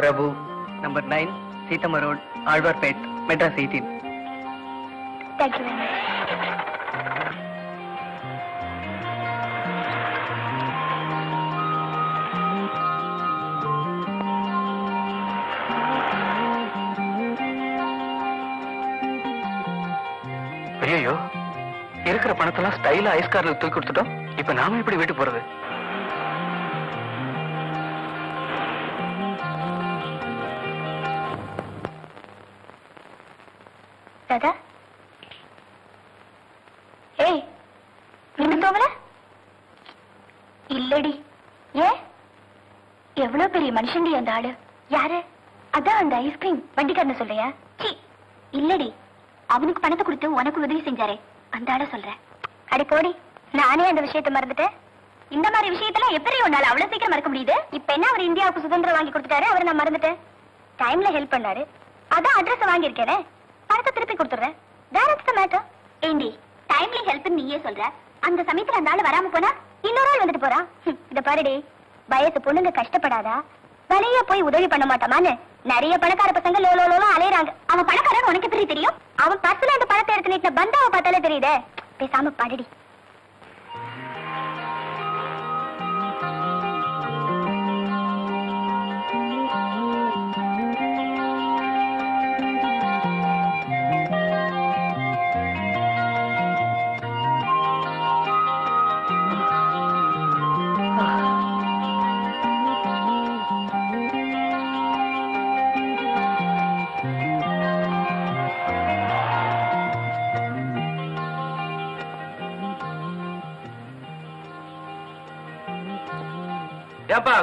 Prabhu, number 9, Seethamma Road, Alvarpet, Madras 18. Thank you very much. இருக்கிற பணத்தெல்லாம் ஸ்டைலா ice கார்ல தூக்கி கொடுத்துட்டோம். இப்ப நாம எப்படி வீட்டுக்கு போறது? தாதா, ஏய் நீங்க தூங்கல? இல்லடி. ஏன்? எவ்வளவு பெரிய மனுஷன்டி அந்த ஆளு. யாரு? அதான் அந்த ஐஸ்கிரீம் வண்டிக்காரன்னு சொல்றியா? சி இல்லடி, அவனுக்கு பணத்தை கொடுத்து உனக்கு உதவி செஞ்சாரே அந்த ஆள சொல்றேன். அடி போடி, நானே அந்த விஷயத்தை மறந்துட்டேன். இந்த மாதிரி விஷயத்தெல்லாம் எப்படி ஒன்னால அவ்வளவு சீக்கிரம் மறக்க முடியுது? இப்ப என்ன அவர் இந்தியாவுக்கு சுதந்திரம் வாங்கி கொடுத்துட்டாரு, அவரை நான் மறந்துட்டேன். டைம்ல ஹெல்ப் பண்ணாரு, அதான் அட்ரஸ் வாங்கி இருக்கேனே, பணத்தை திருப்பி கொடுத்துறேன். டைரக்ட் மேட்டர் ஏண்டி டைம்லி ஹெல்ப் நீயே சொல்ற? அந்த சமயத்துல அந்த ஆள வராம போனா இன்னொரு ஆள் வந்துட்டு போறான். இத பாருடி, வயசு பொண்ணுங்க கஷ்டப்படாதா வலையா போய் உதவி பண்ண மாட்டாமான்னு நிறைய பணக்கார பசங்க லோ லோ லோ அலையறாங்க. அவன் பணக்காரன் உனக்கு எப்படி தெரியும்? அவன் பர்சுல அந்த பணத்தை எடுத்து நீட்டின பந்தாவை பார்த்தாலே தெரியுதே. பேசாம படுடி.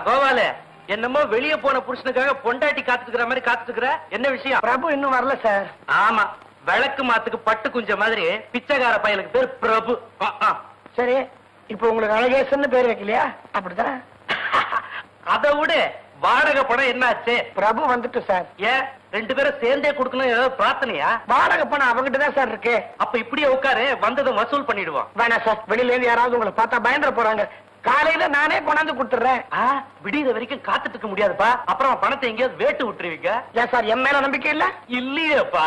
கோவால என்னமோ வெளியே போன புருஷனுக்காக பொண்டாட்டி காத்துக்கிற மாதிரி காத்துக்கிற, என்ன விஷயம்? பிரபு இன்னும் வரல சார். ஆமா, விளக்கு மாத்துக்கு பட்டு குஞ்ச மாதிரி பிச்சைக்கார பையனுக்கு பேர் பிரபு. சரி, இப்போ உங்களுக்கு அழகேசன் பேர் வைக்கலையா? அப்படிதான். அதை விட வாடகை பணம் என்னாச்சு? பிரபு வந்துட்டு சார். ஏன் ரெண்டு பேரும் சேர்ந்தே கொடுக்கணும் ஏதாவது பிரார்த்தனையா? வாடகை பணம் அவங்கிட்ட தான் சார் இருக்கு. அப்ப இப்படியே உட்காரு, வந்ததை வசூல் பண்ணிடுவோம். வேணா சார், வெளியில இருந்து யாராவது உங்களை பார்த்தா பயந்துட போறாங்க. காலையில நானே கொண்டாந்து கொடுத்துறேன். விடியற வரைக்கும் காத்துட்டு இருக்க முடியாதுப்பா, அப்புறம் பணத்தை எங்கேயாவது வேட்டு விட்டுருவீங்க. ஏன் சார் என் மேல நம்பிக்கை இல்ல? இல்லையப்பா.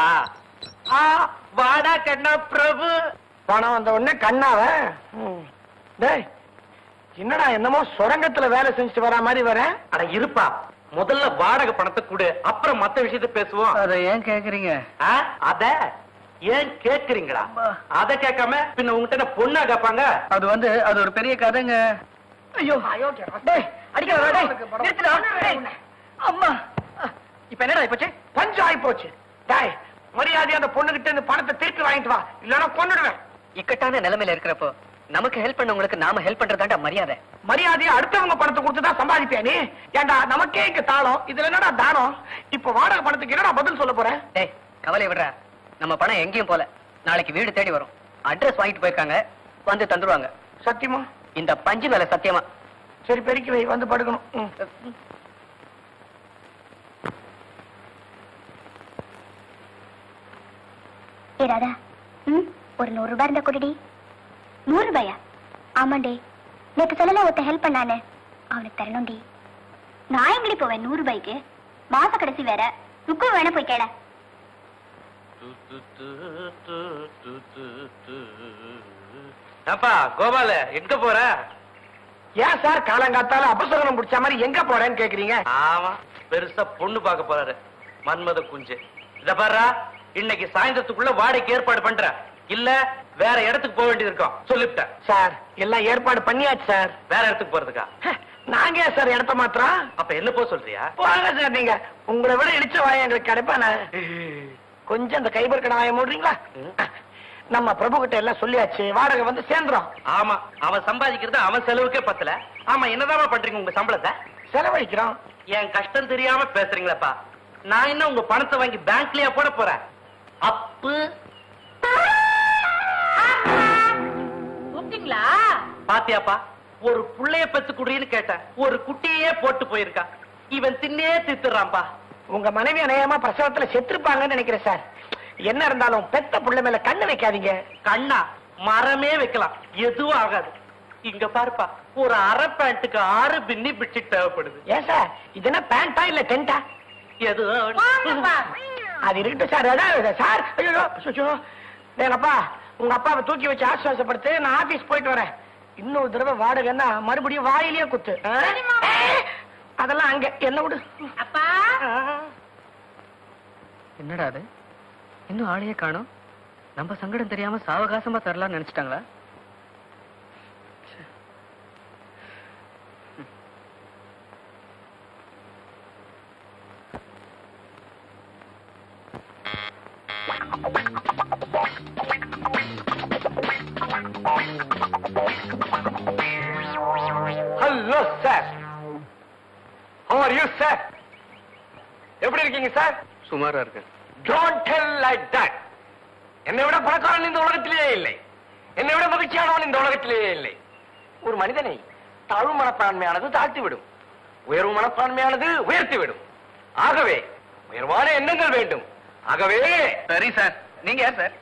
வாடா கண்ணா பிரபு. பணம் வந்த உடனே கண்ணாவ என்னடா என்னமோ சுரங்கத்துல வேலை செஞ்சுட்டு வரா மாதிரி வரேன். அட இருப்பா, முதல்ல வாடகை பணத்தை கொடு, அப்புறம் மத்த விஷயத்த பேசுவோம். அத ஏன் கேக்குறீங்க? அத ஏன் கேக்குறீங்களா? அத கேட்காம பின்ன உங்ககிட்ட பொண்ணா கேட்பாங்க. அது வந்து அது ஒரு பெரிய கதைங்க. ஐயோ அம்மா, இப்ப என்னடா போச்சு? பஞ்சு ஆகி போச்சு. டாய் மரியாதை அந்த பொண்ணுகிட்ட இருந்து பணத்தை திருப்பி வாங்கிட்டு வா, இல்லன்னா கொன்னுடுவேன். இக்கட்டான நிலைமையில இருக்கிறப்போ நமக்கு ஹெல்ப் பண்ணவங்களுக்கு நாம ஹெல்ப் பண்றதாண்டா மரியாதை. மரியாதையை அடுத்தவங்க பணத்தை கொடுத்துதான் சம்பாதிப்பேன் நீ. ஏண்டா நமக்கே இங்க தாளம், இதுல என்னடா தானம்? இப்ப வாடகை பணத்துக்கு என்னடா பதில் சொல்ல போறேன்? டேய் கவலை விடுற, நம்ம பணம் எங்கேயும் போல, நாளைக்கு வீடு தேடி வரும். அட்ரஸ் வாங்கிட்டு போயிருக்காங்க, வந்து தந்துருவாங்க. சத்தியமா? இந்த பஞ்சு மேல சத்தியமா. சரி பெருக்கி வை, வந்து படுக்கணும். ஒரு 100 ரூபாய் இருந்தா கொடுடி. 100 ரூபாயா? ஆமாண்டே, நேற்று சொல்லல ஒருத்த ஹெல்ப் பண்ணானே, அவனுக்கு தரணும்டி. நான் எப்படி போவேன் 100 ரூபாய்க்கு? மாச கடைசி வேற, ருக்கு வேணா போய் கேள. கோபால எங்க போற? ஏன் சார் காலங்காத்தால அபசகனம் முடிச்ச மாதிரி எங்க போறேன்னு கேக்குறீங்க? ஆமா, பெருசா பொண்ணு பார்க்க போறாரு மன்மத குஞ்சு. இத பாரு, இன்னைக்கு சாயந்தரத்துக்குள்ள வாடகைக்கு ஏற்பாடு பண்ற, இல்ல வேற இடத்துக்கு போக வேண்டியது இருக்கும். சொல்லிவிட்டேன் சார், எல்லாம் ஏற்பாடு பண்ணியாச்சு சார். வேற இடத்துக்கு போறதுக்கா? நாங்க சார் இடத்த மாத்திரம். அப்ப என்ன போ சொல்றியா? போங்க சார், நீங்க உங்களை விட இடிச்ச வாய் எங்களுக்கு கிடைப்பானே. கொஞ்சம் அந்த கைபர் கடாய மூடுறீங்களா? நம்ம பிரபு கிட்ட எல்லாம் சொல்லியாச்சு, வாடகை வந்து சேர்ந்துரும். ஆமா, அவன் சம்பாதிக்கிறது அவன் செலவுக்கே பத்தல. ஆமா, என்னதான் பண்றீங்க? உங்க சம்பளத்தை செலவழிக்கிறோம். என் கஷ்டம் தெரியாம பேசுறீங்களப்பா. நான் என்ன உங்க பணத்தை வாங்கி பேங்க்லயா போட போறேன்? அப்பு கூப்பிட்டீங்களா? பாத்தியாப்பா, ஒரு புள்ளைய பெத்து குடுறீன்னு கேட்டேன், ஒரு குட்டியே போட்டு போயிருக்கா. இவன் தின்னே திட்டுறான்பா. உங்க மனைவி அநேகமா பிரசவத்துல செத்துருப்பாங்கன்னு நினைக்கிறேன் சார். என்ன இருந்தாலும் பெத்த புள்ள மேல கண்ணு வைக்காதீங்க. கண்ணா மரமே வைக்கலாம், எதுவும் ஆகாது. இங்க பாருப்பா, ஒரு அரை பேண்ட்டுக்கு 6 பின்னி பிட்சிட் தேவைப்படுது. ஏன் சார், இதுனா பேண்டா இல்ல டென்டா? எதுவும் அது இருக்கட்டும் சார். அதாவது சார், வேணப்பா உங்க அப்பாவை தூக்கி வச்சு ஆசுவாசப்படுத்து. நான் ஆபீஸ் போயிட்டு வரேன். இன்னொரு தடவை வாடகைன்னா மறுபடியும் வாயிலேயே குத்து. அதெல்லாம் அங்க என்ன விடு. அப்பா என்னடா அது, இன்னும் ஆளையே காணும். நம்ம சங்கடம் தெரியாம சாவகாசமா தரலாம்னு நினைச்சிட்டாங்களா? Hello sir, how are you sir? எப்படி இருக்கீங்க சார்? சுமாரா இருக்கேன். Don't tell like that. என்னை விட பணக்காரன் இந்த உலகத்திலேயே இல்லை, என்னை விட மகிழ்ச்சியானவன் இந்த உலகத்திலேயே இல்லை. ஒரு மனிதனை தாழ்வு மனப்பான்மையானது தாழ்த்திவிடும், உயர்வு மனப்பான்மையானது உயர்த்திவிடும். ஆகவே உயர்வான எண்ணங்கள் வேண்டும். ஆகவே சரி சார், நீங்க யார் சார்?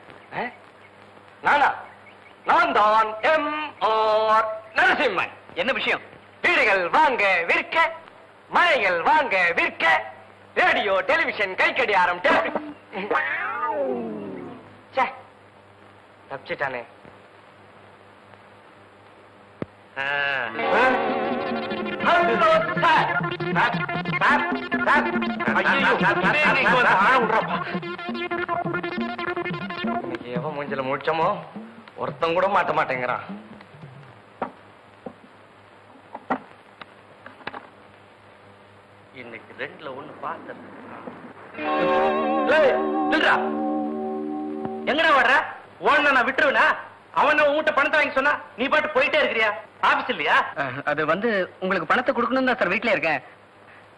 நானா? நான் தான் எம்.ஆர். நரசிம்மன். என்ன விஷயம்? வீடுகள் வாங்க விற்க, மனைகள் வாங்க விற்க, ரேடியோ டெலிவிஷன் கைக்கடியாரம். தப்பிச்சிட்டானே. எவன் மூஞ்சல முடிச்சமோ ஒருத்தம் கூட மாட்ட மாட்டேங்கிறான். இன்னைக்கு 2ல 1 பாத்தேன். ஏய் நில்றா, எங்கடா ஓடுற? ஓடுனா நான் விட்டுருவேனா? அவன் உன்கிட்ட பணத்தை வாங்கி சொன்னா நீ பாட்டு போயிட்டே இருக்கிறியா? ஆபீஸ் இல்லையா? அது வந்து உங்களுக்கு பணத்தை கொடுக்கணும் தான் சார். வீட்ல இருக்கேன்.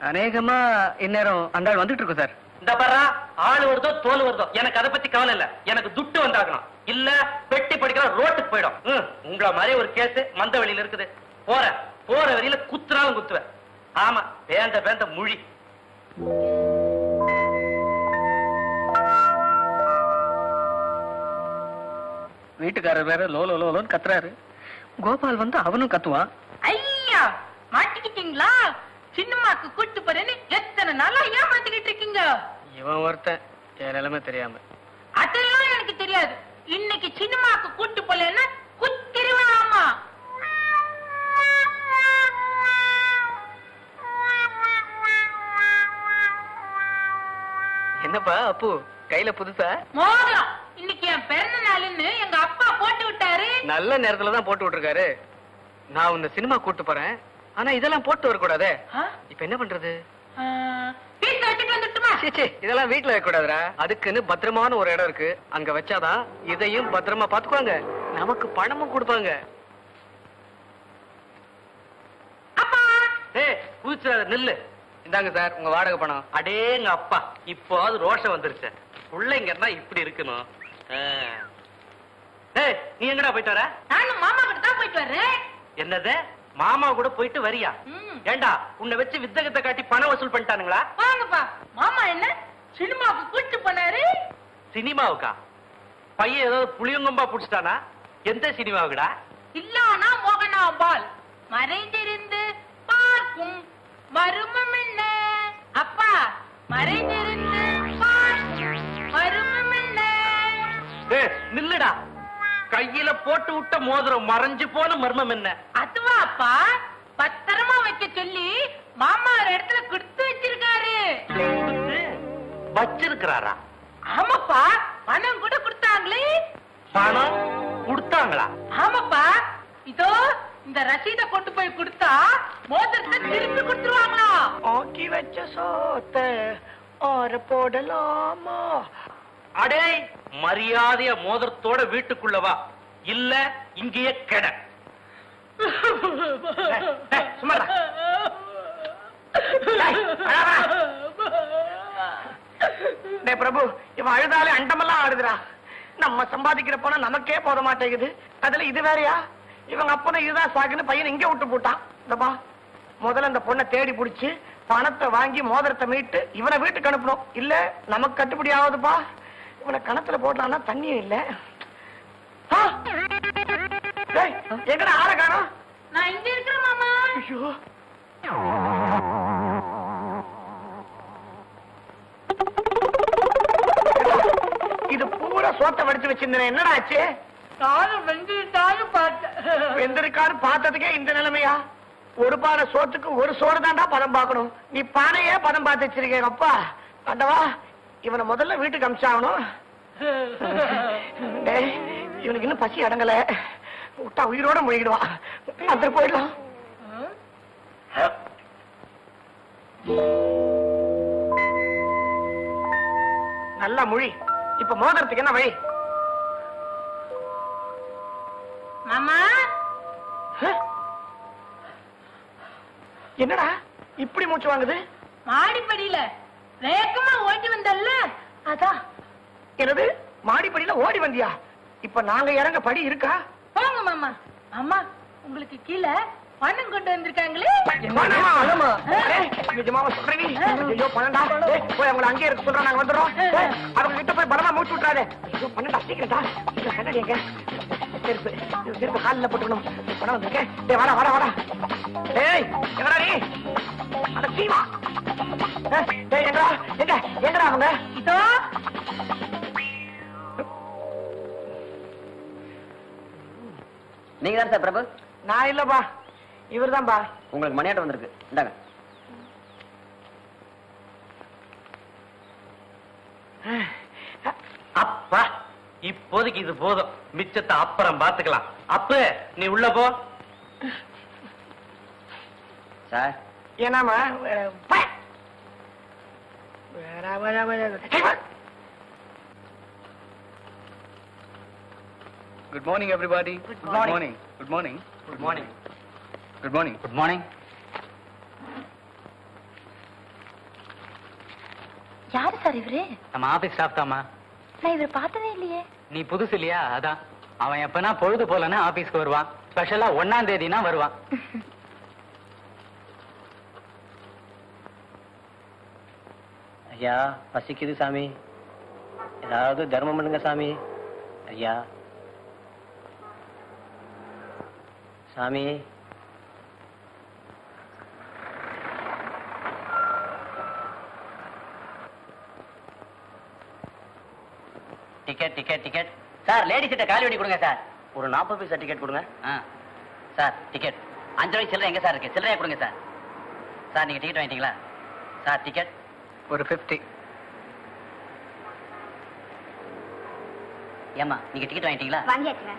அநேகமா இந்நேரம் அந்த ஆள் வந்துட்டு இருக்கும் சார். இந்த பாரா, ஆள் வருதோ தோல் வருதோ எனக்கு அதை பத்தி கவலை இல்ல. எனக்கு துட்டு வந்தாகணும், இல்ல பெட்டி படிக்கிற ரோட்டுக்கு போயிடும். உங்களை மாதிரி ஒரு கேஸ் மந்த வெளியில இருக்குது. போற வழியில குத்துனாலும் குத்துவேன். ஆமா, பேந்த பேந்த மொழி. வீட்டுக்காரர் வேற லோ லோ லோன்னு கத்துறாரு. கோபால் வந்து அவனும் கத்துவான். ஐயா மாட்டிக்கிட்டீங்களா? சின்னம்மாக்கு கூட்டு போறேன்னு எத்தனை நாளா ஏமாத்திக்கிட்டு இருக்கீங்க? இவன் ஒருத்தன் என் நிலைமை தெரியாம. அதெல்லாம் எனக்கு தெரியாது. இன்னைக்கு சின்னம்மாக்கு கூட்டு போலன்னா குத்திருவாமா. என்னப்பா அப்பு கையில புதுசா மோதிரம்? இன்னைக்கு என் பிறந்த நாள்னு எங்க அப்பா போட்டு விட்டாரு. நல்ல நேரத்துல தான் போட்டு விட்டுருக்காரு. நான் உன்னை சினிமா கூட்டு போறேன், ஆனா இதெல்லாம் போட்டு வரக்கூடாது. இப்ப என்ன பண்றது? இதெல்லாம் வீட்டுல வைக்க கூடாதுரா. அதுக்குன்னு பத்திரமான ஒரு இடம் இருக்கு, அங்க வச்சாதான் இதையும் பத்திரமா பாத்துக்குவாங்க. நமக்கு பணமும் கொடுப்பாங்க. நெல்லு இந்தாங்க சார் உங்க வாடகை பணம். அடேங்க அப்பா, இப்போ அது ரோஷம் வந்துருச்சு. பிள்ளைங்கன்னா இப்படி இருக்கணும். நீ எங்கடா போயிட்டு வர? நானும் மாமா கூட தான் போயிட்டு வர்றேன். என்னது மாமா கூட போயிட்டு வரியா? ஏண்டா உன்னை வச்சு வித்தகத்தை காட்டி பணம் வசூல் பண்ணிட்டானுங்களா? வாங்கப்பா. மாமா என்ன சினிமாவுக்கு கூட்டிட்டு போனாரு? சினிமாவுக்கா? பையன் ஏதோ புளியங்கம்பா புடிச்சிட்டானா? எந்த சினிமாவுக்குடா? இல்லனா மோகனா பால். மறைந்திருந்து பார்க்கும் மருமம் என்ன? அப்பா மறைந்திருந்து பார்க்கும் மருமம் என்ன? நில்லுடா, கையில போட்டு விட்ட மோதிரம் மறைஞ்சு போன மர்மம் என்ன? அதுவா அப்பா, பத்திரமா வைக்க சொல்லி மாமா ஒரு இடத்துல கொடுத்து வச்சிருக்காரு. வச்சிருக்கிறாரா? ஆமாப்பா, பணம் கூட கொடுத்தாங்களே. பணம் கொடுத்தாங்களா? ஆமாப்பா, இதோ இந்த ரசீதை கொண்டு போய் கொடுத்தா மோதிரத்தை திருப்பி கொடுத்துருவாங்களா? ஆக்கி வச்ச சோத்தை ஆற போடலாமா? அடே, மரியாதைய மோதிரத்தோட வீட்டுக்குள்ளவா, இல்ல இங்கேயே கெட. சும்மாடா. டே பிரபு, இவன் அழுதாலே அண்டமெல்லாம் ஆடுதுடா. நம்ம சம்பாதிக்கிற போனா நமக்கே போத மாட்டேங்குது, அதுல இது வேறையா? இவங்க அப்பதான் இதுதான் சாக்குன்னு பையன் இங்க விட்டு போட்டான். முதல்ல அந்த பொண்ணை தேடி பிடிச்சு பணத்தை வாங்கி மோதிரத்தை மீட்டு இவனை வீட்டுக்கு அனுப்பணும். இல்ல நமக்கு கட்டுப்படி ஆகுதுப்பா, இவனை கணத்துல போடலாம்னா தண்ணியும் இல்ல. எங்கடா ஆளை காணோம்? நான் இங்க இருக்கேன் மாமா. ஐயோ இது பூரா சோத்தை வடிச்சு வச்சிருந்தேன், என்னடா ஆச்சு? வெந்திருக்காரு பார்த்ததுக்கே இந்த நிலைமையா? ஒரு பானை சோத்துக்கு ஒரு சோறு தான்டா பதம் பார்க்கணும், நீ பானையே பதம் பார்த்து வச்சிருக்க. அப்பா ஆண்டவா, இவனை முதல்ல வீட்டுக்கு அமிச்சாகணும். இவனுக்கு இன்னும் பசி அடங்கல, விட்டா உயிரோட முழுகிடுவான். அந்த போயிடலாம். நல்லா முழி. இப்ப மோதிரத்துக்கு என்ன வழி? மாமா என்னடா இப்படி மூச்சு வாங்குது? மாடிப்படியில வேகமா ஓடி வந்தல்ல, அதான். என்னது மாடிப்படியில ஓடி வந்தியா? இப்ப நாங்க இறங்க படி இருக்கா? போங்க மாமா. அம்மா உங்களுக்கு கீழே பணம் கொண்டு வந்திருக்காங்களே. நிஜமாவா சொல்றீங்க? ஐயோ பணம்டா, போய் அவங்களை அங்கேயே இருக்க சொல்றோம், நாங்க வந்துடுறோம். அவங்க கிட்ட போய் பணமா மூச்சு விட்டுறாரு. ஐயோ பணம்டா, சீக்கிரம்டா. இதை கண்ணாடிங்க திருப்பி காலில் போட்டுக்கணும். பணம் வந்திருக்கேன். டேய் வாடா வாடா வாடா. டேய் எங்கடா நீ? அட சீமா, டேய் எங்கடா எங்க எங்கடா அவங்க? இதோ நீங்க தான் சார் பிரபு? நான் இல்லப்பா, இவர் தான்பா. உங்களுக்கு மணியாட்டம் வந்திருக்கு, இந்தாங்க. அப்பா இப்போதைக்கு இது போதும், மிச்சத்தை அப்புறம் பாத்துக்கலாம். அப்ப நீ உள்ள போ. சார் ஏனாமா Good morning everybody. Good morning. Good morning. Good morning. Good morning. Good morning. யாரு சார் இவரே? நம்ம ஆபீஸ் ஸ்டாஃப் தான்மா. நான் இவரை பார்த்ததே இல்லையே. நீ புதுசு இல்லையா? அதான். அவன் எப்பனா பொழுது போலன்னு ஆபீஸ்க்கு வருவான். ஸ்பெஷலா 1ஆம் தேதினா வருவான். ஐயா பசிக்குது சாமி, ஏதாவது தர்மம் பண்ணுங்க சாமி. ஐயா சாமி, ticket ticket ticket sir. Ladies கிட்ட காலி வண்டி கொடுங்க சார். ஒரு 40 பைசா டிக்கெட் கொடுங்க சார். டிக்கெட் 5 ரூபாய் சில்லறை எங்க சார் இருக்கு? சில்லறையா கொடுங்க சார். சார் நீங்க டிக்கெட் வாங்கிட்டீங்களா சார்? டிக்கெட் ஒரு 50. ஏமா நீங்க டிக்கெட் வாங்கிட்டீங்களா? வாங்கியாச்சுங்க.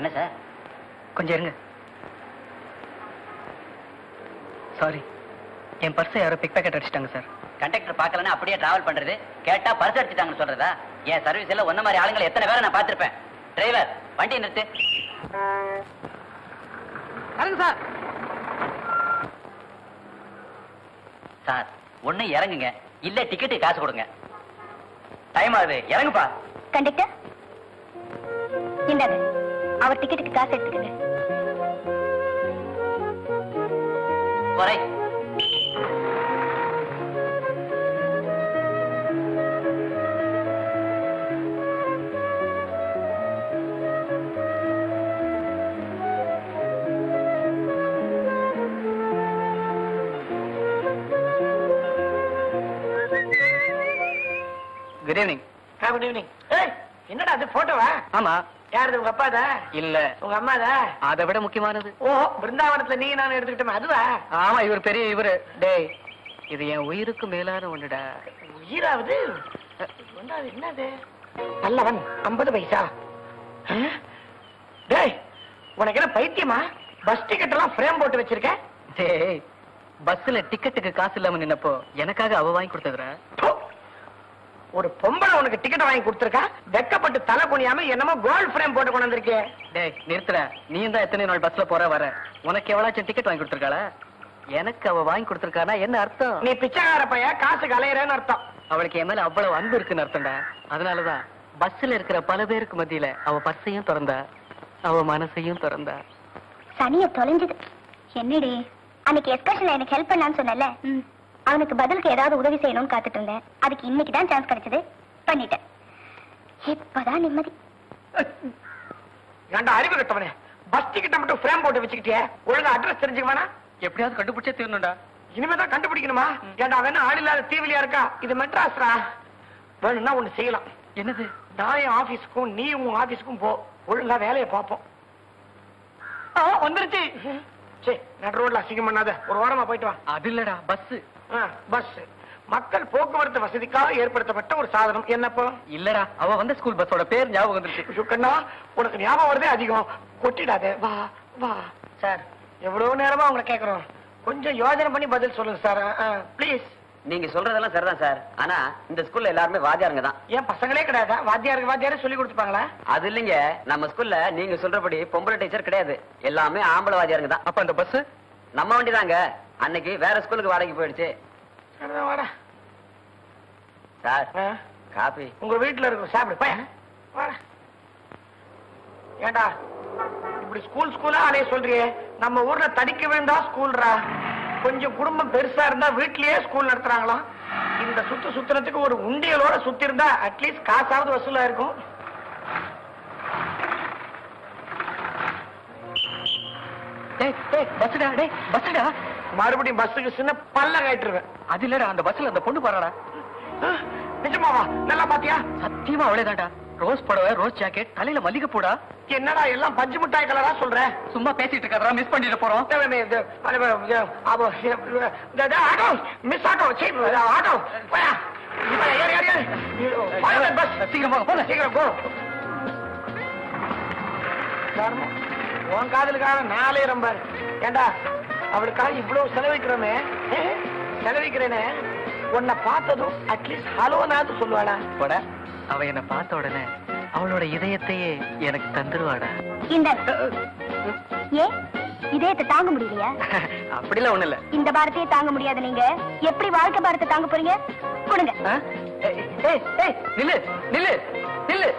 என்ன சார் கொஞ்சம் இருங்க. சாரி, என் பர்ஸை யாரோ பிக் பாக்கெட் அடிச்சிட்டாங்க சார். கண்டக்டர் பார்க்கலன்னா அப்படியே டிராவல் பண்றது, கேட்டா பர்ஸ் அடிச்சிட்டாங்கன்னு சொல்றதா? என் சர்வீஸ் எல்லாம் ஒன்ன மாதிரி ஆளுங்களை எத்தனை பேரை நான் பார்த்திருப்பேன். டிரைவர் வண்டி நிறுத்து. சார் சார் ஒண்ணு இறங்குங்க, இல்ல டிக்கெட்டு காசு கொடுங்க. டைம் ஆகுது, இறங்குப்பா. கண்டக்டர் இந்தாங்க, அவர் டிக்கெட்டுக்கு காசு எடுத்துக்கங்க. Good evening. Good evening. Hey, என்னடா அது போட்டோவா? ஆமா. யாரது, உங்க அப்பா தான்? இல்ல உங்க அம்மா தான். அதை விட முக்கியமானது. ஓ பிருந்தாவனத்துல நீ நான் எடுத்துக்கிட்டோம் அதுவா? ஆமா, இவர் பெரிய இவரு. டேய் இது என் உயிருக்கு மேலான ஒண்ணுடா. உயிராவது என்னது? நல்லவன் 50 பைசா. டேய் உனக்கு என்ன பைத்தியமா? பஸ் டிக்கெட் எல்லாம் ஃப்ரேம் போட்டு வச்சிருக்க. டேய் பஸ்ல டிக்கெட்டுக்கு காசு இல்லாம நின்னப்போ எனக்காக அவ வாங்கி கொடுத்ததுடா. ஒரு பொம்பளை உனக்கு டிக்கெட் வாங்கி கொடுத்துருக்கா, வெக்கப்பட்டு தலை குனியாம என்னமோ கோல்ட் ஃப்ரேம் போட்டு கொண்டு வந்திருக்கே. டேய் நிறுத்துற, நீ தான் எத்தனை நாள் பஸ்ல போற வர. உனக்கு எவ்வளாச்சும் டிக்கெட் வாங்கி கொடுத்துருக்காள? எனக்கு அவ வாங்கி கொடுத்துருக்கானா என்ன அர்த்தம்? நீ பிச்சைக்கார பையன், காசுக்கு அலையறேன்னு அர்த்தம். அவளுக்கு என் மேல அவ்வளவு அன்பு இருக்குன்னு அர்த்தம்டா. அதனாலதான் பஸ்ல இருக்கிற பல பேருக்கு மத்தியில அவ பர்சையும் திறந்தா, அவ மனசையும் திறந்தா. சனிய தொலைஞ்சது என்னடே அன்னைக்கு எஸ்கர்ஷன்ல எனக்கு ஹெல்ப் பண்ணான்னு சொன்னல, அவனுக்கு பதிலுக்கு ஏதாவது உதவி செய்யணும்னு காத்துட்டு இருந்தேன். அதுக்கு இன்னைக்கு தான் சான்ஸ் கிடைச்சது, பண்ணிட்டேன். இப்பதான் நிம்மதி. ஏண்டா அறிவு கட்டவனே, பஸ் டிக்கெட்டை மட்டும் ஃப்ரேம் போட்டு வச்சுக்கிட்டே, ஒழுங்கா அட்ரஸ் தெரிஞ்சுக்குவானா? எப்படியாவது கண்டுபிடிச்சே தீரணும்டா. இனிமேதான் கண்டுபிடிக்கணுமா? ஏண்டா அவன் ஆள் இல்லாத தீவிலியா இருக்கா? இது மெட்ராஸ்ரா. வேணும்னா ஒண்ணு செய்யலாம். என்னது? நான் என் ஆபீஸுக்கும் நீ உன் ஆபீஸுக்கும் போ, ஒழுங்கா வேலையை பார்ப்போம். வந்துருச்சு. சரி, நடு ரோட்ல அசிங்கம் பண்ணாத, ஒரு வாரமா போயிட்டு வா. அது இல்லடா, பஸ். பஸ் மக்கள் போக்குவரத்து வசதிக்காக ஏற்படுத்தப்பட்ட ஒரு சாதனம். என்னப்போ? இல்லடா, அவ வந்து ஸ்கூல் பஸ்ஸோட பேர் ஞாபகம் வந்துருச்சு. கண்ணா, உனக்கு ஞாபகம் வரதே அதிகம், கொட்டிடாத. வா வா. சார், எவ்வளவு நேரமா உங்களை கேட்கறோம், கொஞ்சம் யோசனை பண்ணி பதில் சொல்லுங்க சார், பிளீஸ். நீங்க சொல்றதெல்லாம் சரிதான் சார், ஆனா இந்த ஸ்கூல்ல எல்லாருமே வாத்தியாருங்க தான். ஏன் பசங்களே கிடையாது? வாத்தியாருக்கு வாத்தியாரு சொல்லி கொடுத்துப்பாங்களா? அது இல்லைங்க, நம்ம ஸ்கூல்ல நீங்க சொல்றபடி பொம்பளை டீச்சர் கிடையாது, எல்லாமே ஆம்பளை வாத்தியாருங்க தான். அப்ப அந்த பஸ் நம்ம வண்டி தாங்க, அன்னைக்கு வேற ஸ்கூலுக்கு வாடகைக்கு போயிடுச்சு. சார், காபி உங்க வீட்டுல இருக்கும், சாப்பிடு. ஏண்டா இப்படி ஸ்கூல் ஸ்கூலா அலைய சொல்றியே? நம்ம ஊர்ல தடிக்க விழுந்தா ஸ்கூல்ரா, கொஞ்சம் குடும்பம் பெருசா இருந்தா வீட்லயே ஸ்கூல் நடத்துறாங்களா. இந்த சுத்து சுத்துறதுக்கு ஒரு உண்டியலோட சுத்தி இருந்தா அட்லீஸ்ட் காசாவது வசூலா இருக்கும். மறுபடியும் பஸ்ஸுக்கு சின்ன பல்ல காயிட்டுருவேன். அது இல்லடா, அந்த பஸ்ல அந்த பொண்ணு பாருடா. நிஜமாவா? நல்லா பாத்தியா? சத்தியமா அவளே தான்டா. ரோஸ் புடவை, ரோஸ் ஜாக்கெட், தலையில மல்லிகை பூடா. என்னடா எல்லாம் பஞ்சு மிட்டாய் கலரா சொல்ற? சும்மா பேசிட்டு இருக்காதடா, மிஸ் பண்ணிட்டு போறோம். மிஸ் ஆட்டோ ஆட்டோ பஸ், சீக்கிரமாக போல, சீக்கிரம் போ. உன் காதலுக்காக நாளே ரொம்ப. ஏண்டா அவளுக்காக இவ்வளவு செலவிக்கிறோமே, செலவிக்கிறேனே. உன்னை பார்த்ததும் அட்லீஸ்ட் ஹலோனாவது சொல்லுவாடா. போட, அவ என்ன பார்த்த உடனே அவளோட இதயத்தையே எனக்கு தந்துருவாடா. இந்த இதயத்தை தாங்க முடியலையா? அப்படிலாம் ஒண்ணு இல்ல. இந்த பாரத்தையே தாங்க முடியாது, நீங்க எப்படி வாழ்க்கை பாரத்தை தாங்க போறீங்க? கொடுங்க. நில்லு நில்லு நில்லு.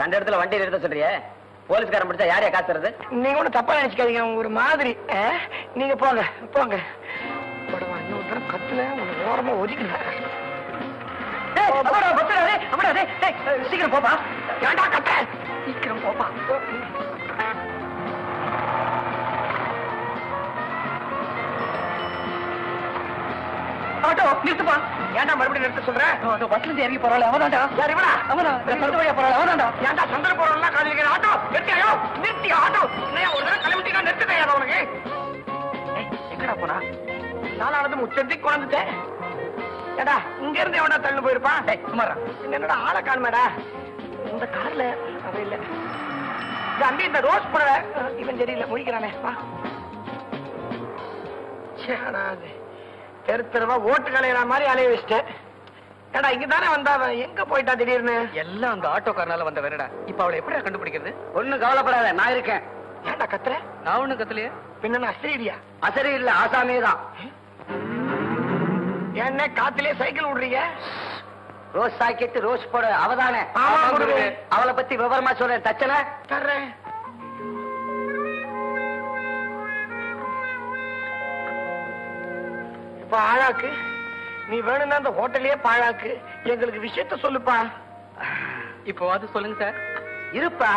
கண்ட இடத்துல வண்டி நிறுத்த சொல்றிய? போலீஸ்காரன் பிடிச்சா யாரையா காத்துறது? நீங்க ஒண்ணு தப்பா நினைச்சுக்காதீங்க, ஒரு மாதிரி. நீங்க போங்க போங்க. கத்துல ஓரமா ஒதுக்கணும். சீக்கிரம் போப்பா. ஏண்டா கட்ட? சீக்கிரம் போப்பா. ஆட்டோ நிறுத்துப்பா. ஏண்டா மறுபடியும் நிறுத்த சொல்றேன்? பஸ்ல இறங்கி போறாள் அவன்டா. வழியா போறாள் அவன்டா. ஏண்டா சந்திர போறாள்? காலையில் ஆட்டோ நிறுத்தியோ? நிறுத்தி ஆட்டோ ஒரு தடவை கிளம்பிட்டா நிறுத்த கையாத உனக்கு. எங்கடா போனா? நாலானதும் உச்சத்துக்கு குழந்துட்டேன். ஏடா இங்க இருந்து எவனா தள்ளு போயிருப்பான். என்னடா ஆளை காணுமேடா. இந்த கார்ல அவ இல்ல, தம்பி இந்த ரோஸ் போட இவன் தெரியல முடிக்கிறானே. தெரு தெருவா ஓட்டு கலையிற மாதிரி அலைய வச்சுட்டேன். ஏடா இங்கதானே வந்தா, எங்க போயிட்டா திடீர்னு? எல்லாம் அந்த ஆட்டோக்காரனால வந்த வேறடா. இப்ப அவளை எப்படியா கண்டுபிடிக்கிறது? ஒண்ணு கவலைப்படாத, நான் இருக்கேன். ஏன்டா கத்துற? நான் ஒண்ணு கத்துலையே. பின்ன அசரியா? அசரி இல்ல, ஆசாமே தான். என்ன காத்திலே சைக்கிள் விடுறீங்க? ரோஸ் சாக்கெட்டு, ரோஸ் போட அவதானே. அவளை பத்தி விவரமா சொல்றேன். தச்சனை தர்றேன். இப்ப ஆழாக்கு நீ வேணும்னா அந்த ஹோட்டலே பாழாக்கு. எங்களுக்கு விஷயத்த சொல்லுப்பா. இப்போ அது சொல்லுங்க சார். இருப்பா,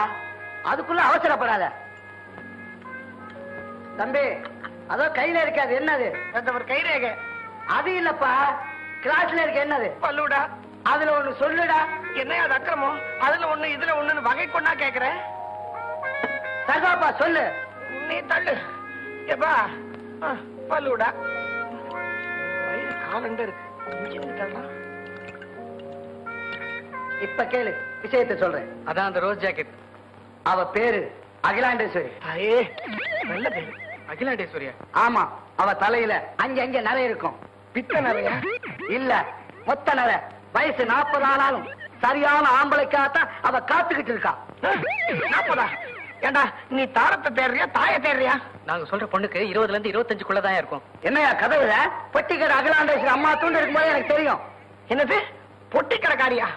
அதுக்குள்ள அவசரப்படாத தம்பி. அதோ கையில இருக்காது என்னது? ஒரு கைரேகை. அது இல்லப்பா, கிளாஸ்ல இருக்க என்னது? பல்லுடா. அதுல ஒண்ணு சொல்லுடா. என்ன அது அக்கிரமம்? அதுல ஒண்ணு இதுல ஒண்ணு வகை கொண்டா கேக்குறேன். தகப்பா சொல்லு. நீ தள்ளு. எப்பா பல்லுடா. காலண்டர் இருக்கு. இப்ப கேளு, விஷயத்த சொல்றேன். அதான் அந்த ரோஸ் ஜாக்கெட். அவ பேரு அகிலாண்டேஸ்வரி. நல்ல பேரு அகிலாண்டேஸ்வரியா? ஆமா. அவ தலையில அங்க அங்க நிறைய இருக்கும். பித்த நிறைய இல்ல, மொத்த நிறைய. வயசு 40 ஆனாலும் சரியான ஆம்பளைக்காகத்தான் அவ காத்துக்கிட்டு இருக்கா. 40? ஏண்டா நீ தாரத்தை தேடுறியா தாயை தேடுறியா? நாங்க சொல்ற பொண்ணுக்கு 20ல இருந்து 25க்குள்ளதான் இருக்கும். என்னையா கதவுல பொட்டிக்கடை அகிலாண்டேஸ்வரி அம்மா தூண்டு இருக்கும்போது எனக்கு தெரியும். என்னது பொட்டிக்கடைக்காரியா?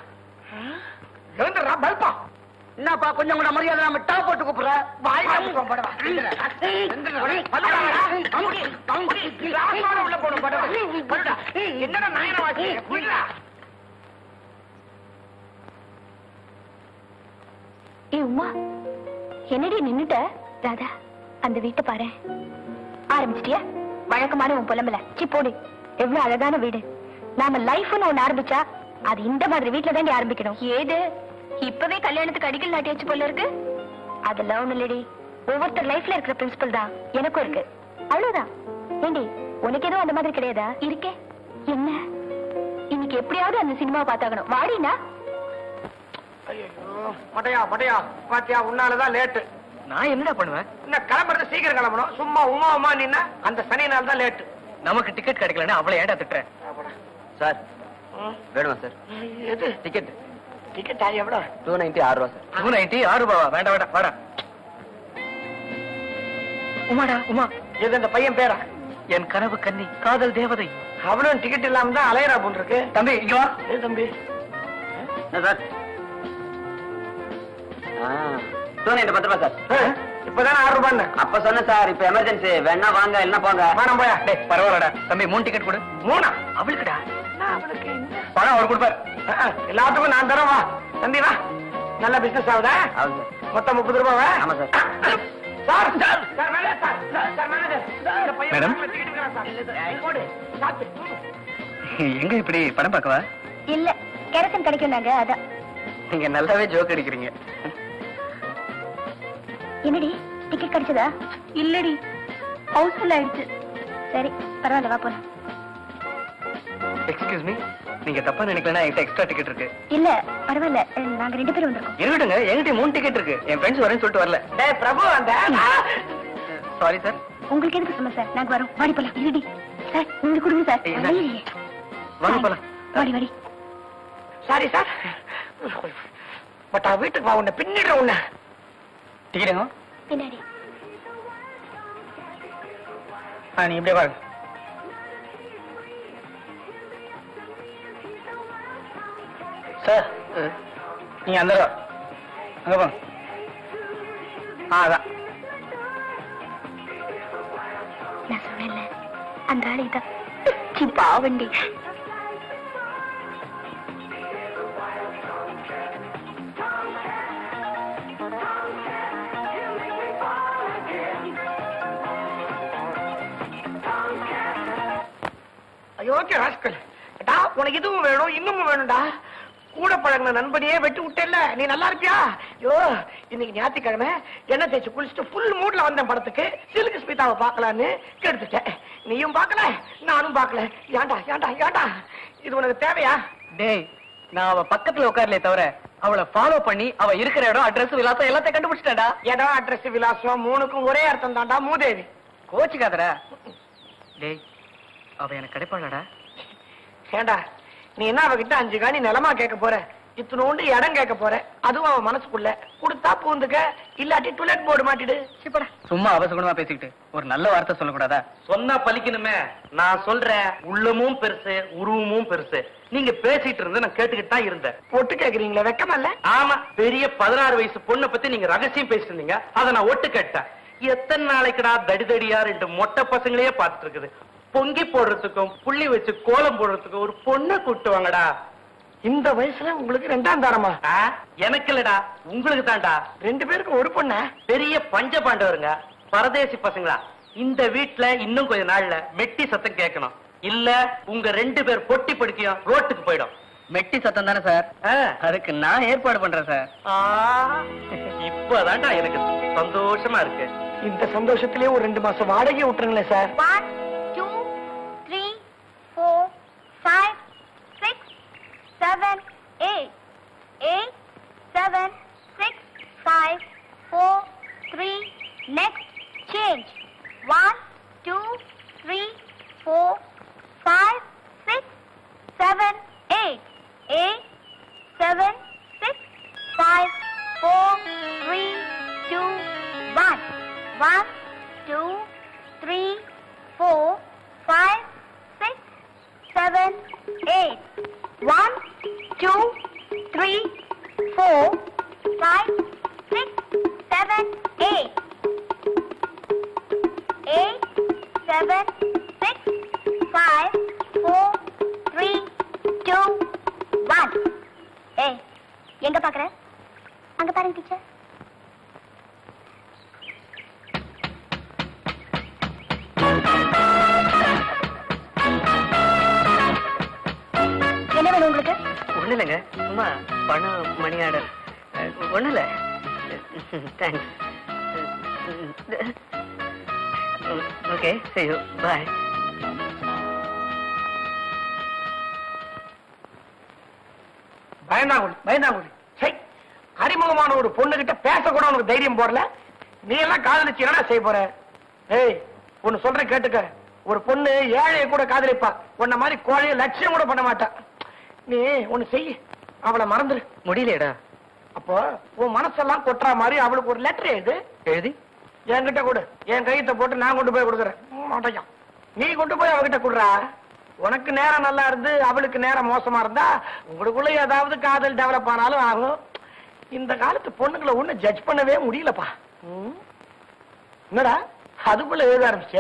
எழுந்துடுறா பல்பா. என்னப்பா கொஞ்சம் கூட மரியாதை நாம டா போட்டு கூப்பிடுற என்னடி நின்னுட்ட ராதா அந்த வீட்டை பாரு ஆரம்பிச்சிட்டியா வழக்கமான உன் புலம்பல சி போடு எவ்வளவு அழகான வீடு நாம லைஃப் ஒன்னு ஆரம்பிச்சா அது இந்த மாதிரி வீட்டுல தாண்டி ஆரம்பிக்கணும் ஏது இப்பவே கல்யாணத்துக்கு அடிக்கல் நாட்டியாச்சு போல இருக்கு அதெல்லாம் ஒண்ணு இல்லடி ஒவ்வொருத்தர் லைஃப்ல இருக்கிற பிரின்சிபல் தான் எனக்கும் இருக்கு அவ்வளவுதான் ஏண்டி உனக்கு எதுவும் அந்த மாதிரி கிடையாதா இருக்கே என்ன இன்னைக்கு எப்படியாவது அந்த சினிமா பாத்தாகணும் வாடினா பாத்தியா உன்னாலதான் லேட்டு நான் என்னடா பண்ணுவேன் என்ன கிளம்புறது சீக்கிரம் கிளம்பணும் சும்மா உமா உமா நின்னா அந்த சனி நாள் தான் லேட்டு நமக்கு டிக்கெட் கிடைக்கலன்னா அவ்வளவு ஏடா திட்டுறேன் சார் வேணுமா சார் எது டிக்கெட் டிக்கெட் ஆ எவ்வளவு 296 ரூபாய் சார் 296 ரூபாய் வேண்டாம் வேண்டாம் வாடா உமாடா உமா இது அந்த பையன் பேரா என் கனவு கன்னி காதல் தேவதை அவளும் டிக்கெட் இல்லாம தான் அலையறா போன் இருக்கு தம்பி இங்க வா ஏய் தம்பி என்ன சார் ஆ 210 ரூபாய் சார் இப்பதான் 6 ரூபாய் அப்ப சொன்ன சார் இப்ப எமர்ஜென்சி வேணா வாங்க இல்ல போங்க வேணாம் போயா டேய் பரவாயில்லடா தம்பி மூணு டிக்கெட் கொடு மூணா அவளுக்குடா பணம் அவர் கொடுப்பார் எல்லாத்துக்கும் நான் தரேன் வா தம்பி வா நல்ல பிசினஸ் ஆகுதா மொத்தம் 30 ரூபாய் ஆமா சார் சார் சார் மேடம் எங்க இப்படி பணம் பார்க்கவா இல்ல கிடைக்கும் கிடைக்கும்னாங்க அதான் நீங்க நல்லாவே ஜோக் அடிக்கிறீங்க என்னடி டிக்கெட் கிடைச்சதா இல்லடி ஹவுஸ்ஃபுல் ஆயிடுச்சு சரி பரவாயில்ல வா போலாம் Excuse me, நீங்க தப்பா நினைக்கலனா என்கிட்ட எக்ஸ்ட்ரா டிக்கெட் இருக்கு. இல்ல, பரவாயில்லை. நாங்க ரெண்டு பேரும் வந்திருக்கோம். இருடுங்க, என்கிட்ட 3 டிக்கெட் இருக்கு. என் ஃப்ரெண்ட்ஸ் வரேன்னு சொல்லிட்டு வரல. டேய் பிரபு அந்த சாரி சார். உங்களுக்கு எதுக்கு சம சார்? நாங்க வரோம். வாடி போலாம். இருடி. சார், நீங்க குடுங்க சார். வாங்க போலாம். வாடி வாடி. Sorry sir. பட் வீட்டுக்கு வா உன்னை பின்னிடுற உன்னை. டிக்கெட்ங்க. பின்னாடி. நீ இப்படியே வா. சார் நீங்க அந்த அங்க போங்க அதான் நான் சொன்னேன்ல அந்த ஆள் இதான் பாவண்டி ஐயோக்கே ராஸ்கல் உனக்கு இதுவும் வேணும் இன்னமும் வேணும்டா கூட பழகின நண்பனையே வெட்டி விட்டேல்ல நீ நல்லா இருப்பியா யோ இன்னைக்கு ஞாயிற்றுக்கிழமை எண்ணெய் தேய்ச்சி குளிச்சுட்டு ஃபுல் மூட்ல வந்தேன் படத்துக்கு சில்க் ஸ்மிதாவை பார்க்கலான்னு கெடுத்துட்டேன் நீயும் பார்க்கல நானும் பார்க்கல ஏண்டா ஏண்டா ஏண்டா இது உனக்கு தேவையா டேய் நான் அவ பக்கத்துல உட்காரலையே தவிர அவளை ஃபாலோ பண்ணி அவ இருக்கிற இடம் அட்ரஸ் விலாசம் எல்லாத்தையும் கண்டுபிடிச்சிட்டா இடம் அட்ரஸ் விலாசம் மூணுக்கும் ஒரே அர்த்தம் தான்டா மூதேவி கோச்சுக்காதடா டேய் அவ எனக்கு கிடைப்பாளடா ஏண்டா நீ என்ன அவகிட்ட 5 காணி நிலமா கேட்க போற இத்தனோண்டு இடம் கேட்க போற அதுவும் அவன் மனசுக்குள்ள கொடுத்தா பூந்துக்க இல்லாட்டி டுலெட் போர்டு மாட்டிடு சும்மா அவசகுணமா பேசிக்கிட்டு ஒரு நல்ல வார்த்தை சொல்லக்கூடாதா சொன்னா பலிக்கணுமே நான் சொல்றேன் உள்ளமும் பெருசு உருவமும் பெருசு நீங்க பேசிட்டு இருந்து நான் கேட்டுக்கிட்டு தான் இருந்தேன் ஒட்டு கேக்குறீங்களா வெக்கமா இல்ல ஆமா பெரிய 16 வயசு பொண்ணை பத்தி நீங்க ரகசியம் பேசிருந்தீங்க அதை நான் ஒட்டு கேட்டேன் எத்தனை நாளைக்குடா தடிதடியா 2 மொட்டை பசங்களையே பாத்துட்டு இருக்குது பொங்கி போடுறதுக்கும் புள்ளி வச்சு கோலம் போடுறதுக்கும் ஒரு பொண்ணை கூட்டுவாங்கடா இந்த வயசுல உங்களுக்கு 2ஆம் தாரமா எனக்கு இல்லடா உங்களுக்கு தான்டா 2 பேருக்கும் ஒரு பொண்ண பெரிய பஞ்ச பாண்டவருங்க பரதேசி பசங்களா இந்த வீட்டுல இன்னும் கொஞ்ச நாள்ல மெட்டி சத்தம் கேட்கணும் இல்ல உங்க 2 பேர் பொட்டி படுக்கையும் ரோட்டுக்கு போயிடும் மெட்டி சத்தம் தானே சார் அதுக்கு நான் ஏற்பாடு பண்றேன் சார் இப்பதான்டா எனக்கு சந்தோஷமா இருக்கு இந்த சந்தோஷத்திலேயே ஒரு 2 மாசம் வாடகை விட்டுருங்களேன் சார் 4, 5, 6, 7, 8, 8, 7, 6, 5, 4, 3. Next change. 1, 2, 3, 4, 5, 6, 7, 8, 8, 7, 6, 5, 4, 3, 2, 1, 1, 2, 3, 4. 5, 4, 3, 2, 1. ஏய், எங்க பாக்குற? அங்க பாருங்க டீச்சர். என்ன வேணும் உங்களுக்கு? ஒண்ணு இல்லைங்க, சும்மா பணம், மணி ஆர்டர். ஒண்ணு இல்ல, thanks. Okay, see you, bye. பயந்தாங்குடி, சரி, அறிமுகமான ஒரு பொண்ணுகிட்ட பேச கூட உனக்கு தைரியம் போடல. நீ எல்லாம் காதலிச்சீங்கன்னா செய்ய போற. ஏய், ஒன்னு சொல்றேன் கேட்டுக்க. ஒரு பொண்ணு ஏழையை கூட காதலிப்பா, உன்ன மாதிரி கோழைய லட்சியம் கூட பண்ண மாட்டா. நீ ஒன்னு செய், அவளை மறந்துரு. முடியலடா. அப்போ உன் மனசெல்லாம் கொட்டுற மாதிரி அவளுக்கு ஒரு லெட்டர் எழுதி என்கிட்ட கொடு. என் கையத்தை போட்டு நான் கொண்டு போய் கொடுக்குறேன். நீ கொண்டு போய் அவகிட்ட கொடுறா. உனக்கு நேரம் நல்லா இருந்து அவளுக்கு நேரம் மோசமா இருந்தா உங்களுக்குள்ள ஏதாவது காதல் டெவலப் ஆனாலும் ஆகும். இந்த காலத்து பொண்ணுங்களை ஒன்னும் ஜட்ஜ் பண்ணவே முடியலப்பா. என்னடா அதுக்குள்ள எழுத ஆரம்பிச்ச?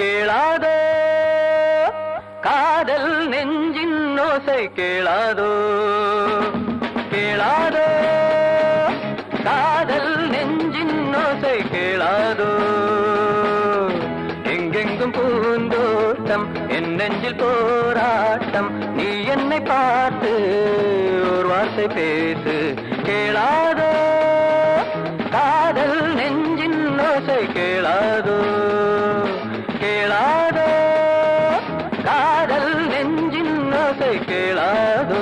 கேளாதோ காதல் நெஞ்சின் ஓசை, கேளாதோ கேளாதோ காதல் நெஞ்சின் ஓசை, கேளாதோ. எங்கெங்கும் பூந்தோட்டம், என் நெஞ்சில் போராட்டம், நீ என்னை பார்த்து ஒரு வார்த்தை பேசு, கேளாதோ காதல் நெஞ்சின் ஓசை, கேளாதோ கேளாதோ காதல் நெஞ்சின் ஓசை, கேளாதோ.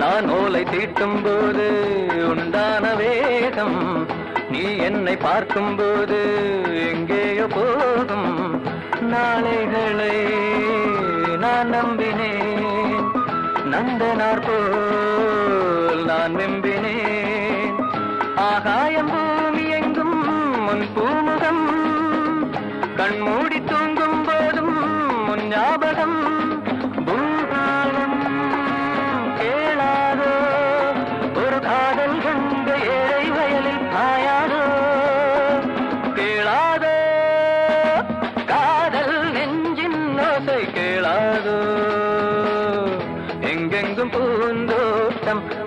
நான் ஓலை தீட்டும் போது உண்டான வேகம், நீ என்னை பார்க்கும் போது எங்கேயோ போகும். நாளைகளை நான் நம்பினேன், நந்தனார் போல் நான் வெம்பினேன். ஆகாயம் பூமி எங்கும் முன் பூமுகம், கண்மூடி தூங்கும் போதும் முன் ஞாபகம்.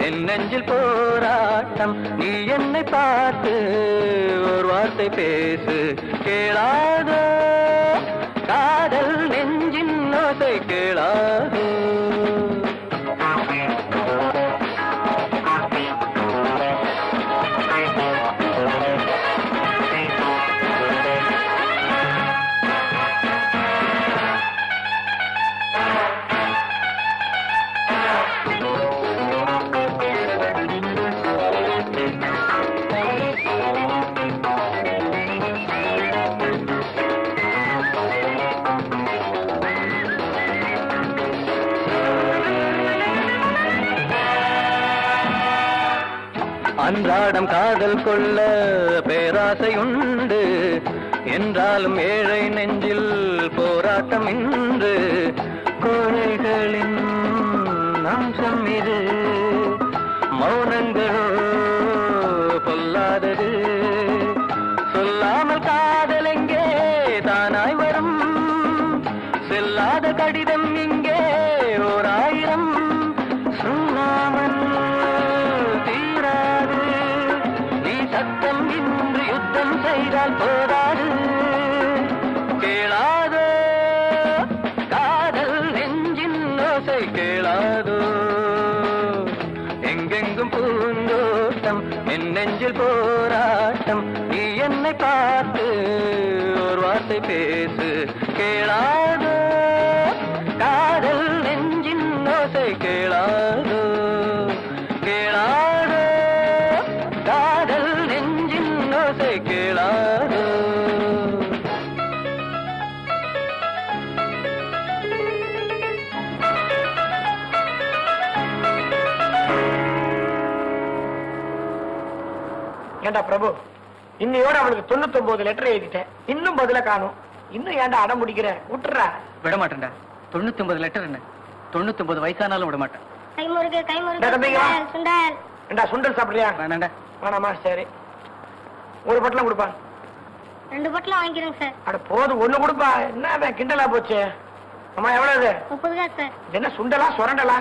என் நெஞ்சில் போராட்டம், நீ என்னை பார்த்து ஒரு வார்த்தை பேசு, கேளாதோ காதல் நெஞ்சின் ஓசை, கேளாதோ. அன்றாடம் காதல் கொள்ள பேராசை உண்டு, என்றாலும் ஏழை நெஞ்சில் போராட்டம் இன்று. கோழைகளின் அம்சம் இது, மௌனங்களோ பொல்லாதது. சொல்லாமல் காதல் எங்கே தானாய் வரும், செல்லாத கடிதம் இங்கே ஓர் 1000. நெஞ்சில் போராட்டம். நீ என்னை பார்த்து ஒரு வார்த்தை பேசு, கேளாதோ காதல் நெஞ்சின் ஓசை, கேளாதோ கேளாதோ காதல் நெஞ்சின் ஓசை, கேளாதோ. ஏண்டா பிரபு, இன்னையோட அவனுக்கு 99 லெட்டர் எழுதிட்டேன், இன்னும் பதில காணும். இன்னும் ஏண்டா அடம் முடிக்கிற, விட்டுறா. விட மாட்டேன்டா, 99 லெட்டர் என்ன, 99 வயசானாலும் விட மாட்டேன். சுண்டல் சாப்பிடுறியா? வேணாண்டா. வேணாமா? சரி, ஒரு பொட்டலம் கொடுப்பா. 2 பொட்டலம் வாங்கிக்கிறேன் சார். அட போதும், 1 கொடுப்பா. என்ன கிண்டலா போச்சு? அம்மா எவ்வளவு? 30 சார். என்ன சுண்டலா சுரண்டலா?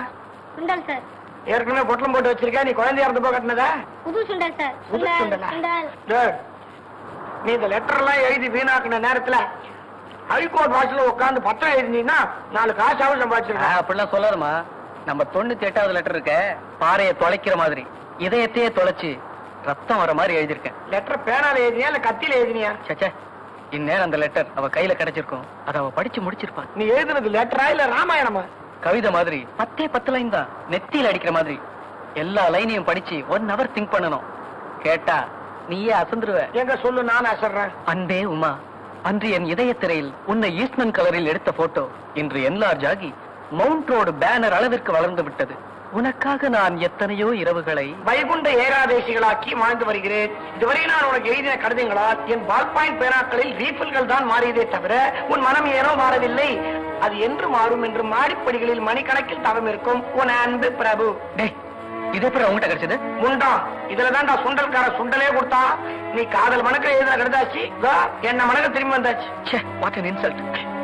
சுண்டல் சார். ஏற்கனவே பொட்டலம் போட்டு வச்சிருக்கா, நீ குழந்தையா இருந்து போக கட்டினதா? புது சுண்டல் சார். புது சுண்டலா? நீ இந்த லெட்டர் எல்லாம் எழுதி வீணாக்குன நேரத்துல ஹைகோர்ட் வாசல உட்காந்து பத்திரம் எழுதினா 4 காசாவது சம்பாதிச்சிருக்கேன். அப்படிலாம் சொல்லாதமா. நம்ம 98வது லெட்டர் இருக்க, பாறையை தொலைக்கிற மாதிரி இதயத்தையே தொலைச்சு ரத்தம் வர மாதிரி எழுதிருக்கேன். லெட்டர் பேனால எழுதினியா இல்ல கத்தியில எழுதினியா? சச்சா, இந்நேரம் அந்த லெட்டர் அவ கையில கிடைச்சிருக்கும், அதை அவ படிச்சு முடிச்சிருப்பான். நீ எழுதுனது லெட்டரா இல்ல ராமாயணமா? கவிதை மாதிரி 10 லைன் தான், நெத்தியில் அடிக்கிற மாதிரி. எல்லா லைனையும் படிச்சு 1 hour திங்க் பண்ணணும். கேட்டா நீயே அசந்துருவ. எங்க சொல்லு, நான் அசறேன். அன்பே உமா, அன்று என் இதய திரையில் உன்னை ஈஸ்ட்மன் கலரில் எடுத்த போட்டோ இன்று என்லார்ஜ் ஆகி மவுண்ட் ரோடு பேனர் அளவிற்கு வளர்ந்து விட்டது. உனக்காக நான் எத்தனையோ இரவுகளை வைகுண்ட ஏகாதேசிகளாக்கி வாழ்ந்து வருகிறேன். இதுவரை நான் உனக்கு எழுதின கடிதங்களால் என் பால்பாயின் பேனாக்களில் ரீஃபில்கள் தான் மாறியதே தவிர உன் மனம் ஏனோ மாறவில்லை. அது என்று மாறும் என்று மாடிப்படிகளில் மணிக்கணக்கில் தவம் இருக்கும் உன் அன்பு பிரபு. இதே பேர் அவங்ககிட்ட கிடைச்சது முண்டா. இதுலதான்டா சுண்டல்கார சுண்டலே கொடுத்தா. நீ காதல் மணக்க எழுதின கடிதாச்சு, என்ன மணக்க திரும்பி வந்தாச்சு. இன்சல்ட்.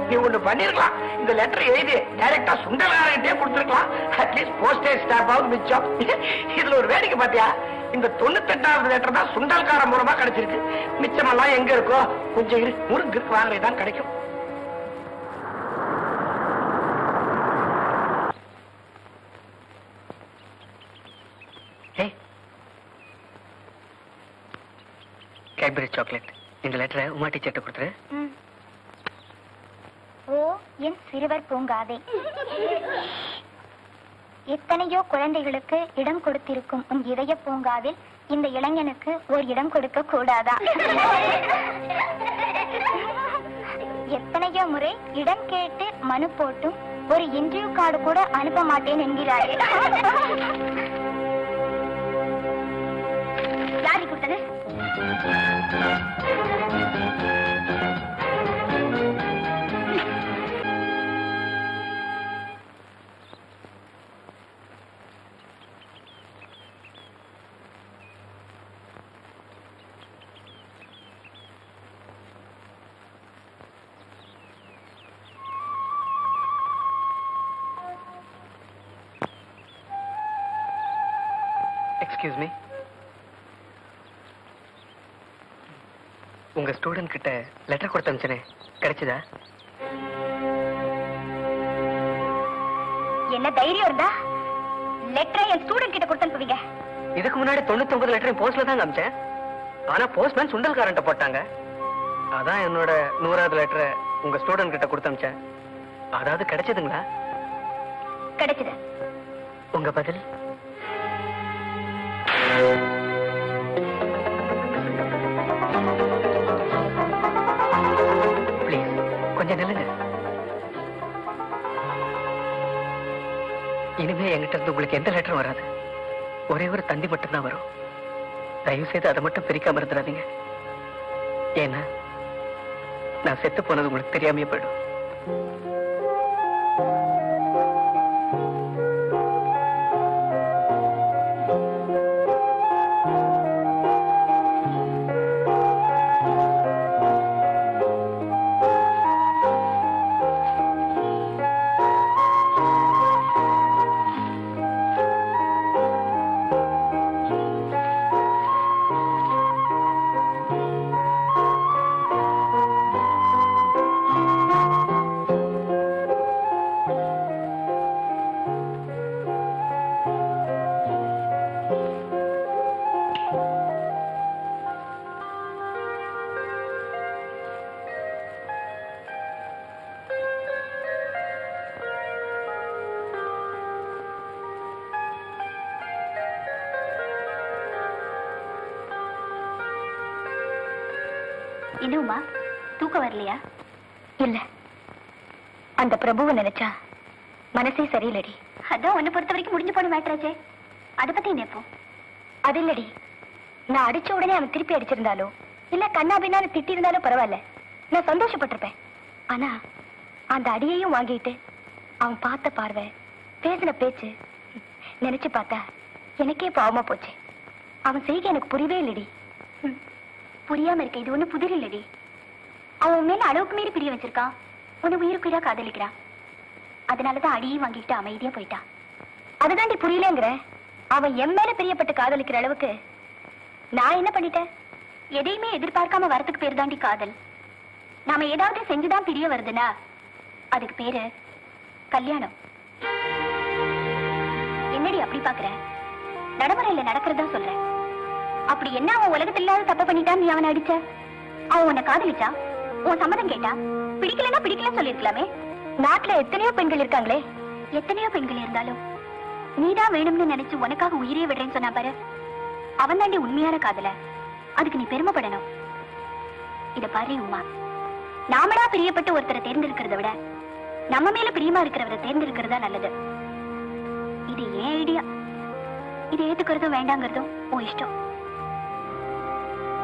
நீ ஒண்ணு பண்ணிருக்கலாம், இந்த லெட்டர் எழுதி டைரக்டா சுண்டல்காரே கொடுத்துருக்கலாம். அட்லீஸ்ட் போஸ்டேஜ் ஸ்டாம்ப் ஆகும் மிச்சம். இதுல ஒரு வேடிக்கை பாத்தியா, இந்த 98வது லெட்டர் தான் சுண்டல்கார மூலமா கிடைச்சிருக்கு. மிச்சமெல்லாம் எங்க இருக்கோ, கொஞ்சம் முருங்கு வாங்கறே தான் கிடைக்கும். Cadbury chocolate. இந்த லெட்டரை உமா டீச்சர்ட்ட கொடுத்துரு. ஓ என் சிறுவர் பூங்காவே, எத்தனையோ குழந்தைகளுக்கு இடம் கொடுத்திருக்கும் உன் இதய பூங்காவில் இந்த இளைஞனுக்கு ஒரு இடம் கொடுக்க கூடாதா? எத்தனையோ முறை இடம் கேட்டு மனு போட்டும் ஒரு இன்டர்வியூ கார்டு கூட அனுப்ப மாட்டேன் என்கிறாயே. யாரு கொடுத்தது? Excuse me. உங்க ஸ்டூடண்ட் கிட்ட லெட்டர் கொடுத்து அனுப்பிச்சனே, கிடைச்சதா? என்ன தைரியம் இருந்தா லெட்டரை என் ஸ்டூடண்ட் கிட்ட கொடுத்து அனுப்புவீங்க? இதுக்கு முன்னாடி 99 லெட்டரையும் போஸ்ட்ல தான் அனுப்பிச்சேன். ஆனா போஸ்ட்மேன் சுண்டல்காரன்ட்ட போட்டாங்க. அதான் என்னோட 100வது லெட்டரை உங்க ஸ்டூடண்ட் கிட்ட கொடுத்து அனுப்பிச்சேன். அதாவது கிடைச்சதுங்களா? கிடைச்சது. உங்க பதில்? இனிமே என்கிட்ட இருந்து உங்களுக்கு எந்த லெட்டரும் வராது. ஒரே ஒரு தந்தி மட்டும்தான் வரும். தயவு செய்து அதை மட்டும் பிரிக்காம இருந்துடாதீங்க. ஏன்னா நான் செத்து போனது உங்களுக்கு தெரியாமையே போயிடும். என்ன உமா, தூக்கம் வரலையா? இல்ல, அந்த பிரபுவை நினைச்சா மனசே சரியில்லடி. அதான் உன்னை பொறுத்த வரைக்கும் முடிஞ்சு போன மேட்டராச்சே, அதை பத்தி நினைப்போம். அது இல்லடி, நான் அடிச்ச உடனே அவன் திருப்பி அடிச்சிருந்தாலும் இல்ல கண்ணா பின்னாலும் திட்டி இருந்தாலும் பரவாயில்ல, நான் சந்தோஷப்பட்டிருப்பேன். ஆனா அந்த அடியையும் வாங்கிட்டு அவன் பார்த்த பார்வை, பேசின பேச்சு நினைச்சு பார்த்தா எனக்கே பாவமா போச்சு. அவன் செய்க எனக்கு புரியவே இல்லடி. புரியாம இருக்க, இது ஒண்ணு புதிர் இல்லடி. அவன் மேல அளவுக்கு மீறி பிரிய வச்சிருக்கான், உன்னை உயிருக்குயிரா காதலிக்கிறான். அதனாலதான் அடியும் வாங்கிட்டு அமைதியா போயிட்டான். அதுதான் நீ புரியலங்கிற. அவன் என் மேல பிரியப்பட்டு காதலிக்கிற அளவுக்கு நான் என்ன பண்ணிட்டேன்? எதையுமே எதிர்பார்க்காம வரத்துக்கு பேர் தாண்டி காதல். நாம ஏதாவது செஞ்சுதான் பிரிய வருதுன்னா அதுக்கு பேரு கல்யாணம். என்னடி அப்படி பாக்குற? நடைமுறையில நடக்கிறதா சொல்றேன். அப்படி என்ன அவன் உலகத்துல இல்லாத தப்பு பண்ணிட்டான் நீ அவனை அடிச்ச? அவன் உன்னை காதலிச்சா, உன் சம்மதம் கேட்டா, பிடிக்கலன்னா பிடிக்கலன்னு சொல்லிருக்கலாமே. நாட்டுல எத்தனையோ பெண்கள் இருக்காங்களே. எத்தனையோ பெண்கள் இருந்தாலும் நீதான் வேணும்னு நினைச்சு உனக்காக உயிரே விடுறேன்னு சொன்னா பாரு, அவன் தாண்டி உண்மையான காதல. அதுக்கு நீ பெருமைப்படணும். இத பாரு உமா, நாமளா பிரியப்பட்டு ஒருத்தரை தேர்ந்தெடுக்கிறத விட நம்ம மேல பிரியமா இருக்கிறவரை தேர்ந்தெடுக்கிறதா நல்லது. இது ஏன் ஐடியா. இதை ஏத்துக்கிறதும் வேண்டாங்கிறதும் உன் இஷ்டம்.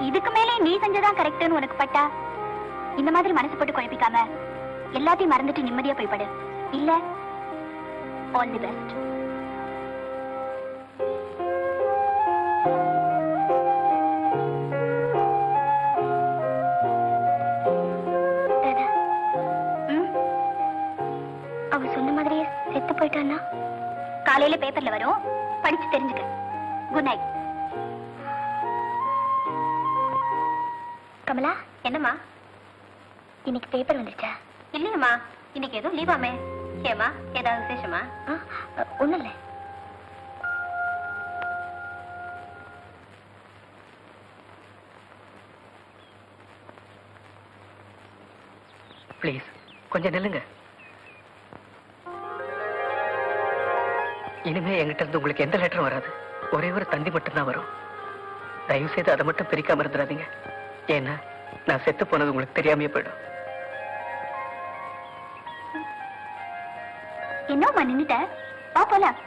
இதுக்கு மேலே நீ செஞ்சதான் கரெக்ட்னு உனக்கு பட்டா, இந்த மாதிரி மனசு போட்டு குழப்பிக்காம எல்லாத்தையும் மறந்துட்டு நிம்மதியா போய்படு. இல்ல ஆல் தி பெஸ்ட். அவ சொன்ன மாதிரியே செத்து போயிட்டான்னா? காலையில பேப்பர்ல வரும், படிச்சு தெரிஞ்சுக்க. Good night. கமலா, என்னம்மா இன்னைக்கு பேப்பர் வந்துருச்சா? இல்லையம்மா, இன்னைக்கு எதுவும் லீவாமே. ஏமா, ஏதாவது விசேஷமா? ஒண்ணும் இல்லை. ப்ளீஸ் கொஞ்சம் நில்லுங்க. இனிமே என்கிட்ட இருந்து உங்களுக்கு எந்த லெட்டரும் வராது. ஒரே ஒரு தந்தி மட்டும்தான் வரும். தயவு செய்து அதை மட்டும் பிரிக்காம இருந்துடாதீங்க. ஏன்னா நான் செத்து போனது உங்களுக்கு தெரியாம போயிடும். என்னம்மா நின்னுட்ட, வா போலாம்.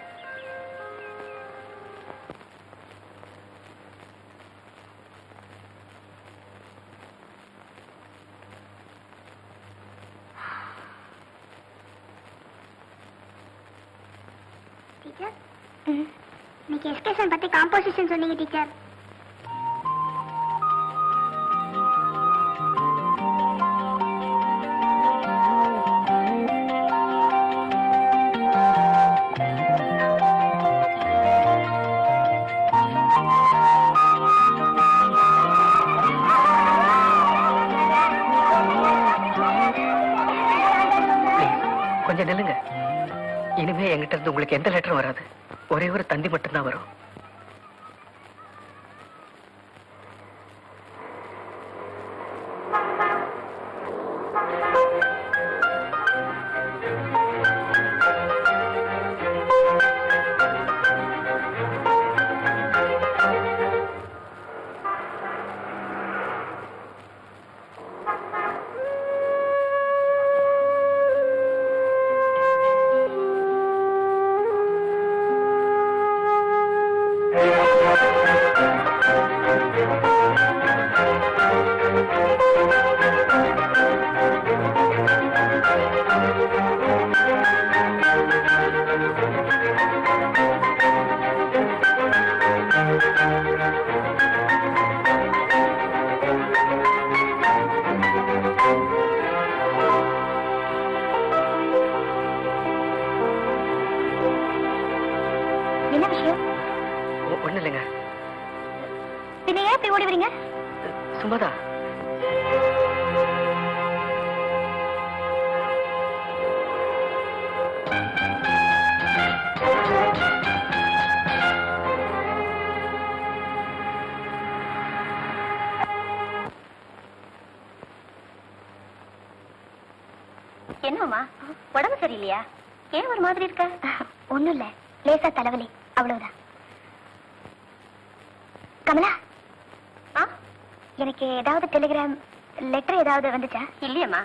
டீச்சர், இன்னைக்கு எக்ஸ்பிரஷன் பத்தி காம்போசிஷன் சொன்னீங்க டீச்சர். இனிமே என்கிட்ட இருந்து உங்களுக்கு எந்த லெட்டரும் வராது. ஒரே ஒரு தந்தி மட்டும்தான் வரும். என்னம்மா உடம்பு சரியில்லையா? ஏன் ஒரு மாதிரி இருக்க? ஒண்ணும் இல்ல, லேசா தலைவலி, அவ்வளவுதான். கமலா, எனக்கு ஏதாவது டெலிகிராம் லெட்டர் ஏதாவது வந்துச்சா? இல்லையம்மா.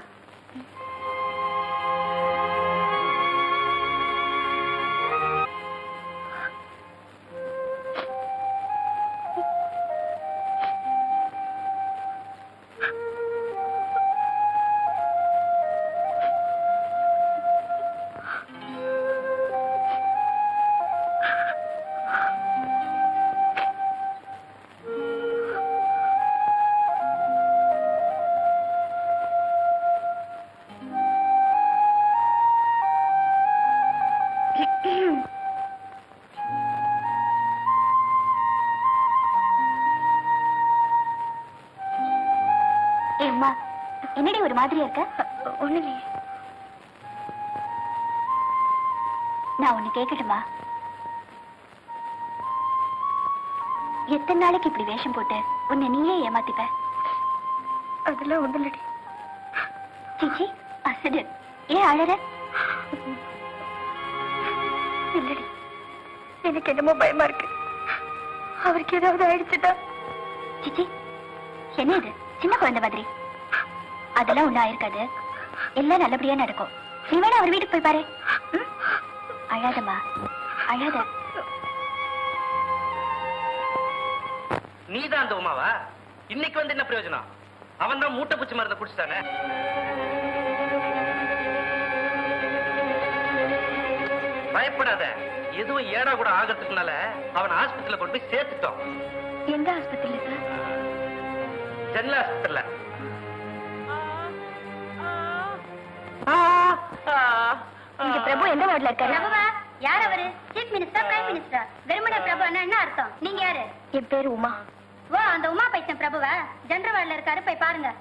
மாதிரி இருக்க ஒண்ணு இல்லையே. நான் ஒண்ணு கேக்கட்டுமா? எத்தனை நாளைக்கு இப்படி வேஷம் போட்டு உன்னை நீயே ஏமாத்திப்ப? அதெல்லாம் ஒண்ணு இல்லடி. சிச்சி அசடு, ஏன் அழற? இல்லடி, எனக்கு என்னமோ பயமா இருக்கு. அவருக்கு ஏதாவது ஆயிடுச்சுட்டா? சிச்சி, என்ன இது சின்ன குழந்தை மாதிரி? அதெல்லாம் ஒண்ணு ஆயிருக்காது, எல்லாம் நல்லபடியா நடக்கும். நீ வேணா அவர் வீட்டுக்கு போய் பாரு. அழாதம்மா, அழாத. நீதான் அந்த உமாவா? இன்னைக்கு வந்து என்ன பிரயோஜனம்? அவன் தான் மூட்டை பூச்சி மருந்தை குடிச்சுட்டானே. பயப்படாத, எதுவும் ஏடா கூட ஆகிறதுக்குனால அவன் ஆஸ்பத்திரியில கொண்டு போய் சேர்த்துட்டோம். எந்த ஆஸ்பத்திரியில சார்? ஜென்ரல் ஆஸ்பத்திரியில. இங்க பிரபு எந்த வார்டுல இருக்காரு? பிரபுவா? யார் அவரு? Chief minister, prime minister. வெறுமனே பிரபு என்ன அர்த்தம்? நீங்க யாரு? என் பேரு உமா. ஓ, அந்த உமா பையன் பிரபுவா? ஜென்ரல் வார்டுல இருக்காரு, போய் பாருங்க.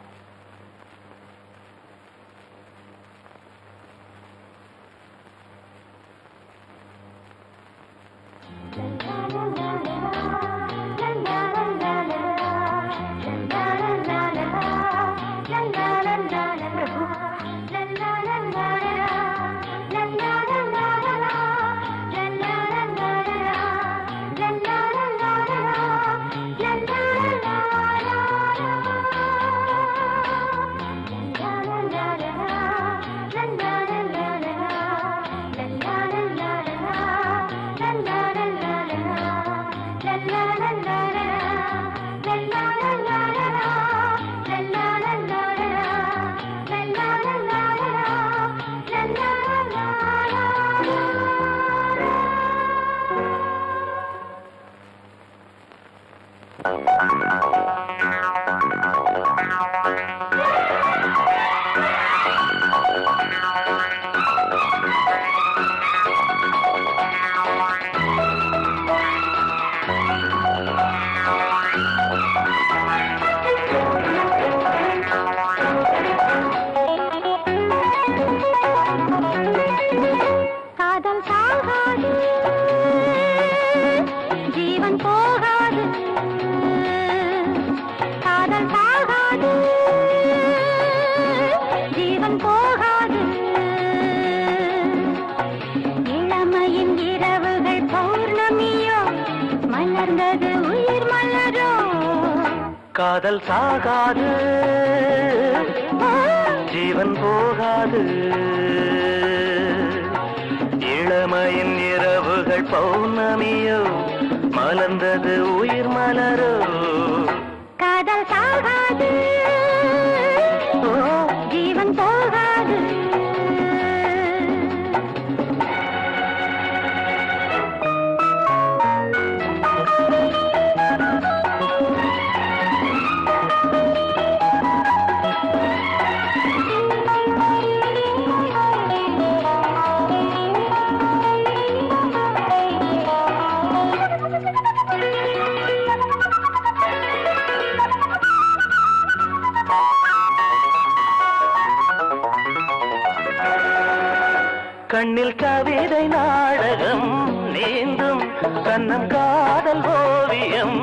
காதல் சாகாது, ஜீவன் போகாது. இளமையின் இரவுகள் பௌர்ணமியோ, மலர்ந்தது உயிர் மலரோ. காதல் சாகாது, ஜீவன் போகாது. கண்ணில் கவிதை நாடகம் நீந்தும், கண்ணம் காதல் ஓவியம்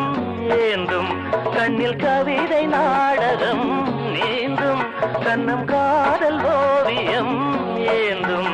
ஏந்தும். கண்ணில் கவிதை நாடகம் நீந்தும், கண்ணம் காதல் ஓவியம் ஏந்தும்.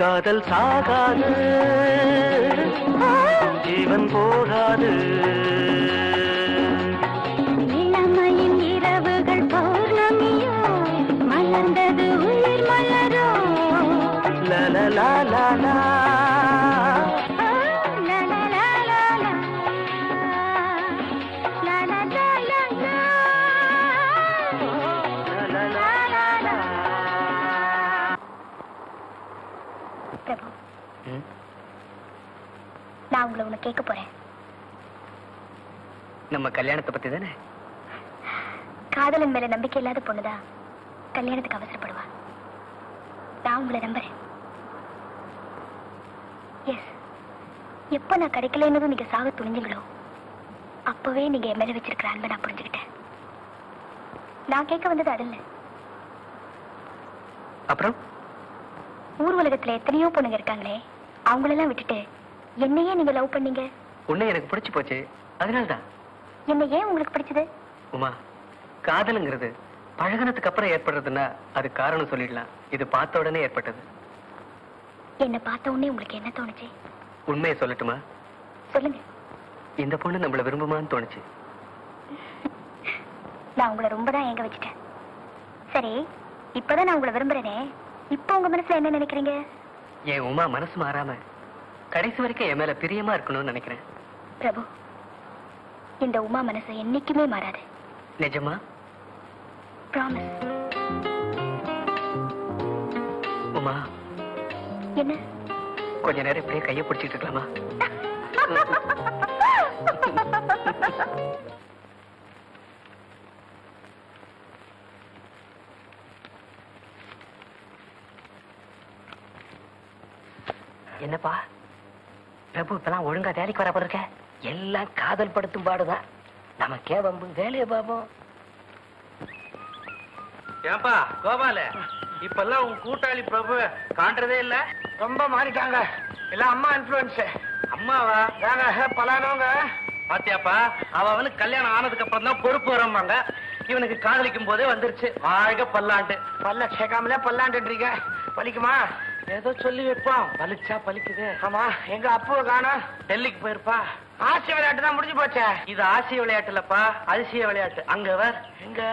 காதல் சாகாது ஜீவன் போகாது இளமையின் இரவுகள் பௌர்ணமியோ மலர்ந்தது உயிர் மலரோ லலலா லலா கேட்க போறேன். நம்ம கல்யாணத்தை பத்தி தானே? காதலன் மேல நம்பிக்கை இல்லாத பொண்ணுதா கல்யாணத்துக்கு அவசரப்படுவா. நான் உங்களை நம்புறேன். எப்ப நான் கிடைக்கலன்னதும் நீங்க சாக துணிஞ்சுங்களோ அப்பவே நீங்க என் மேல வச்சிருக்கிற அன்பை நான் புரிஞ்சுக்கிட்டேன். நான் கேட்க வந்தது அது இல்லை. அப்புறம் ஊர் உலகத்துல எத்தனையோ பொண்ணுங்க இருக்காங்களே, அவங்களெல்லாம் விட்டுட்டு என்னையே நீங்க லவ் பண்ணீங்க. உன்னை எனக்கு பிடிச்சு போச்சு, அதனாலதான். என்ன ஏன் உங்களுக்கு பிடிச்சது? உமா, காதலுங்கிறது பழகனத்துக்கு அப்புறம் ஏற்படுறதுன்னா அது காரணம் சொல்லிடலாம். இது பார்த்த உடனே ஏற்பட்டது. என்ன பார்த்த உடனே உங்களுக்கு என்ன தோணுச்சு? உண்மையை சொல்லட்டுமா? சொல்லுங்க. இந்த பொண்ணு நம்மள விரும்புமான்னு தோணுச்சு. நான் உங்களை ரொம்பதான் ஏங்க வச்சுட்டேன். சரி, இப்பதான் நான் உங்களை விரும்புறேனே, இப்ப உங்க மனசுல என்ன நினைக்கிறீங்க? ஏன் உமா, மனசு மாறாம கடைசி வரைக்கும் என் மேல பிரியமா இருக்கணும்னு நினைக்கிறேன். பிரபு, இந்த உமா மனசு என்னைக்குமே மாறாது. நிஜமா? பிராமிஸ். உமா, என்ன கொஞ்ச நேரம் இப்படியே கையை பிடிச்சிட்டு இருக்கலாமா? என்னப்பா பிரபு, இப்பெல்லாம் ஒழுங்கா வேலைக்கு வர போற? எல்லாம் காதல் படுத்தும் பாடுதான். நமக்கே வம்பு, வேலையை பாப்போம். ஏன்பா கோபால, இப்பெல்லாம் உங்க கூட்டாளி பிரபு காண்றதே இல்ல, ரொம்ப மாறிட்டாங்க. எல்லாம் அம்மா இன்ஃபுளுன்ஸ். அம்மாவா? பலானவங்க பாத்தியாப்பா, அவனுக்கு கல்யாணம் ஆனதுக்கு அப்புறம் தான் பொறுப்பு வரம்பாங்க. இவனுக்கு காதலிக்கும் போதே வந்துருச்சு. வாழ்க பல்லாண்டு. பல்ல கேட்காமல பல்லாண்டுன்றீங்க, பலிக்குமா? ஏதோ சொல்லி வைப்போம், பலிச்சா பலிக்குது. ஆமா, எங்க அப்புவ காணோம், டெல்லிக்கு போயிருப்பா. ஆசிய விளையாட்டு தான் முடிஞ்சு போச்சே. இது ஆசிய விளையாட்டு இல்லப்பா, அதிசய விளையாட்டு. அங்க வர் எங்க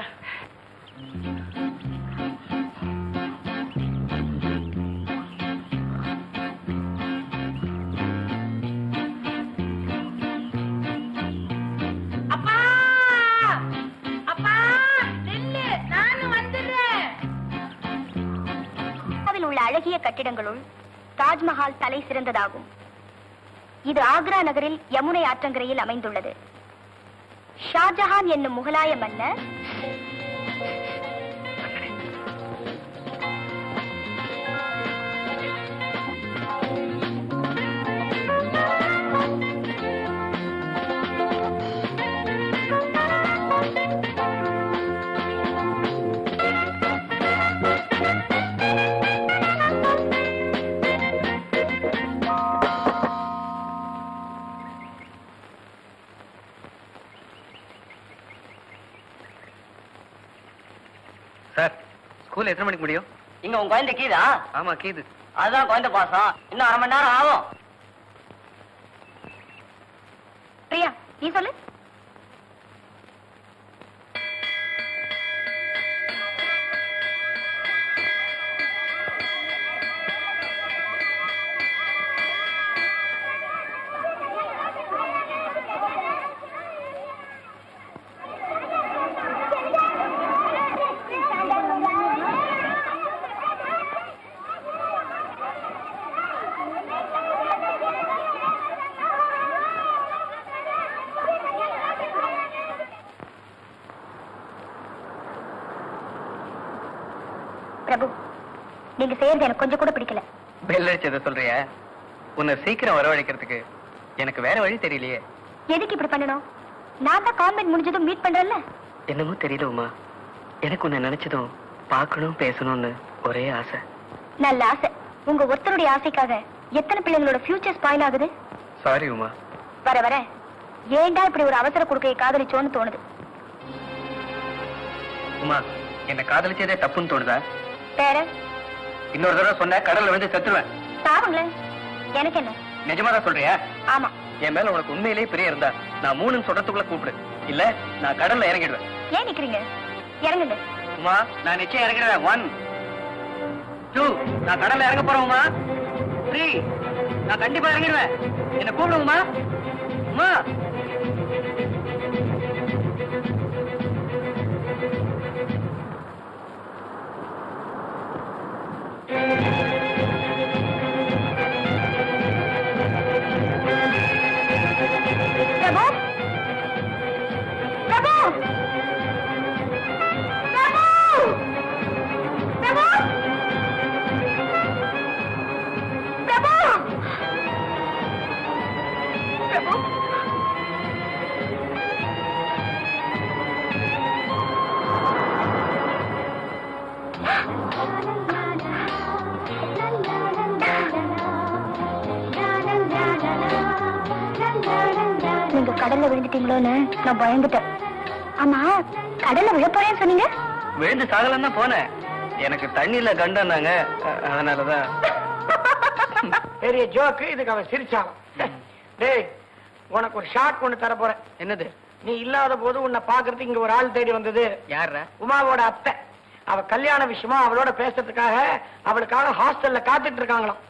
அழகிய கட்டிடங்களுள் தாஜ்மஹால் தலை சிறந்ததாகும். இது ஆக்ரா நகரில் யமுனை ஆற்றங்கரையில் அமைந்துள்ளது. ஷாஜஹான் என்னும் முகலாய மன்னர் சார், ஸ்கூல் எத்தனை மணிக்கு முடியும்? இங்க உங்க குழந்தை கீதா? ஆமா கீது. அதுதான் குழந்தை பாசம். இன்னும் அரை மணி நேரம் ஆகும். பிரியா நீ சொல்லு. நீங்க செய்யறது எனக்கு கொஞ்சம் கூட பிடிக்கல. பெல் அடிச்சதை சொல்றியா? உன்னை சீக்கிரம் வரவழைக்கிறதுக்கு எனக்கு வேற வழி தெரியலையே. எதுக்கு இப்படி பண்ணணும்? நான் தான் கான்வென்ட் முடிஞ்சதும் மீட் பண்றேன்ல. என்னமோ தெரியல உமா, எனக்கு உன்னை நினைச்சதும் பார்க்கணும் பேசணும்னு ஒரே ஆசை. நல்ல ஆசை. உங்க ஒருத்தருடைய ஆசைக்காக எத்தனை பிள்ளைங்களோட ஃபியூச்சர் ஸ்பாயில் ஆகுது. சாரி உமா, வர வர ஏண்டா இப்படி ஒரு அவசர கொடுக்கையை காதலிச்சோன்னு தோணுது. உமா, என்னை காதலிச்சதே தப்புன்னு தோணுதா? வேற இன்னொரு தடவை சொன்ன கடல்ல வந்து செத்துருவேன். பாருங்களேன், எனக்கு என்ன? நிஜமாதான் சொல்றியா? ஆமா. என் மேல உனக்கு உண்மையிலேயே பிரிய இருந்தா நான் 3 சொல்றதுக்குள்ள கூப்பிடு, இல்ல நான் கடல்ல இறங்கிடுவேன். ஏன் நிக்கிறீங்க? இறங்குங்க. உமா, நான் நிச்சயம் இறங்கிடுவேன். 1 2 நான் கடல்ல இறங்க போறேன். உமா 3 நான் கண்டிப்பா இறங்கிடுவேன். என்ன கூப்பிடு உமா. உமா கடல்ல விழுந்துட்டீங்களோன்னு நான் பயந்துட்டேன். ஆமா, கடல்ல விழ போறேன்னு சொன்னீங்க. விழுந்து சாகலன்னா போனேன். எனக்கு தண்ணியில கண்டாங்க, அதனாலதான். பெரிய ஜோக்கு இதுக்கு அவன் சிரிச்சாலும். டேய், உனக்கு ஒரு ஷார்ட் ஒண்ணு தர போறேன். என்னது? நீ இல்லாத போது உன்னை பாக்குறதுக்கு இங்க ஒரு ஆள் தேடி வந்தது. யாரா? உமாவோட அத்தை. அவ கல்யாண விஷயமா அவளோட பேசுறதுக்காக அவளுக்காக ஹாஸ்டல்ல காத்துட்டு இருக்காங்களாம்.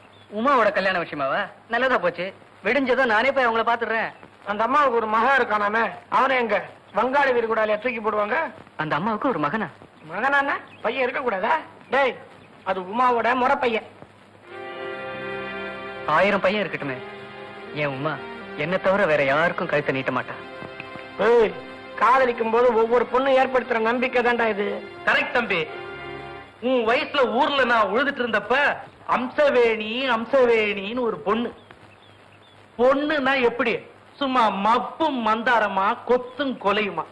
உமாவோட கல்யாண விஷயமாவா? நல்லதா போச்சு. விடிஞ்சதும் நானே போய் அவங்கள பாத்துடுறேன். அந்த அம்மாவுக்கு ஒரு மகன் இருக்கானாமே, அவனை எங்க வங்காளி வீரகுடால தூக்கி போடுவாங்க. அந்த அம்மாவுக்கு ஒரு மகனா? மகனான பையன் இருக்க கூடாதா? டேய், அது உமாவோட முறை பையன். 1000 பையன் இருக்கட்டுமே, என் உமா என்ன தவிர வேற யாருக்கும் கழுத்தை நீட்ட மாட்டான். காதலிக்கும் போது ஒவ்வொரு பொண்ணும் ஏற்படுத்துற நம்பிக்கை தான்டா இது. கரெக்ட் தம்பி. உன் வயசுல ஊர்ல நான் உழுதுட்டு இருந்தப்ப அம்சவேணி அம்சவேணின்னு ஒரு பொண்ணு. பொண்ணுன்னா எப்படி? சும்மா மப்பும் மந்தாரமா கொத்தும் கொலையுமா.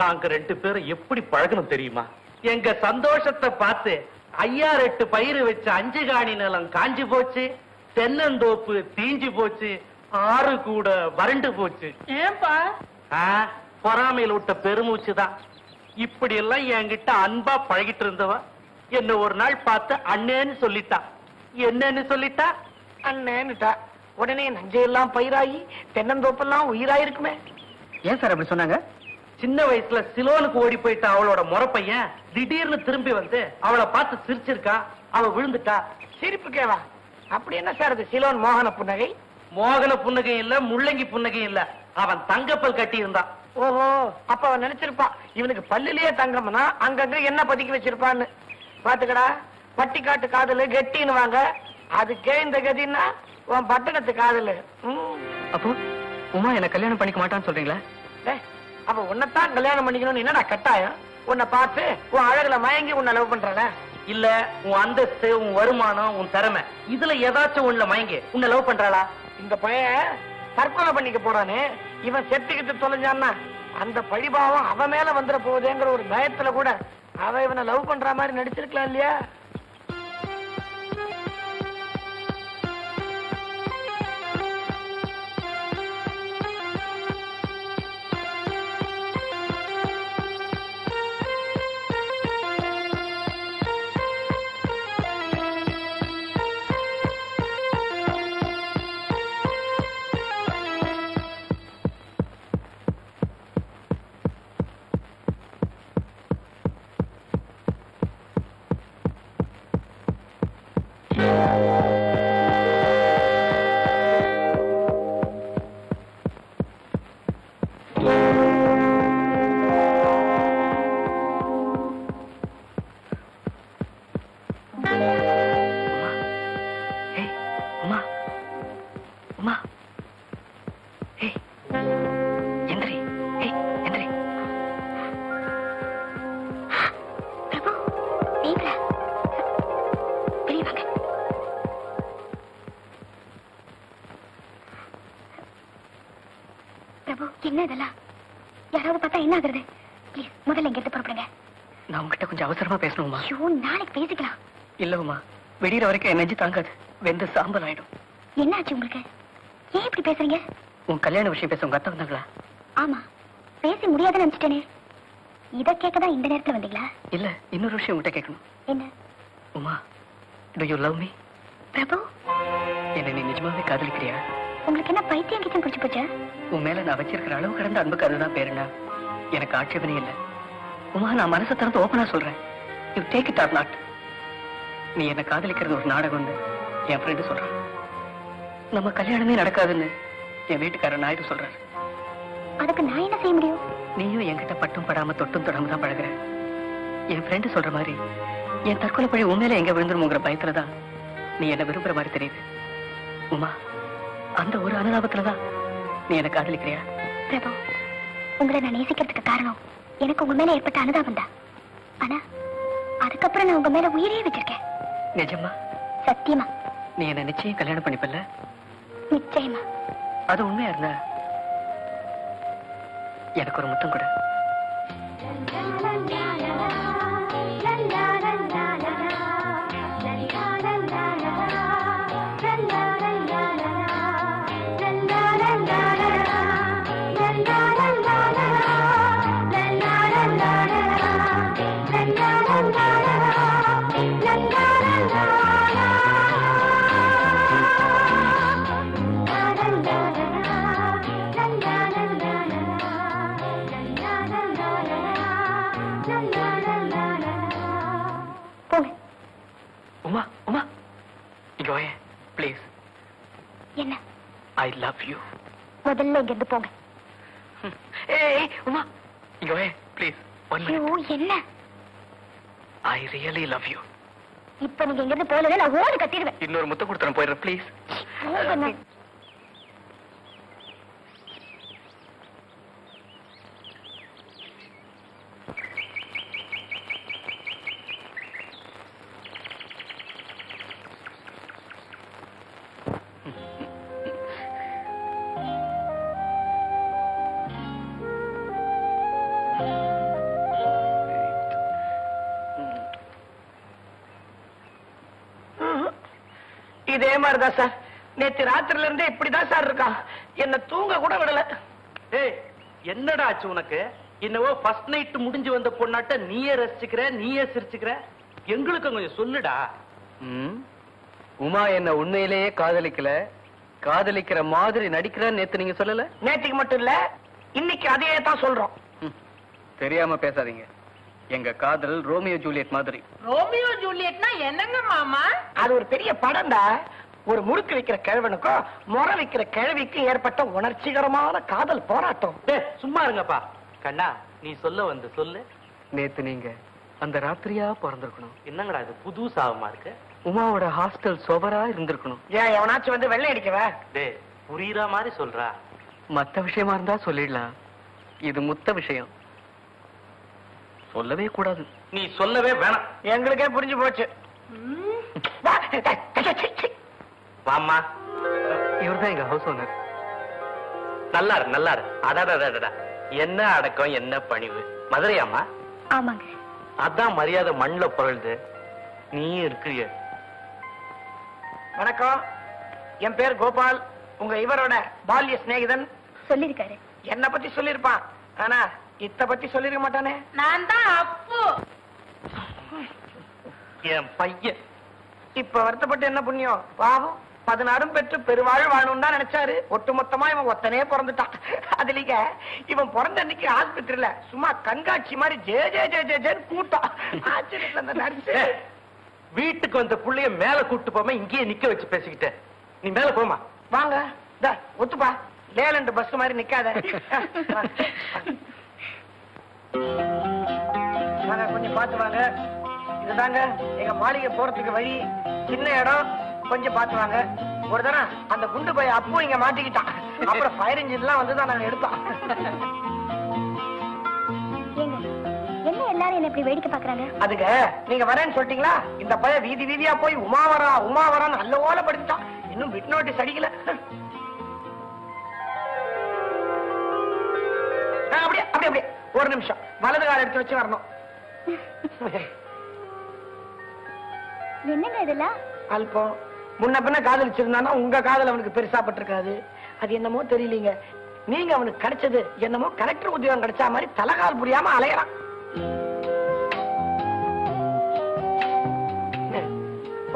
நாங்க 2 பேரும் எப்படி பழகணும் தெரியுமா? எங்க சந்தோஷத்தை பார்த்து 5-6 பயிர் வச்சு 5 காணி நிலம் காஞ்சு போச்சு, தென்னந்தோப்பு தீஞ்சு போச்சு, ஆறு கூட வறண்டு போச்சு. ஏன்பா? பொறாமையில் விட்ட பெருமூச்சுதான். இப்படி எல்லாம் என்கிட்ட அன்பா பழகிட்டு இருந்தவ என்ன ஒரு நாள் பார்த்து அண்ணேன்னு சொல்லிட்டா. என்னன்னு சொல்லிட்டா? அண்ணேன்னுட்டா. உடனே நஞ்சையெல்லாம் பயிராகி தென்னந்தோப்பெல்லாம் உயிராயிருக்குமே. ஏன் சார் அப்படி சொன்னாங்க? சின்ன வயசுல சிலோனுக்கு ஓடி போயிட்டா அவளோட முறை பையன். திடீர்னு திரும்பி வந்து அவளை பார்த்து சிரிச்சிருக்கா, அவ விழுந்துட்டா. சிரிப்பு கேவா? அப்படி என்ன சார் அது? சிலோன் மோகன புன்னகை. மோகன புன்னகை இல்ல, முள்ளங்கி புன்னகை இல்ல, அவன் தங்கப்பல் கட்டி இருந்தான். ஓஹோ, அப்ப அவன் நினைச்சிருப்பான் இவனுக்கு பல்லிலேயே தங்கம்னா அங்கங்க என்ன பதுக்கி வச்சிருப்பான்னு. பாத்துக்கடா, பட்டிக்காட்டு காதலு கெட்டின்னு வாங்க, அதுக்கே இந்த கதின்னா உன் பட்டணத்து காதலு. அப்போ உமா என்ன கல்யாணம் பண்ணிக்க மாட்டான்னு சொல்றீங்களா? அப்ப உன்னைத்தான் கல்யாணம் பண்ணிக்கணும்னு என்னடா கட்டாயம்? உன்னை பார்த்து உன் அழகுல மயங்கி உன்னை லவ் பண்றால இல்ல, உன் அந்தஸ்து, உன் வருமானம், உன் திறமை, இதுல ஏதாச்சும் உன்னை மயங்கி உன்னை லவ் பண்றாளா? இந்த பையன் தற்கொலை பண்ணிக்க போறானே, இவன் செத்துக்கிட்டு தொலைஞ்சான்னா அந்த பழிபாவம் அவன் மேல வந்துட போகுதுங்கிற ஒரு பயத்துல கூட அவ இவனை லவ் பண்ற மாதிரி நடிச்சிருக்கலாம் இல்லையா? பார்த்தா என்ன ஆகுறது? ப்ளீஸ் முதல்ல எங்கிருந்து புறப்படுங்க. நான் உங்ககிட்ட கொஞ்சம் அவசரமா பேசணுமா? ஐயோ நாளைக்கு பேசிக்கலாம். இல்லவுமா, வெடிகிற வரைக்கும் எனர்ஜி தாங்காது, வெந்து சாம்பல் ஆயிடும். என்ன ஆச்சு உங்களுக்கு? ஏன் இப்படி பேசுறீங்க? உன் கல்யாண விஷயம் பேச உங்க அத்தை வந்தாங்களா? ஆமா, பேசி முடியாதுன்னு நினைச்சிட்டேனே. இதை கேட்கதான் இந்த நேரத்துல வந்தீங்களா? இல்ல, இன்னொரு விஷயம் உங்ககிட்ட கேட்கணும். என்ன? Uma, do you love me? பிரபு, என்ன நீ நிஜமாவே காதலிக்கிறியா? உங்களுக்கு என்ன பைத்தியம் கிச்சம் குடிச்சு போச்சா? உன் மேல நான் வச்சிருக்கிற அளவு கடந்த அன்புக்கு அதுதான் பேருண்ணா. எனக்கு ஆட்சேபனே இல்லை உமா, நான் மனசை திறந்து ஓப்பனா சொல்றேன். You take it or not. நீ என்ன காதலிக்கிறது ஒரு நாடகம் என் ஃப்ரெண்டு சொல்றான். நம்ம கல்யாணமே நடக்காதுன்னு என் வீட்டுக்காரர் நாயுடு சொல்றாரு. அதுக்கு நான் என்ன செய்ய முடியும்? நீயும் என்கிட்ட பட்டும் படாம தொட்டும் தொடாம தான் பழகுற. என் ஃப்ரெண்டு சொல்ற மாதிரி என் தற்கொலை பழி உண்மையில எங்க விழுந்துருமோங்கிற பயத்துலதான் நீ என்ன விரும்புற மாதிரி தெரியுது உமா. அந்த ஒரு அனுதாபத்துலதான் நீ என்ன காதலிக்கிறியா? பிரபு, உங்களை நான் நேசிக்கிறதுக்கு காரணம் எனக்கு உங்க மேல ஏற்பட்ட அனுதாபம் தான். ஆனா அதுக்கப்புறம் நான் உங்க மேல உயிரே வச்சிருக்கேன். நிஜமா? சத்தியமா. நீ என்ன நிச்சயம் கல்யாணம் பண்ணிப்பல்ல? நிச்சயமா. அது உண்மையா இருந்தா எனக்கு ஒரு முத்தம் கூட. I love you. முதல்ல இங்கிருந்து போங்க. ஏய் உமா, இங்க வா ப்ளீஸ். ஐயோ என்ன? I really love you. இப்போ நீங்க இங்கிருந்து போலவே நான் ஓடி கட்டிடுவேன். இன்னொரு முத்த கொடுத்தறேன், போயிடுற ப்ளீஸ். இதே மாதிரிதான் சார் நேற்று ராத்திரில இருந்தே இப்படிதான் சார் இருக்கான். என்ன தூங்க கூட விடல. ஏய் என்னடா ஆச்சு உனக்கு? என்னவோ ஃபர்ஸ்ட் நைட் முடிஞ்சு வந்த பொண்ணாட்ட நீயே ரசிச்சுக்கிற, நீயே சிரிச்சுக்கிற, எங்களுக்கு கொஞ்சம் சொல்லுடா. உமா என்ன உண்மையிலேயே காதலிக்கல, காதலிக்கிற மாதிரி நடிக்கிறேன்னு நேத்து நீங்க சொல்லல? நேற்றுக்கு மட்டும் இல்ல, இன்னைக்கு அதையே தான் சொல்றோம். தெரியாம பேசாதீங்க. எங்க காதல் ரோமியோ ஜூலியட் மாதிரி. ரோமியோ ஜூலியட்னா என்னங்க மாமா? அது ஒரு பெரிய படம்டா. ஒரு முறுக்கு வைக்கிற கிழவனுக்கும் முறை வைக்கிற கிழவிக்கும் ஏற்பட்ட உணர்ச்சிகரமான காதல் போராட்டம். சும்மா இருங்கப்பா. கண்ணா, நீ சொல்ல வந்து சொல்லு. நேத்து நீங்க அந்த ராத்திரியா பிறந்திருக்கணும். என்னங்கடா இது புது சாபமா இருக்கு? உமாவோட ஹாஸ்டல் சுவரா இருந்திருக்கணும். ஏன் எவனாச்சும் வந்து வெள்ளை அடிக்கவா? புரியுற மாதிரி சொல்றா. மத்த விஷயமா இருந்தா சொல்லிடலாம், இது முத்த விஷயம், சொல்லவே கூடாது. நீ சொல்லவே வேணாம். எங்களுக்கே புரிஞ்சு போச்சு. வாம்மா. இவர்தான் எங்க ஹவுஸ் ஓனர். நல்லாரு நல்லாரு. அடாடா, என்ன அடக்கம் என்ன பணிவு. மதுரையாமா? ஆமாங்க. அதான் மரியாதை மண்ல புரழுது, நீ இருக்கிற. வணக்கம், என் பேர் கோபால். உங்க இவரோட பால்ய சிநேகிதன் சொல்லிருக்காரு. என்ன பத்தி சொல்லிருப்பான், ஆனா இத்த பத்தி சொல்லிருக்க மாட்டானே. நான் தான் அப்பு, என் பையன். இப்ப வருத்தப்பட்டு என்ன புண்ணியம்? பாவம், 16 பெற்று பெருவாழ் வாணும் தான் நினைச்சாரு. ஒட்டுமொத்தமா இவன் ஒத்தனே பிறந்துட்டான். அதுலீங்க இவன் பிறந்த அன்னைக்கு ஆஸ்பத்திரியில சும்மா கண்காட்சி மாதிரி ஜே ஜே ஜே ஜே ஜேன்னு கூட்டான். ஆச்சரியத்துல அந்த நர்ஸு வீட்டுக்கு வந்த பிள்ளைய மேல கூப்பிட்டு போமா, இங்கேயே நிக்க வச்சு பேசிக்கிட்ட. நீ மேல போமா. வாங்க, இந்த ஒத்துப்பா, லேலண்டு பஸ் மாதிரி நிக்காத. கொஞ்சம் பார்த்து வாங்க. இதுதாங்க எங்க மாளிகை போறதுக்கு வழி. சின்ன இடம், கொஞ்சம் பார்த்து வாங்க. ஒரு தானே அந்த குண்டு போய் அப்போ இங்க மாட்டிக்கிட்டான். அப்புறம் ஃபயர் இன்ஜின் எல்லாம் வந்துதான் நாங்க எடுத்தோம். என்ன எல்லாரும் என்ன இப்படி வேடிக்கை பாக்குறாங்க? அதுக்கு நீங்க வரேன்னு சொல்லிட்டீங்களா? இந்த பய வீதி வீதியா போய் உமாவரா உமாவரான்னு நல்ல ஓல படுத்துட்டான். இன்னும் விட் நோட்டீஸ் அடிக்கல. அப்படியே அப்படியே அப்படியே ஒரு நிமிஷம் வலது கால் எடுத்து வச்சு வரணும். என்னங்க இதெல்லாம் அல்பம் முன்ன பின்ன காதலிச்சிருந்தானா உங்க காதல் அவனுக்கு பெருசாப்பட்டிருக்காது. அது என்னமோ தெரியலீங்க, நீங்க அவனுக்கு கிடைச்சது என்னமோ கலெக்டர் உத்தியோகம் கிடைச்சா மாதிரி தலைகால் புரியாம அலையலாம்.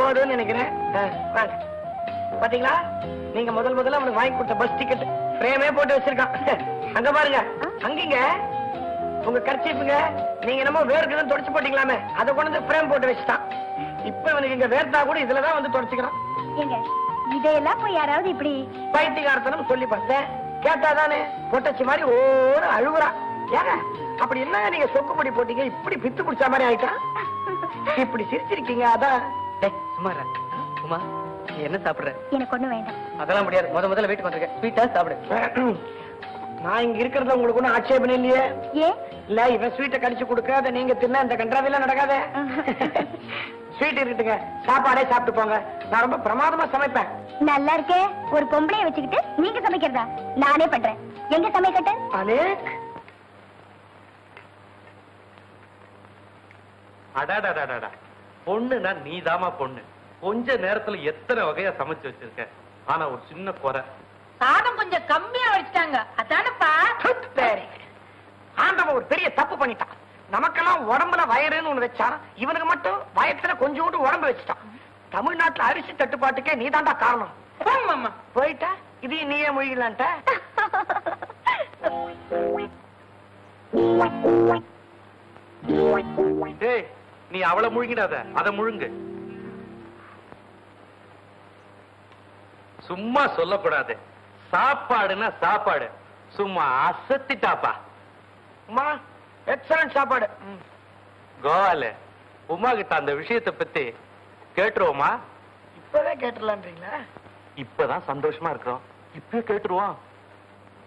போடுன்னு நினைக்கிறேன். பாத்தீங்களா நீங்க முதல் முதல்ல அவனுக்கு வாங்கி கொடுத்த பஸ் டிக்கெட் பிரேமே போட்டு வச்சிருக்கான். அங்க பாருங்க, அங்கீங்க உங்க கடிச்சிருப்பீங்க, நீங்க என்னமோ வேர்க்குன்னு தொடச்சு போட்டீங்களாமே அதை கொண்டு வந்து பிரேம் போட்டு வச்சுட்டான். இப்ப இவனுக்கு இங்க வேர்த்தா கூட இதுலதான் வந்து தொடச்சுக்கிறான். இதையெல்லாம் போய் யாராவது இப்படி பைத்தியக்காரத்தனம் சொல்லி பார்த்தேன், கேட்டாதானே பொட்டச்சி மாதிரி ஒரு அழுகுறா. ஏங்க அப்படி என்னங்க நீங்க சொக்குப்படி போட்டீங்க, இப்படி பித்து பிடிச்ச மாதிரி ஆயிட்டான், இப்படி சிரிச்சிருக்கீங்க. அதான் உமா என்ன சாப்பிடுற? எனக்கு ஒண்ணு வேண்டாம். அதெல்லாம் முடியாது, முதல்ல வீட்டுக்கு வந்துருக்கேன், ஸ்வீட்டா சாப்பிடு. நான் இங்க இருக்கிறது உங்களுக்கு ஒன்னும் ஆட்சேபனை இல்லையே? இல்ல இவன் ஸ்வீட்டை கடிச்சு கொடுக்காத நீங்க தின்ன இந்த கன்றாவில நடக்காத. ஸ்வீட் இருக்கட்டுங்க, சாப்பாடே சாப்பிட்டு போங்க. நான் ரொம்ப பிரமாதமா சமைப்பேன். நல்லா இருக்கே, ஒரு பொம்பளையை வச்சுக்கிட்டு நீங்க சமைக்கிறதா? நானே பண்றேன், எங்க சமைக்கட்ட? அடாடாடாடா, பொண்ணுனா நீதாமா பொண்ணு. கொஞ்ச நேரத்துல எத்தனை வகையா சமைச்சு வச்சிருக்க. ஆனா ஒரு சின்ன குறை, சாதம் கொஞ்சம் கம்மியா வச்சுட்டாங்க. அதானப்பா ஆண்டவன் ஒரு பெரிய தப்பு பண்ணிட்டான். நமக்கெல்லாம் உடம்புல வயறுன்னு ஒண்ணு வச்சான், இவனுக்கு மட்டும் வயத்துல கொஞ்சோண்டு உடம்பு வச்சுட்டான். தமிழ்நாட்டுல அரிசி தட்டுப்பாட்டுக்கே நீ தான்டா காரணம். போயிட்டா இதையும் நீயே மொழிகளான்ட்ட. நீ அவளை முழுங்கிடாத, அதை முழுங்கு. சும்மா சொல்லக்கூடாது, சாப்பாடுன்னா சாப்பாடு, சும்மா அசத்திட்டாப்பா. உமா எக்ஸலன்ட் சாப்பாடு. கோவாலே உமா கிட்ட அந்த விஷயத்தை பத்தி கேட்டுருவோமா? இப்பவே கேட்டுடலான்றீங்களா? இப்பதான் சந்தோஷமா இருக்கிறோம், இப்பயே கேட்டுருவோம்.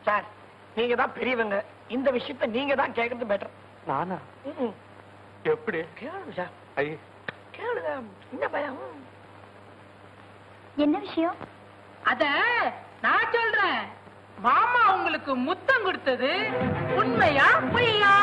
சார் நீங்க தான் பெரியவங்க, இந்த விஷயத்த நீங்க தான் கேட்கறது பெட்டர். நானா? எப்படி கேளுங்க சார். ஐயே கேளுங்க, என்ன பயம்? என்ன விஷயம்? அத நான் சொல்றேன். மாமா உங்களுக்கு முத்தம் கொடுத்தது உண்மையா பொய்யா?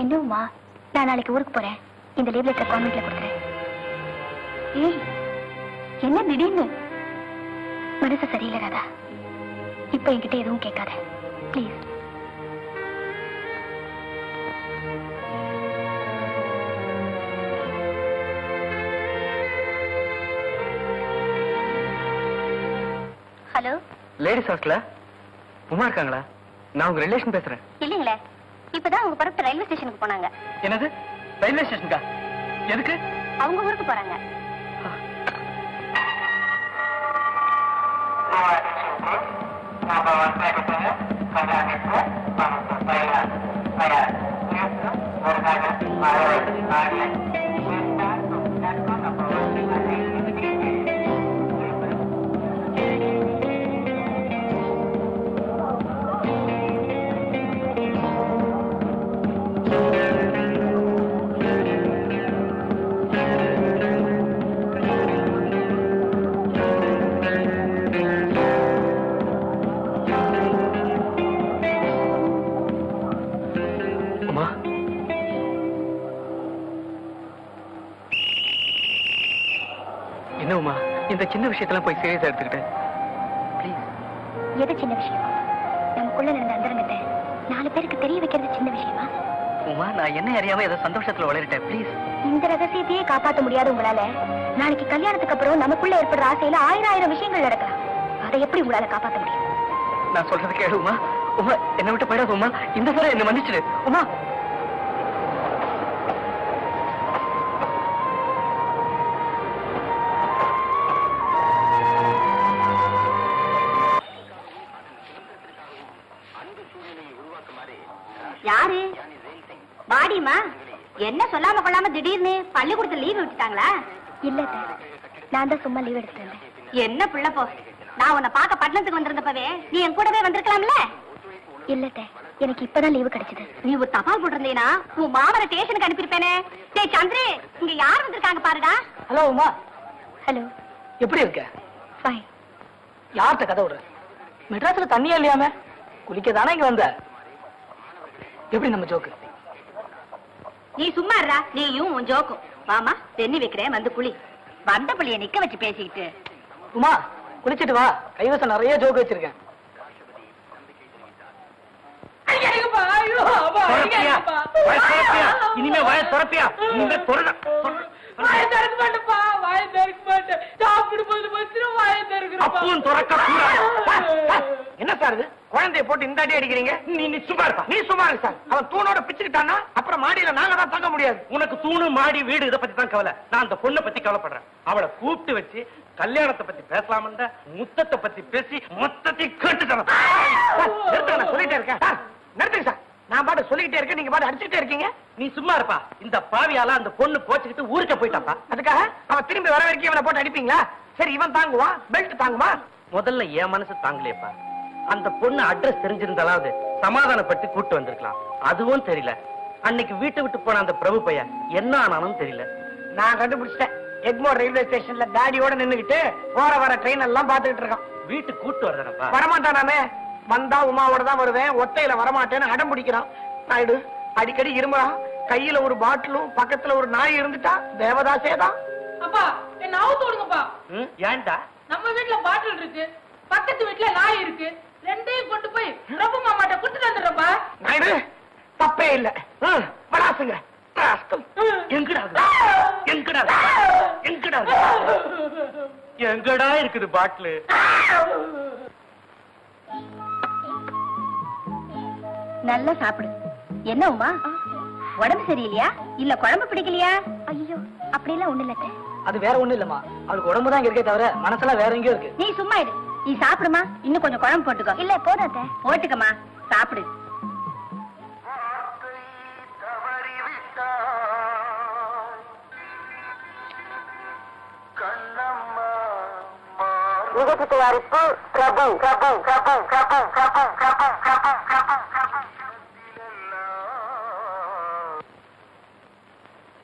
என்னமா நான் நாளைக்கு ஊருக்கு போறேன், இந்த லீவ் லெட்டர் கவர்மெண்ட்ல கொடுக்குறேன். ஏய் என்ன திடீர்னு மனசு சரியில்லை ராதா, இப்ப என்கிட்ட எதுவும் கேட்காத பிளீஸ். ஹலோ லேடிஸ் ஹாஸ்டல்ல உமா இருக்காங்களா? நான் உங்க ரிலேஷன் பேசுறேன். இல்லீங்களே, இப்பதான் அவங்க பரப்பு ரயில்வே ஸ்டேஷனுக்கு போனாங்க. என்னது ரயில்வே ஸ்டேஷனுக்கா? எதுக்கு? அவங்க ஊருக்கு போறாங்க. இந்த சின்ன விஷயத்தெல்லாம் போய் சீரியஸா எடுத்துக்கிட்டேன். ப்ளீஸ். எது சின்ன விஷயம்? நமக்குள்ள நடந்த அந்தரங்கத்தை 4 பேருக்கு தெரிய வைக்கிறது சின்ன விஷயமா? உமா, நான் என்ன அறியாம ஏதோ சந்தோஷத்துல வளரிட்டேன். ப்ளீஸ். இந்த ரகசியத்தையே காப்பாற்ற முடியாது உங்களால. நாளைக்கு கல்யாணத்துக்கு அப்புறம் நமக்குள்ள ஏற்படுற ஆசையில 1000 விஷயங்கள் நடக்கலாம். அதை எப்படி உங்களால காப்பாற்ற முடியும்? நான் சொல்றது கேளு உமா. உமா, என்ன விட்டு போயிடாத உமா. இந்த தடவை என்ன மன்னிச்சிடு உமா. யாரு பாடிமா? என்ன சொல்லாம கொள்ளாம திடீர்னு பள்ளிக்கூடத்துல லீவ் விட்டுட்டாங்களா? இல்ல நான் தான் சும்மா லீவ் எடுத்துட்டேன். என்ன புள்ள போ, நான் உன்னை பார்க்க பட்டணத்துக்கு வந்திருந்தப்பவே நீ என் கூடவே வந்திருக்கலாம்ல. இல்ல எனக்கு இப்பதான் லீவு கிடைச்சது. நீ ஒரு தபால் போட்டிருந்தீனா உன் மாமர ஸ்டேஷனுக்கு அனுப்பியிருப்பேனே. டேய் சந்திரே, இங்க யார் வந்திருக்காங்க பாருடா. ஹலோ உமா. ஹலோ, எப்படி இருக்க? ஃபைன். யார்கிட்ட கதை விடுற? மெட்ராஸ்ல தண்ணியா இல்லையாம குளிக்கதானே இங்க வந்த? எப்படி நம்ம ஜோக்கு? நீ சும்மா இருடா, நீயும் உன் ஜோக்கும். மாமா தண்ணி வைக்கிறேன், வந்து குளி. வந்த புள்ளிய நிக்க வச்சு பேசிக்கிட்டு. உமா குளிச்சிட்டு வா, கைவசம் நிறைய ஜோக்கு வச்சிருக்கேன். இனிமே வாய துறப்பியா? இனிமே என்ன சார் இது? குழந்தைய போட்டு இந்த அடி அடிக்கிறீங்க. நீ சும்மா இருப்பா, நீ சும்மா இரு சார். அவன் தூணோட பிச்சுக்கிட்டான்னா அப்புறம் மாடியில நாங்க தான் தங்க முடியாது. உனக்கு தூணு மாடி வீடு இதை பத்தி தான் கவலை. நான் அந்த பொண்ணை பத்தி கவலைப்படுறேன். அவளை கூப்பிட்டு வச்சு கல்யாணத்தை பத்தி பேசலாம்ன்ற முத்தத்தை பத்தி பேசி மொத்தத்தை கேட்டுட்டான். சொல்லிட்டே இருக்கேன் சார், நடத்துங்க சார். நான் பாட்டு சொல்லிக்கிட்டே இருக்கேன், நீங்க பாட்டு அடிச்சுட்டே இருக்கீங்க. நீ சும்மா இருப்பா. இந்த பாவியால அந்த பொண்ணு போச்சுக்கிட்டு ஊருக்க போயிட்டாப்பா. அதுக்காக அவன் திரும்பி வர வரைக்கும் இவனை போட்டு அடிப்பீங்களா? சரி, இவன் தாங்குவான், பெல்ட் தாங்குமா? முதல்ல என் மனசு தாங்கலேப்பா. அந்த பொண்ணு அட்ரஸ் தெரிஞ்சிருந்தாலாவது சமாதானப்பட்டு கூட்டு வந்திருக்கலாம். அதுவும் தெரியல. அன்னைக்கு வீட்டை விட்டு போன அந்த பிரபு பையன் என்ன ஆனாலும் தெரியல. நான் கண்டுபிடிச்சிட்டேன். எக்மோர் ரயில்வே ஸ்டேஷன்ல தாடியோட நின்னுகிட்டு போற வர ட்ரெயின் எல்லாம் பாத்துக்கிட்டு இருக்கான். வீட்டுக்கு கூட்டு வர்றப்ப வரமாட்டானே. வந்தா உமாவோட தான் வருவேன், ஒத்தையில வரமாட்டேன்னு அடம் பிடிக்கிறான். நாயுடு அடிக்கடி இருமுறான். கையில ஒரு பாட்டிலும் பக்கத்துல ஒரு நாய் இருந்துட்டா தேவதாசே தான். அப்பா என்ன அவுத்து விடுங்கப்பா. ஏன்டா? நம்ம வீட்டுல பாட்டில் இருக்கு, பக்கத்து வீட்டுல நாய் இருக்கு. ரெண்டையும் கொண்டு போய் பிரபு மாமாட்ட குடுத்துட்டு வந்துடுறப்பா. நாயுடு தப்பே இல்ல. வராசுங்க எங்கடா இருக்குது பாட்டிலு? நல்லா சாப்பிடு. என்ன உமா, உடம்பு சரியில்லையா? இல்ல குழம்பு பிடிக்கலையா? ஐயோ அப்படி எல்லாம் ஒண்ணு இல்ல. அது வேற ஒண்ணு இல்லம்மா, அவளுக்கு உடம்புதான் இருக்கே தவிர மனசெல்லாம் வேற எங்கேயும் இருக்கு. நீ சும்மா இரு, நீ சாப்பிடுமா. இன்னும் கொஞ்சம் குழம்பு போட்டுக்கோ. இல்ல போதாத, போட்டுக்கமா, சாப்பிடு. நிகழ்ச்சி தயாரிப்பு பிரபு பிரபு பிரபு பிரபு பிரபு பிரபு பிரபு பிரபு.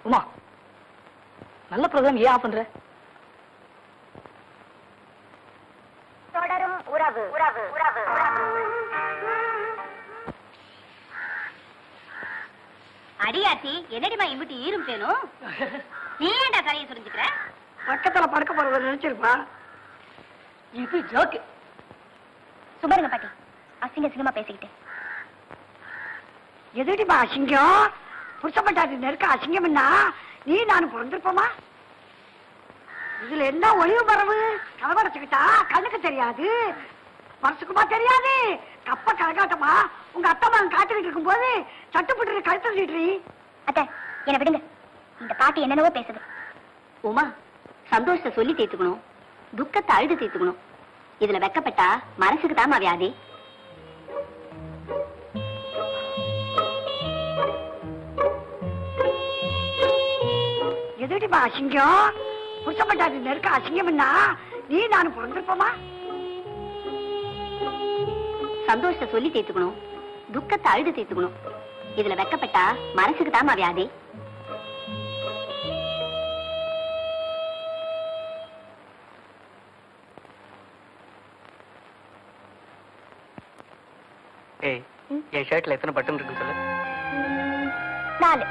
உமா நல்ல ப்ரோக்ராம். ஏன் ஆஃப் பண்ற? தொடரும் உறவு உறவு உறவு உறவு. அடியாத்தி என்னடிமா இம்பிட்டு ஈரும் பேனும்? நீ ஏன்டா தலையை சுரிஞ்சுக்கிற? பக்கத்துல படுக்க போறது நினைச்சிருப்பா. இது ஜோக்கு. சுபருங்க பாட்டி, அசிங்க அசிங்கமா பேசிக்கிட்டு. எதுடிமா அசிங்கம்? புருஷப்பட்டாதி நெருக்க அசிங்கம்னா நீ நானும் பிறந்திருப்போமா? இதுல என்ன ஒளிவு மரபு? கலவரச்சுக்கிட்டா கண்ணுக்கு தெரியாது, மனசுக்குமா தெரியாது. கப்ப கலகாட்டமா உங்க அத்தம்மா காத்துக்கிட்டு இருக்கும் போது சட்டுப்பட்டு கழுத்துறீ. அத்தை என்னை விடுங்க, இந்த பாட்டி என்னென்னவோ பேசுது. உமா சந்தோஷத்தை சொல்லி தேத்துக்கணும், துக்கத்தை அழுது தீர்த்துக்கணும். இதுல வெக்கப்பட்டா மனசுக்கு தாமா வியாதி. எதுடிமா அசிங்கம்? புருஷப்பட்டாதி நெருக்க அசிங்கம்னா நீ நானும் பிறந்திருப்போமா? சந்தோஷத்தை சொல்லி தேத்துக்கணும், துக்கத்தை அழுது தேத்துக்கணும். இதுல வெக்கப்பட்டா மனசுக்கு தாமா வியாதி. என் ஷர்ட்ல எத்தனை பட்டன் இருக்கு சொல்லு? 4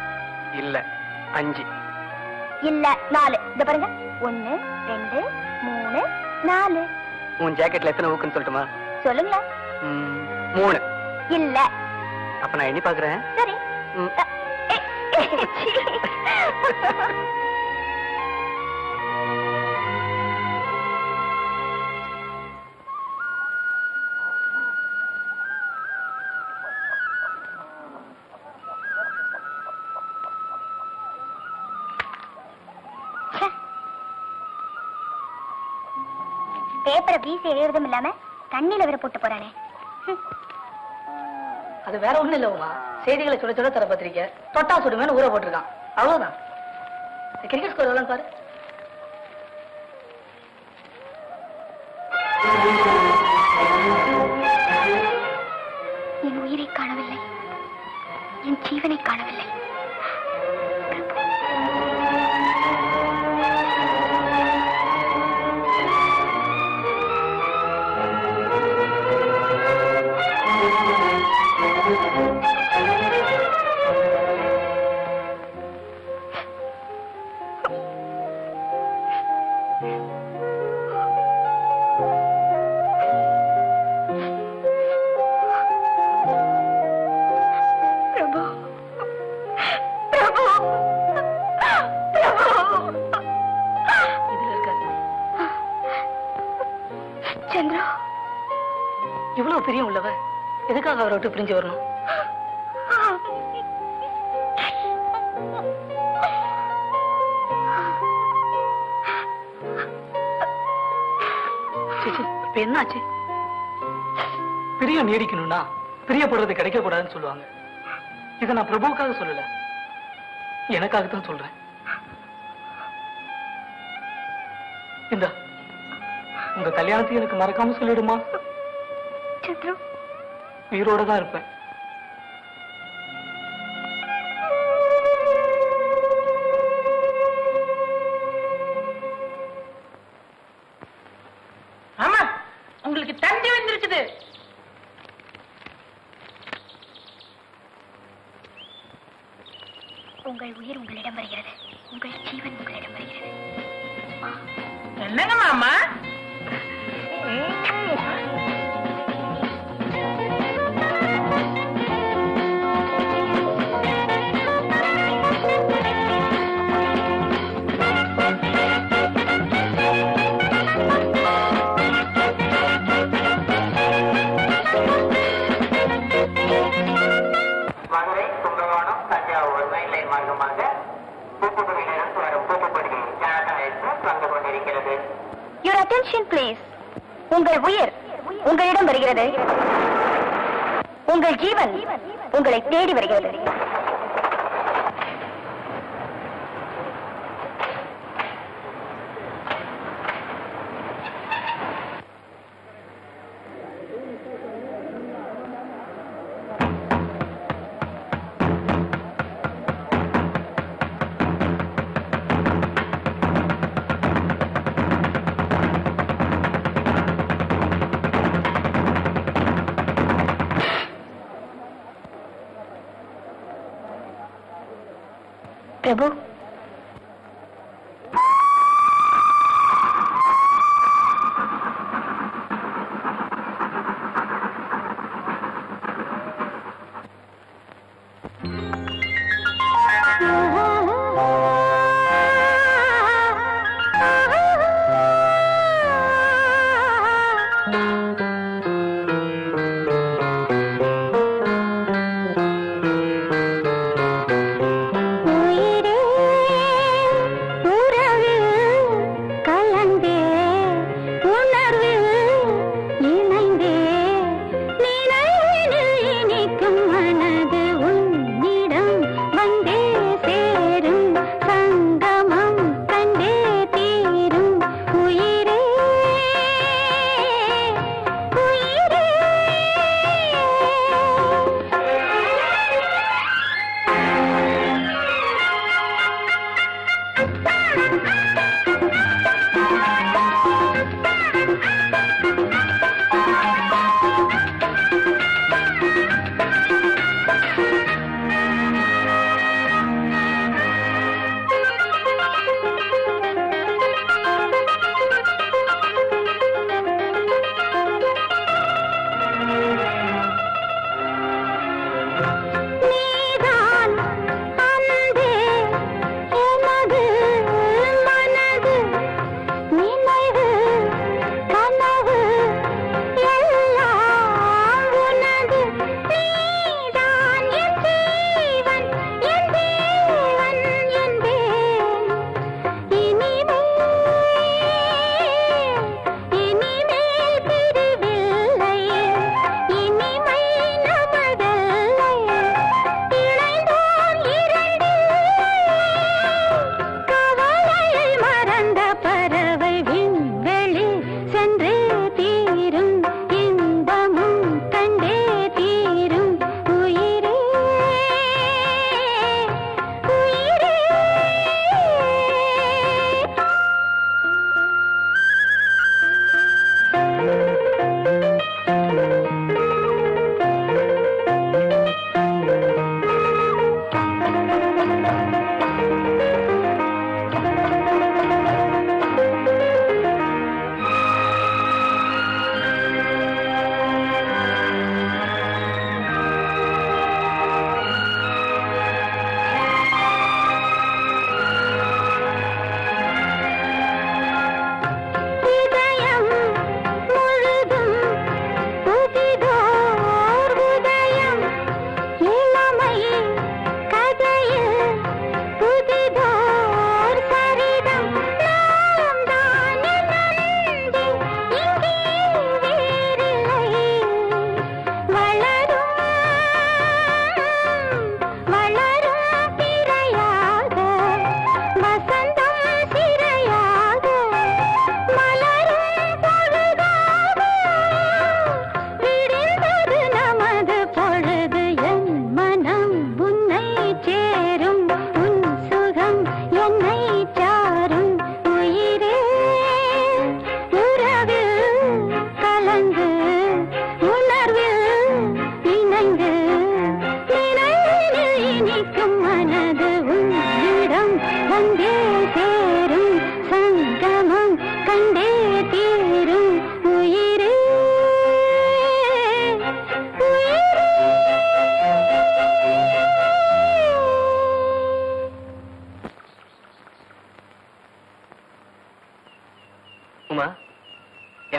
இல்ல 5. இல்ல 4. இத பாருங்க 1 2 3 4. உன் ஜாக்கெட்ல எத்தனை ஊக்குன்னு சொல்லுமா? சொல்லுங்க. 3. இல்ல. அப்ப நான் எண்ணி பார்க்கறேன். சரி. பேப்பரை வீசி எறியறதும் இல்லாம தண்ணியில வேற போட்டு போறானே. அது வேற ஒண்ணு இல்ல உமா, செய்திகளை சுட சுட தர பத்திரிக்கை தொட்டா சுடுமேன்னு ஊற போட்டிருக்கான். அவ்வளவுதான். கிரிக்கெட் ஸ்கோர் எவ்வளவு பாரு. என் உயிரை காணவில்லை, என் ஜீவனை காணவில்லை. அவரோட்டு பிரிஞ்சு வரணும். இப்ப என்னாச்சு? பிரியம் நீடிக்கணும்னா பிரியப்படுறது கிடைக்க கூடாதுன்னு சொல்லுவாங்க. இதை நான் பிரபுவுக்காக சொல்லல, எனக்காகத்தான் சொல்றேன். இந்த உங்க கல்யாணத்துக்கு எனக்கு மறக்காம சொல்லிடுமா? உயிரோட தான் இருப்பேன். ஆமா, உங்களுக்கு தந்தி வந்திருக்குது. உங்கள் உயிர் உங்களிடம் வருகிறது, உங்கள் ஜீவன் உங்களிடம் வருகிறது. என்னங்க மாமா? உங்கள் உயிர் உங்களிடம் வருகிறது, உங்கள் ஜீவன் உங்களை தேடி வருகிறது. பிரபு,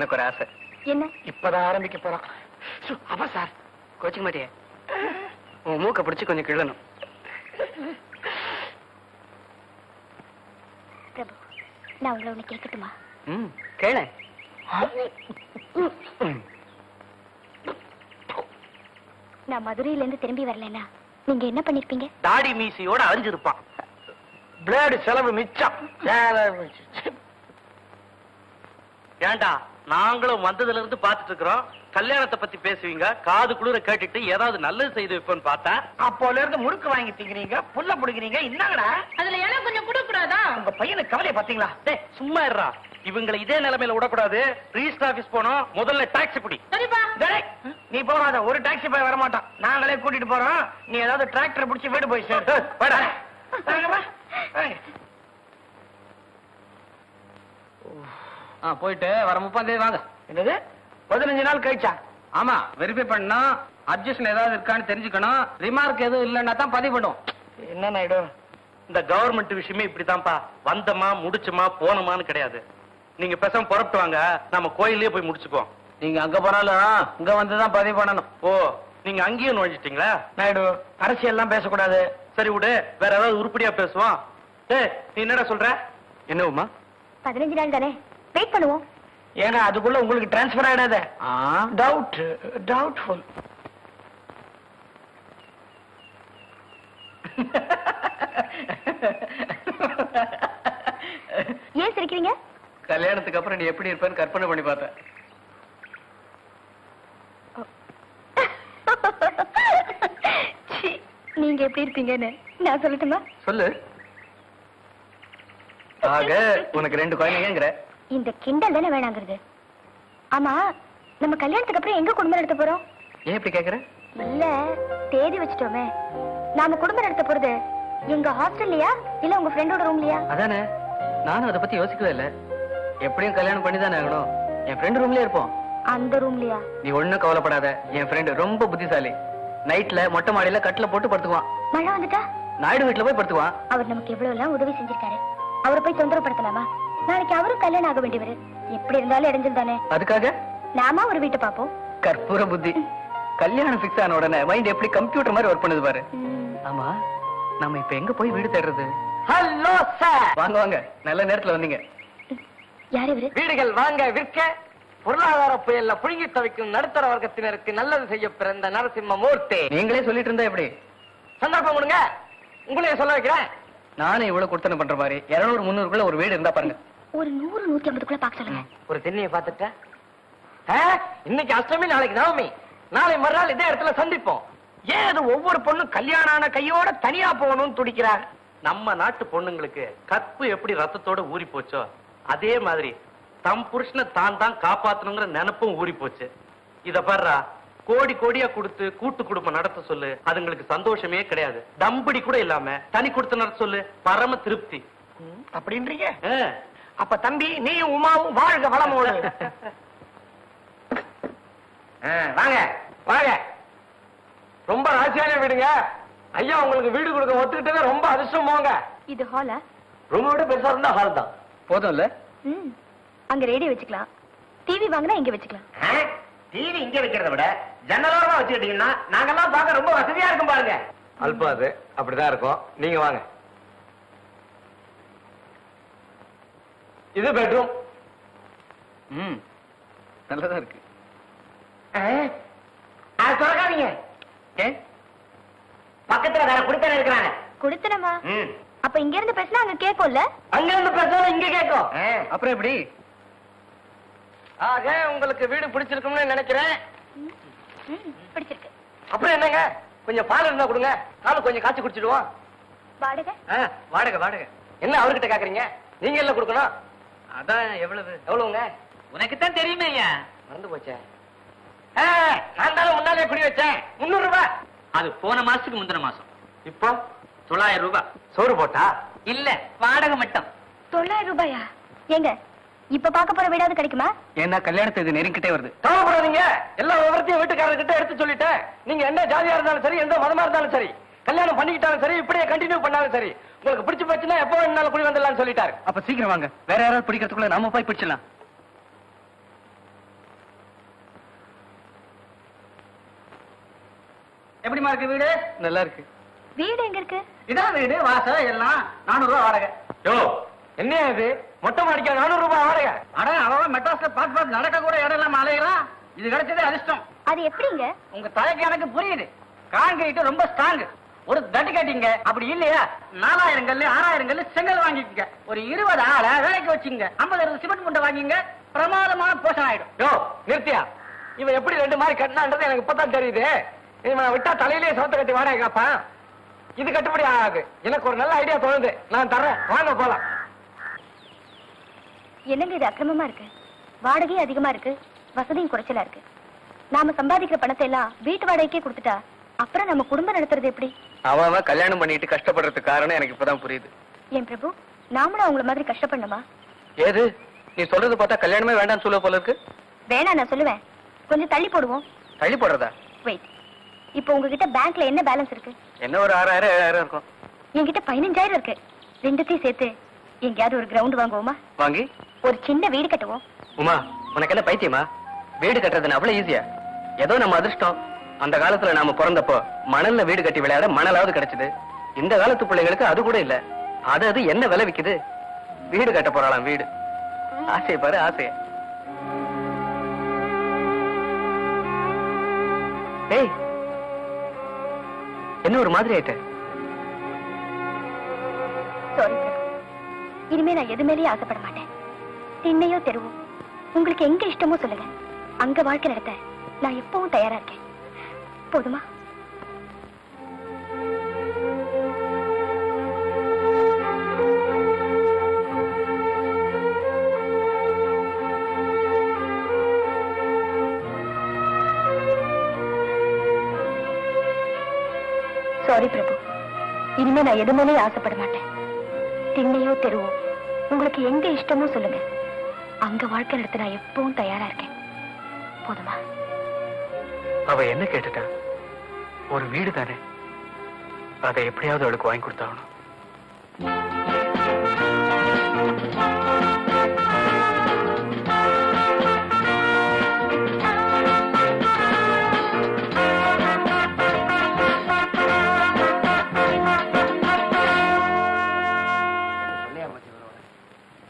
எனக்கு ஒரு ஆசை. என்ன? இப்பதான் ஆரம்பிக்க போறான். அப்பா சார் கோச்சிக்க மாட்டியே, உன் மூக்க பிடிச்சு கொஞ்சம் கிள்ளணும். பிரபு, நான் உங்களை ஒண்ணு கேட்கட்டுமா? ம், கேளு. நான் மதுரையில இருந்து திரும்பி வரலனா நீங்க என்ன பண்ணிருப்பீங்க? தாடி மீசியோட அழிஞ்சிருப்பான். பிளேடு செலவு மிச்சம். ஏண்டா, நாங்களும் வந்ததுல இருந்து பாத்துட்டு இருக்கிறோம். கல்யாணத்தை பத்தி பேசுவீங்க, காது குளிர கேட்டுட்டு ஏதாவது நல்லது செய்து வைப்போன்னு பார்த்தா அப்போல இருந்து முறுக்கு வாங்கி திங்கிறீங்க, புல்ல புடிக்கிறீங்க. என்னங்கடா அதுல ஏன்னா கொஞ்சம் குடுக்கூடாதா? உங்க பையனுக்கு கவலையை பாத்தீங்களா? டேய் சும்மா இருடா, இவங்களை இதே நிலைமையில விடக்கூடாது. ரிஜிஸ்டர் ஆபீஸ் போனோம், முதல்ல டாக்ஸி பிடி. நீ போகாத, ஒரு டாக்ஸி போய் வரமாட்டான், நாங்களே கூட்டிட்டு போறோம். நீ ஏதாவது டிராக்டர் பிடிச்சி வீடு போய் போயிட்டு வர 30 தேதி வாங்க. என்னது 15 நாள் கழிச்சா? ஆமா, வெரிஃபை பண்ணணும், அப்ஜெக்ஷன் ஏதாவது இருக்கான்னு தெரிஞ்சுக்கணும், ரிமார்க் எதுவும் இல்லைன்னா தான் பதிவு பண்ணுவோம். என்னன்னு ஆயிடும்? இந்த கவர்மெண்ட் விஷயமே இப்படித்தான்ப்பா, வந்தமா முடிச்சுமா போனோமான்னு கிடையாது. நீங்க பேசாம புறப்பட்டு வாங்க, நம்ம கோயிலே போய் முடிச்சுக்குவோம். நீங்க அங்க போனாலும் இங்க வந்துதான் பதிவு பண்ணணும். ஓ, நீங்க அங்கேயும் நுழைஞ்சிட்டீங்களா? நாயுடு, அரசியல் எல்லாம் பேசக்கூடாது. சரி விடு, வேற ஏதாவது உருப்படியா பேசுவோம். நீ என்னடா சொல்ற? என்னவுமா 15 நாள் தானே, வெயிட் பண்ணுவோம். ஏன்னா அதுக்குள்ள உங்களுக்கு டிரான்ஸ்பர் ஆயிடாத. Doubt doubtful. ஏன் சிரிக்கிறீங்க? கல்யாணத்துக்கு அப்புறம் நீ எப்படி இருப்பேன்னு கற்பனை பண்ணி பார்த்தேன். நீங்க எப்படி இருப்பீங்கன்னு நான் சொல்லட்டுமா? சொல்லு. ஆக உனக்கு 2 குழந்தைங்கிற இந்த கிண்டல் தானே வேணாங்கிறது. ஆமா, நம்ம கல்யாணத்துக்கு அப்புறம் எங்க குடும்பம் நடத்த போறோம்? ஏன் இப்படி கேக்குற? இல்ல, தேதி வச்சிட்டோமே. நாம குடும்பம் நடத்த போறது எங்க ஹாஸ்டல்லையா இல்ல உங்க ஃப்ரெண்டோட ரூம்லையா? அதானே, நானும் அதை பத்தி யோசிக்கவே இல்ல. எப்படியும் கல்யாணம் பண்ணிதானே ஆகணும். என் ஃப்ரெண்ட் ரூம்லயே இருப்போம். அந்த ரூம்லையா? நீ ஒண்ணும் கவலைப்படாத, என் ஃப்ரெண்டு ரொம்ப புத்திசாலி. நைட்ல மொட்டை மாடியில கட்டில போட்டு படுத்துக்குவான். மழை வந்துட்டா நாயுடு வீட்டுல போய் படுத்துக்குவான். அவர் நமக்கு எவ்வளவு எல்லாம் உதவி செஞ்சிருக்காரு, அவரை போய் தொந்தரப்படுத்தலாமா? நாளைக்கு அவரும் கல்யாணம் ஆக வேண்டியவர், எப்படி இருந்தாலும் இடைஞ்சல் தானே. அதுக்காக நாம ஒரு வீட்டை பாப்போம். கற்பூர புத்தி. கல்யாணம் ஃபிக்ஸ் ஆன உடனே மைண்ட் எப்படி கம்ப்யூட்டர் மாதிரி வர்க் பண்ணுது பாரு. ஆமா, நாம இப்ப எங்க போய் வீடு தேடுறது? ஹலோ சார், வாங்க வாங்க, நல்ல நேரத்துல வந்தீங்க. யார் இவரு? வீடுகள் வாங்க விற்க, பொருளாதார புயல்ல புழுங்கி தவிக்கும் நடுத்தர வர்க்கத்தினருக்கு நல்லது செய்ய பிறந்த நரசிம்ம மூர்த்தி. நீங்களே சொல்லிட்டு இருந்தா எப்படி? சந்தர்ப்பம் கொடுங்க, உங்களையே சொல்ல வைக்கிறேன். நானே இவ்வளவு கொடுத்தன பண்ற மாதிரி 200-300 ஒரு வீடு இருந்தா பாருங்க. ஒரு 100-150 பாக்க சொல்லுங்க. ஒரு தென்னையை பாத்துட்டா இன்னைக்கு அஷ்டமி, நாளைக்கு நவமி, நாளை மறுநாள் இதே இடத்துல சந்திப்போம். ஏன் ஒவ்வொரு பொண்ணும் கல்யாணம் ஆன கையோட தனியா போகணும்னு துடிக்கிறார்? நம்ம நாட்டு பொண்ணுங்களுக்கு கற்பு எப்படி ரத்தத்தோட ஊறி போச்சோ அதே மாதிரி தம் புருஷனை தான் தான் காப்பாத்தணுங்கிற நினைப்பும் ஊறி போச்சு. இத பாரு, கோடி கோடியா கொடுத்து கூட்டு குடும்பம் நடத்த சொல்லு, அதுங்களுக்கு சந்தோஷமே கிடையாது. தம்படி கூட இல்லாம தனி கொடுத்து நடத்த சொல்லு, பரம திருப்தி. அப்படின்றீங்க? அப்ப தம்பி நீயும் உமாவும் வாழ்க வளமோடு. வாங்க வாங்க, ரொம்ப ராசியான வீடுங்க. ஐயா, உங்களுக்கு வீடு கொடுக்க ஒத்துக்கிட்டதே ரொம்ப அதிர்ஷ்டம். போங்க. இது ஹாலா? ரூம் விட பெருசா இருந்தா ஹால் தான் போதும். இல்ல அங்க ரேடியோ வச்சுக்கலாம், டிவி வாங்கினா இங்க வச்சுக்கலாம். டிவி இங்க வைக்கிறத விட ஜன்னலோரமா வச்சுக்கிட்டீங்கன்னா நாங்கெல்லாம் பார்க்க ரொம்ப வசதியா இருக்கும். பாருங்க அல்பா, அது அப்படிதான் இருக்கும். நீங்க வாங்க. இது பெட்ரூம். ம், நல்லதா இருக்கு. அது சொல்றாதீங்க. ஏன் பக்கத்துல வேற குடித்தன இருக்கானே? குடித்தனமா? அப்ப இங்க இருந்து பேசினா அங்க கேட்கும்ல, அங்க இருந்து பேசினா இங்க கேட்கும். அப்புறம் எப்படி? ஆக உங்களுக்கு வீடு பிடிச்சிருக்கும்னு நினைக்கிறேன். பிடிச்சிருக்கு. அப்புறம் என்னங்க, கொஞ்சம் பால் இருந்தா கொடுங்க, பால் கொஞ்சம் காய்ச்சி குடிச்சிடுவோம். வாடகை? வாடகை வாடகை என்ன அவர்கிட்ட கேக்குறீங்க? நீங்க எல்லாம் கொடுக்கணும். அதான் எவ்வளவு? எவ்வளவுங்க? உனக்குத்தான் தெரியுமே. ஏன் மறந்து போச்சேன்? நான் தானே முன்னாலே குடி வச்சேன். 300 ரூபாய். அது போன மாசத்துக்கு முந்தின மாசம். இப்போ 900 ரூபாய். சோறு போட்டா? இல்ல, வாடகை மட்டும். 900 ரூபாயா? எங்க இப்ப பாக்க போற வீடாவது கிடைக்குமா? ஏன்னா கல்யாணத்துக்கு நெருங்கிட்டே வருது. கவலைப்படாதீங்க, எல்லா விவரத்தையும் வீட்டுக்காரர்கிட்ட எடுத்து சொல்லிட்டேன். நீங்க என்ன ஜாதியா இருந்தாலும் சரி, எந்த மதமா இருந்தாலும் சரி, கல்யாணம் பண்ணிக்கிட்டாலும் சரி, இப்படியே கண்டினியூ பண்ணாலும் சரி, உங்களுக்கு பிடிச்சு போச்சுன்னா எப்போ என்னால குடி வந்துடலாம்னு சொல்லிட்டாரு. அப்ப சீக்கிரம் வாங்க, வேற யாராவது பிடிக்கிறதுக்குள்ள நாம போய் பிடிச்சிடலாம். எப்படிமா இருக்கு வீடு? நல்லா இருக்கு. வீடு எங்க இருக்கு? இதான் வீடு, வாச எல்லாம் 400 ரூபா வாடகை. யோ என்ன இது மொட்டை மாடிக்க 400 ரூபா வாடகை? அட அவ மெட்ராஸ்ல பாத்து பாத்து நடக்க கூட இடம் இல்லாம அலையறா. இது கிடைச்சதே அதிர்ஷ்டம். அது எப்படிங்க? உங்க தலைக்கு எனக்கு புரியுது. கான்கிரீட் ரொம்ப ஸ்ட்ராங். ஒரு தட்டு கட்டிங்க, அப்படி இல்லையா 4000 கல்லு 6000 கல்லு செங்கல் வாங்கிக்கங்க. ஒரு 20 ஆளை வேலைக்கு வச்சுங்க. 50 சிமெண்ட் முண்டை வாங்கிங்க. பிரமாதமான போஷன் ஆயிடும். யோ நிறுத்தியா, இவன் எப்படி 2 மாடி கட்டினான்றது எனக்கு இப்பதான் தெரியுது. இவன் விட்டா தலையிலேயே சோத்த கட்டி வாடகை கேட்பான். இது கட்டுப்படி ஆகாது. எனக்கு ஒரு நல்ல ஐடியா தோணுது, நான் தரேன், வாங்க போலாம். என்னங்க இது அக்கிரமமா இருக்கு. வாடகையும் அதிகமா இருக்கு, வசதியும் குறைச்சலா இருக்கு. நாம சம்பாதிக்கிற பணத்தை எல்லாம் வீட்டு வாடகைக்கே கொடுத்துட்டா அப்புறம் நம்ம குடும்பம் நடத்துறது எப்படி? அவன் கல்யாணம் பண்ணிட்டு கஷ்டப்படுறதுக்கு காரணம் எனக்கு இப்பதான் புரியுது. ஏன் பிரபு, நாமளும் அவங்கள மாதிரி கஷ்டப்படணுமா? ஏது நீ சொல்றது பார்த்தா கல்யாணமே வேண்டாம்னு சொல்ல போல இருக்கு. வேணாம் நான் சொல்லுவேன், கொஞ்சம் தள்ளி போடுவோம். தள்ளி போடுறதா? வெயிட், இப்போ உங்ககிட்ட பேங்க்ல என்ன பேலன்ஸ் இருக்கு? என்ன ஒரு 6000 7000 இருக்கும். என்கிட்ட 15000 இருக்கு. ரெண்டுத்தையும் சேர்த்து எங்கேயாவது ஒரு கிரவுண்ட் வாங்குவோமா? வாங்கி ஒரு சின்ன வீடு கட்டுவோம். உமா உனக்கு என்ன பைத்தியமா? வீடு கட்டுறதுன்னு அவ்வளவு ஈஸியா? ஏதோ நம்ம அதிர்ஷ்டம். அந்த காலத்துல நாம பிறந்தப்போ மணல்ல வீடு கட்டி விளையாட மணலாவது கிடைச்சது. இந்த காலத்து பிள்ளைகளுக்கு அது கூட இல்ல. அது அது என்ன விலை விக்குது? வீடு கட்ட போறாளாம் வீடு. ஆசைய பாரு ஆசைய. ஏய் என்ன ஒரு மாதிரி ஆயிட்ட? இனிமே நான் எது மேலேயே ஆசைப்பட மாட்டேன். திண்ணையோ தெருவோ உங்களுக்கு எங்க இஷ்டமோ சொல்லுங்க. அங்க வாழ்க்கை நடத்த நான் எப்பவும் தயாரா இருக்கேன். போதுமா? சாரி பிரபு, இனிமே நான் எதுமேலே ஆசைப்பட மாட்டேன். திண்ணையோ தெருவோ உங்களுக்கு எங்க இஷ்டமோ சொல்லுங்க. அங்க வாழ்க்கை நடத்த நான் எப்பவும் தயாரா இருக்கேன். போதுமா? அவ என்ன கேட்டுட்டான்? ஒரு வீடு தானே, அதை எப்படியாவது அவளுக்கு வாங்கி கொடுத்தாகணும்.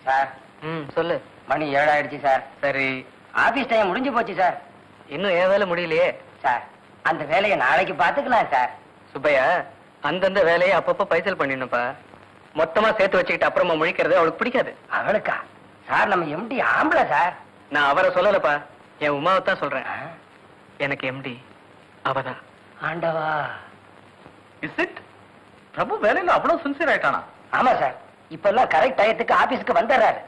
சார் சொல்லு. மணி 7 ஆயிடுச்சு சார். சரி, ஆபீஸ் டைம் முடிஞ்சு போச்சு சார். இன்னும் ஏன் வேலை முடியலையே சார்? அந்த வேலையை நாளைக்கு பாத்துக்கலாம் சார். சுப்பையா, அந்தந்த வேலையை அப்பப்ப பைசல் பண்ணிடணும்ப்பா. மொத்தமா சேர்த்து வச்சுக்கிட்டு அப்புறமா முழிக்கிறது அவளுக்கு பிடிக்காது. அவளுக்கா சார்? நம்ம எம்டி ஆம்பளை சார். நான் அவரை சொல்லலப்பா, என் உமாவை தான் சொல்றேன். எனக்கு எம்டி அவதான். ஆண்டவா, இஸ் இட்? பிரபு வேலையில அவ்வளவு சின்சியர் ஆயிட்டானா? ஆமா சார், இப்ப எல்லாம் கரெக்ட் டயத்துக்கு ஆபீஸ்க்கு வந்துடுறாரு.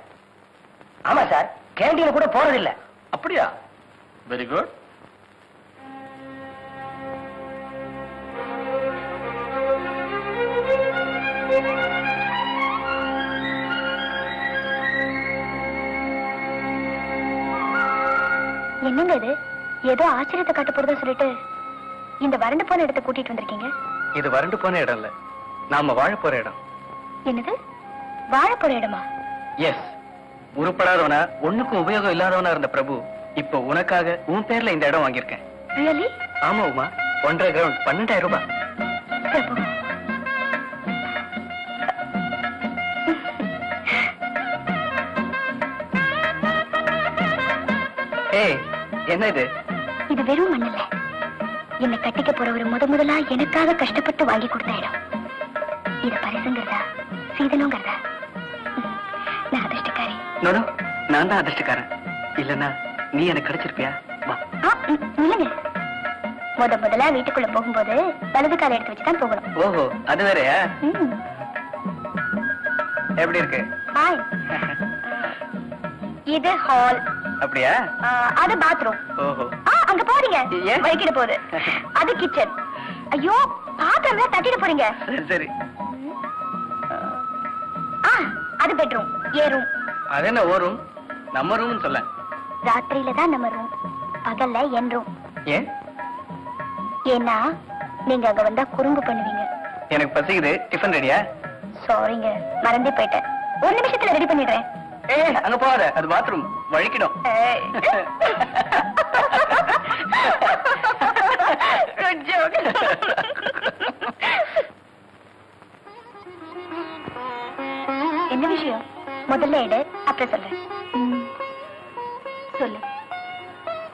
ஆமா சார், கேண்டீன் கூட போறதில்லை. அப்படியா? Very good. என்னங்க இது? ஏதோ ஆச்சரியத்தை காட்ட போறதுன்னு சொல்லிட்டு இந்த வறண்டு போன இடத்தை கூட்டிட்டு வந்திருக்கீங்க. இது வறண்டு போன இடம் இல்ல, நாம வாழ போற இடம். என்னது, வாழ போற இடமா? எஸ். உருப்படாதவனா, ஒண்ணுக்கும் உபயோகம் இல்லாதவனா இருந்த பிரபு இப்ப உனக்காக உன் பேர்ல இந்த இடம் வாங்கியிருக்கேன். ரியலி? ஆமா உமா, 1.5 கிரவுண்ட் 12000 ரூபாய். ஏய் என்ன இது? இது வெறும் மண் இல்ல. என்னை கட்டிக்க போற ஒரு முதலா எனக்காக கஷ்டப்பட்டு வாங்கி கொடுத்த இடம். இத பரிசுங்கிறதா சீதனுங்கிறதா? நான் அதிர்ஷ்டக்காரி. நோனோ, நான் தான் அதிர்ஷ்டக்காரன். இல்லன்னா நீ எனக்கு கிடைச்சிருப்பியா? இல்லங்க, முதலா வீட்டுக்குள்ள போகும்போது வலது காலை எடுத்து வச்சுதான் போகணும். ஓஹோ, அது வேறையா? எப்படி இருக்கு? இது ஹால். அப்படியா? அது பாத்ரூம். ஓஹோ. அங்க போறீங்க, வைக்கிட போது. அது கிச்சன். ஐயோ, பாத்ரூம்ல தட்டிட போறீங்க. சரி. அது பெட்ரூம். ஏ ரூம். அது என்ன ஓ ரூம்? நம்ம ரூம்னு சொல்ல. ராத்திரியில தான் நம்ம ரூம், பகல்ல என் ரூம். ஏன்? ஏன்னா நீங்க அங்க வந்தா குறும்பு பண்ணுவீங்க. எனக்கு பசிக்குது, டிஃபன் ரெடியா? சாரிங்க, மறந்தே போயிட்டேன். ஒரு நிமிஷத்துல ரெடி பண்ணிடுறேன். ஏய் அங்க போகாத, அது பாத்ரூம், வழிக்கிடும். good joke. என்ன விஷயம்? முதல்ல எடு, அப்புறம் சொல்றேன். சொல்லு.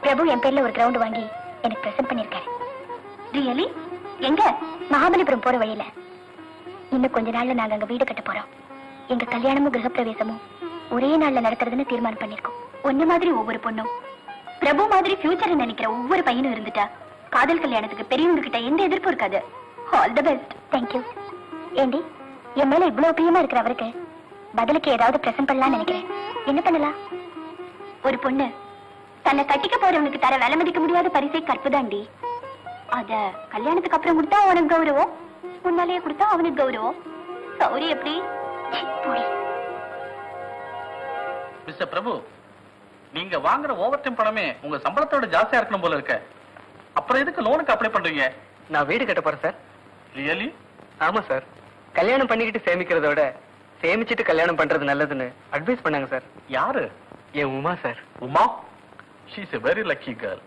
பிரபு என் பேர்ல ஒரு கிரவுண்ட் வாங்கி எனக்கு பிரசன்ட் பண்ணிருக்காரு. ரியலி? எங்க? மகாபலிபுரம் போற வழியில. இன்னும் கொஞ்ச நாள்ல நாங்க அங்க வீடு கட்ட போறோம். எங்க கல்யாணமும் கிரகப்பிரவேசமும் ஒரே நாள்ல நடக்கிறதுன்னு தீர்மானம் பண்ணிருக்கோம். ஒன்ன மாதிரி ஒவ்வொரு பொண்ணும் பிரபு மாதிரி ஃபியூச்சர் நினைக்கிற ஒவ்வொரு பையனும் இருந்துட்டா காதல் கல்யாணத்துக்கு பெரியவங்க கிட்ட எந்த எதிர்ப்பும் இருக்காது. All the best. Thank you. ஏண்டி என் மேல இவ்வளவு பிரியமா இருக்கிற அவருக்கு பதிலுக்கு ஏதாவது பிரசன்ட் பண்ணலாம்னு நினைக்கிறேன். என்ன பண்ணலாம்? ஒரு பொண்ணு தன்னை கட்டிக்க போறவனுக்கு தர விலை மதிக்க முடியாத பரிசை கற்புதாண்டி. அத கல்யாணத்துக்கு அப்புறம் கொடுத்தா அவனுக்கு கௌரவம், முன்னாலேயே கொடுத்தா அவனுக்கு கௌரவம். சௌரி எப்படி? மிஸ்டர் பிரபு, நீங்க வாங்குற ஓவர் டைம் பணமே உங்க சம்பளத்தோட ஜாஸ்தியா இருக்கணும் போல இருக்க. அப்புறம் எதுக்கு லோனுக்கு அப்ளை பண்றீங்க? நான் வீடு கட்ட போறேன் சார். ரியலி? ஆமா சார். கல்யாணம் பண்ணிக்கிட்டு சேமிக்கிறத விட சேமிச்சுட்டு கல்யாணம் பண்றது நல்லதுன்னு அட்வைஸ் பண்ணாங்க சார். யாரு? என் Uma sir. Uma? she is a very lucky girl.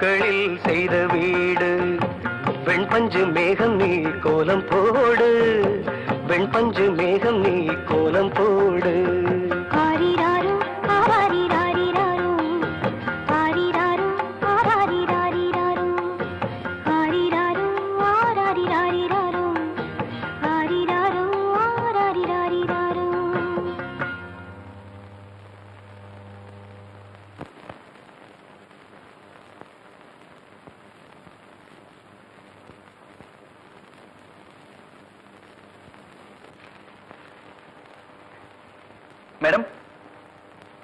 நாட்களில் செய்த வீடு வெண்பஞ்சு மேகம் நீ கோலம் போடு, வெண்பஞ்சு மேகம் நீ கோலம் போடு. மேடம்,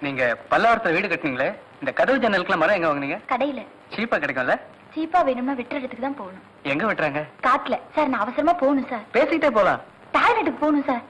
நீங்க பல்லாவரத்துல வீடு கட்டினீங்களே, இந்த கதவு ஜன்னலுக்குலாம் மரம் எங்க வாங்குனீங்க? கடையில. சீப்பா கிடைக்கும்ல? சீப்பா வேணும்னா வெட்டுறதுக்கு தான் போகணும். எங்க வெட்டுறாங்க? காட்டுல. சார் நான் அவசரமா போகணும் சார். பேசிட்டே போலாம். டாய்லெட்டுக்கு போகணும் சார்.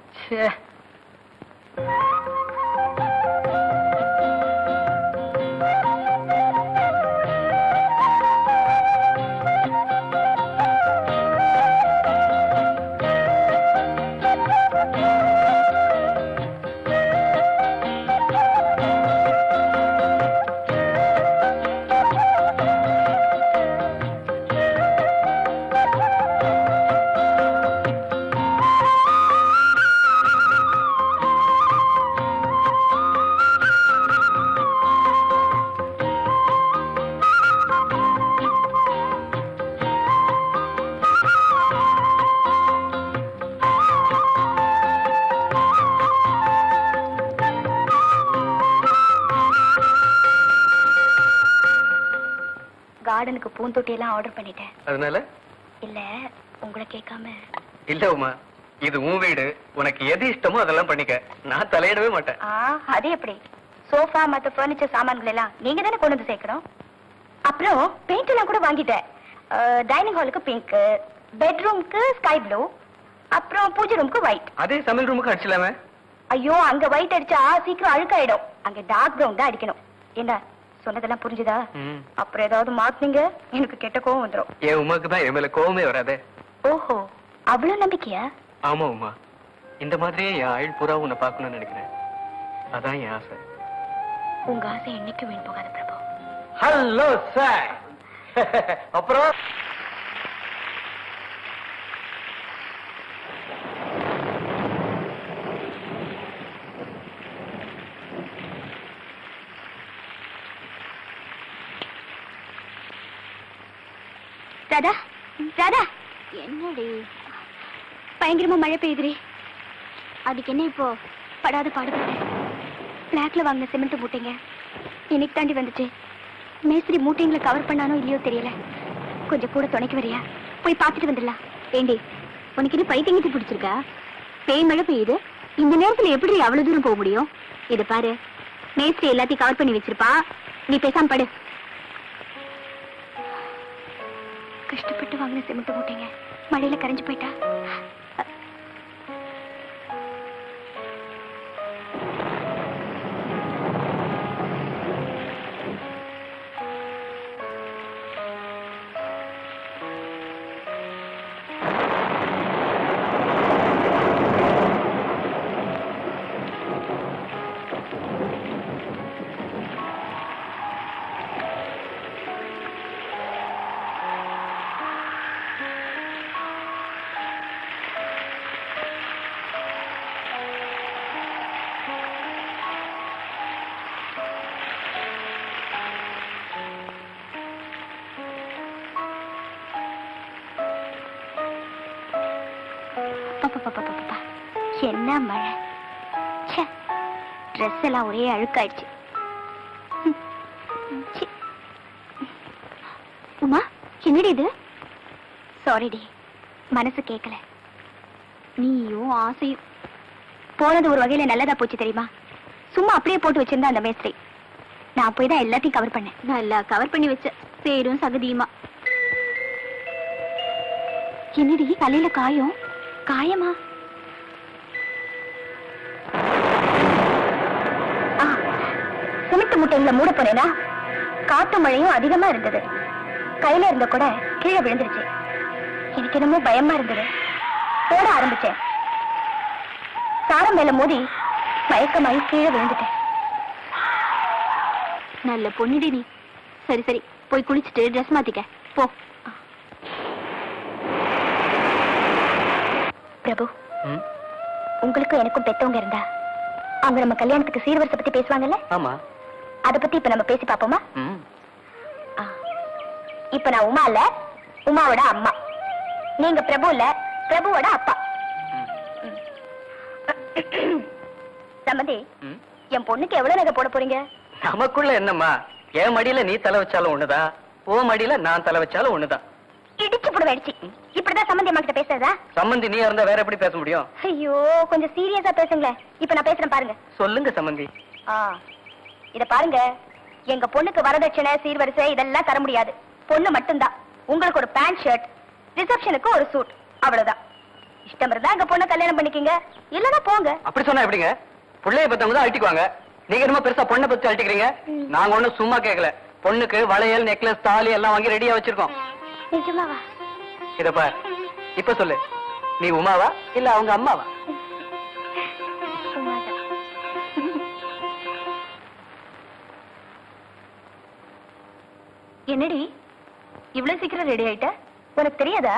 கார்டனுக்கு பூந்தொட்டி எல்லாம் ஆர்டர் பண்ணிட்டேன். அதனால இல்ல உங்களை கேட்காம இல்ல. உமா, இது உன் வீடு, உனக்கு எது இஷ்டமோ அதெல்லாம் பண்ணிக்க, நான் தலையிடவே மாட்டேன். அது எப்படி? சோஃபா மத்த பர்னிச்சர் சாமான்கள் எல்லாம் நீங்க தானே கொண்டு வந்து சேர்க்கணும். அப்புறம் பெயிண்ட் எல்லாம் கூட வாங்கிட்டேன். டைனிங் ஹாலுக்கு பிங்க், பெட்ரூம்க்கு ஸ்கை ப்ளூ, அப்புறம் பூஜை ரூமுக்கு ஒயிட். அதே சமையல் ரூமுக்கு அடிச்சலாமே. ஐயோ, அங்க ஒயிட் அடிச்சா சீக்கிரம் அழுக்காயிடும். அங்க டார்க் ப்ரௌன் தான் அடிக்கணும். என்ன சொன்னதெல்லாம் புரிஞ்சுதா? அப்புறம் ஏதாவது மாத்தினீங்க எனக்கு கெட்ட கோவம் வந்துடும். என் உமாக்கு தான் என் மேல கோவமே வராது. ஓஹோ, அவ்வளவு நம்பிக்கையா? ஆமா உமா, இந்த மாதிரியே என் ஆயுள் பூரா உன்னை பார்க்கணும்னு நினைக்கிறேன். அதான் என் ஆசை. உங்க ஆசை என்னைக்கு வீண் போகாத பிரபு. Hello sir. அப்புறம் ராதா, ராதா. என்னடி பயங்கரமா மழை பெய்யுது. அதுக்கு என்ன இப்போ படாத பாடுபடுறேன். பிளாக்ல வாங்கின சிமெண்ட் மூட்டைங்க இன்னைக்கு தாண்டி வந்துச்சு. மேஸ்திரி மூட்டைங்களை கவர் பண்ணானோ இல்லையோ தெரியல. கொஞ்சம் கூட துணைக்கு வரையா? போய் பார்த்துட்டு வந்துடலாம். ஏண்டி உனக்கு என்ன பைத்தியங்கி பிடிச்சிருக்கா? பேய் மழை பெய்யுது, இந்த நேரத்துல எப்படி அவ்வளவு தூரம் போக முடியும்? இதை பாரு, மேஸ்திரி எல்லாத்தையும் கவர் பண்ணி வச்சிருப்பா. நீ பேசாம படு. கஷ்டப்பட்டு வாங்கின சிமெண்ட் மூட்டைங்க மழையில கரைஞ்சு போயிட்டா. என்ன மழை! ட்ரெஸ் எல்லாம் ஒரே அழுக்காயிடுச்சு. உமா, என்னடி இது? சாரிடி, மனசு கேட்கல. நீயும் ஆசையும் போனது ஒரு வகையில நல்லதா போச்சு தெரியுமா? சும்மா அப்படியே போட்டு வச்சிருந்தா அந்த மேஸ்திரி. நான் போய் தான் எல்லாத்தையும் கவர் பண்ணேன். நல்லா கவர் பண்ணி வச்ச பேரும் சகதியுமா. என்னடி தலையில காயம்? காயமா? சிமெண்ட் மூட்டைகளை மூட போறேனா? காத்து மழையும் அதிகமா இருந்தது. கையில இருந்த கூட கீழே விழுந்துருச்சு. எனக்கு என்னமோ பயமா இருந்தது. போட ஆரம்பிச்சேன். சாரம் மேல மோதி மயக்கமாயி கீழே விழுந்துட்டேன். நல்ல பொண்ணுடி நீ. சரி சரி, போய் குளிச்சுட்டு ட்ரெஸ் மாத்திக்க போ. பிரபு, உங்களுக்கும் எனக்கும் பெத்தவங்க இருந்தா அவங்க நம்ம கல்யாணத்துக்கு சீர்வரிசை பத்தி பேசுவாங்கல்ல? ஆமா, அத பத்தி இப்ப நம்ம பேசி பாப்போமா? இப்ப நான் உமா இல்ல, உமாவோட அம்மா. நீங்க பிரபு இல்ல, பிரபுவோட அப்பா. சம்பந்தி, என் பொண்ணுக்கு எவ்வளவு நகை போட போறீங்க? நமக்குள்ள என்னம்மா, என் மடியில நீ தலை வச்சாலும் ஒண்ணுதான், ஓ மடியில நான் தலை வச்சாலும் ஒண்ணுதான். இடிச்சு போடு வெடிச்சு. இப்படிதான் சம்பந்தி அம்மா கிட்ட பேசுறதா? சம்பந்தி நீ இருந்தா வேற எப்படி பேச முடியும்? ஐயோ கொஞ்சம் சீரியஸா பேசுங்களே. இப்ப நான் பேசுறேன் பாருங்க. சொல்லுங்க சம்பந்தி. இத பாருங்க, எங்க பொண்ணுக்கு வரதட்சணை சீர்வரிசை இதெல்லாம் தர முடியாது. பொண்ணு மட்டும்தான். உங்களுக்கு ஒரு பேண்ட் ஷர்ட், ரிசப்ஷனுக்கு ஒரு சூட், அவ்வளவுதான். இஷ்டம் இருந்தா எங்க பொண்ணை கல்யாணம் பண்ணிக்கீங்க, இல்லன்னா போங்க. அப்படி சொன்னா எப்படிங்க? பிள்ளைய பத்தவங்க தான் அழட்டிக்குவாங்க. நீங்க என்னமா பெருசா பொண்ணை பத்தி அழட்டிக்கிறீங்க? நாங்க ஒண்ணும் சும்மா கேட்கல. பொண்ணுக்கு வளையல், நெக்லஸ், தாலி எல்லாம் வாங்கி ரெடியா வச்சிருக்கோம். நிஜமாவா? இத பார், இப்ப சொல்லு, நீ உமாவா இல்ல அவங்க அம்மாவா? என்னடி இவ்வளவு சீக்கிரம் ரெடி ஆயிட்ட? உனக்கு தெரியாதா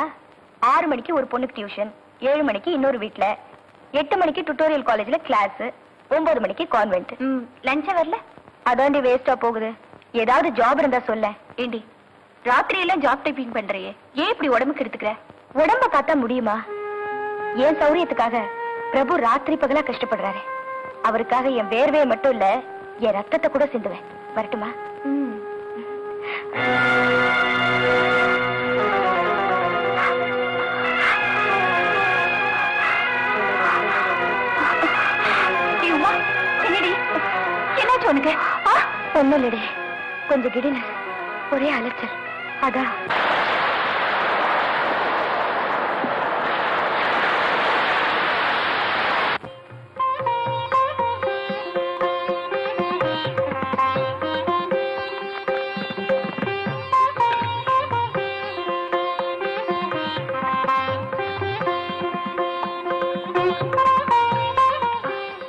6 மணிக்கு ஒரு பொண்ணுக்கு டியூஷன், 7 மணிக்கு இன்னொரு வீட்டுல, 8 மணிக்கு டுட்டோரியல் காலேஜ்ல கிளாஸ், 9 மணிக்கு கான்வென்ட். லஞ்ச் வரல? அதாண்டி வேஸ்டா போகுது. ஏதாவது ஜாப் இருந்தா சொல்ல. ஏண்டி ராத்திரி எல்லாம் ஜாப் டைப்பிங் பண்றியே, ஏன் இப்படி உடம்புக்கு எடுத்துக்கிற? உடம்ப காத்தா முடியுமா? என் சௌரியத்துக்காக பிரபு ராத்திரி பகலா கஷ்டப்படுறாரு. அவருக்காக என் வேர்வையை மட்டும் இல்ல, என் ரத்தத்தை கூட சிந்துவேன். வரட்டுமா? என்னாச்சு உனக்கு? ஒண்ணும் இல்லடி, கொஞ்சம் கிடின, ஒரே அலச்சல். அதான்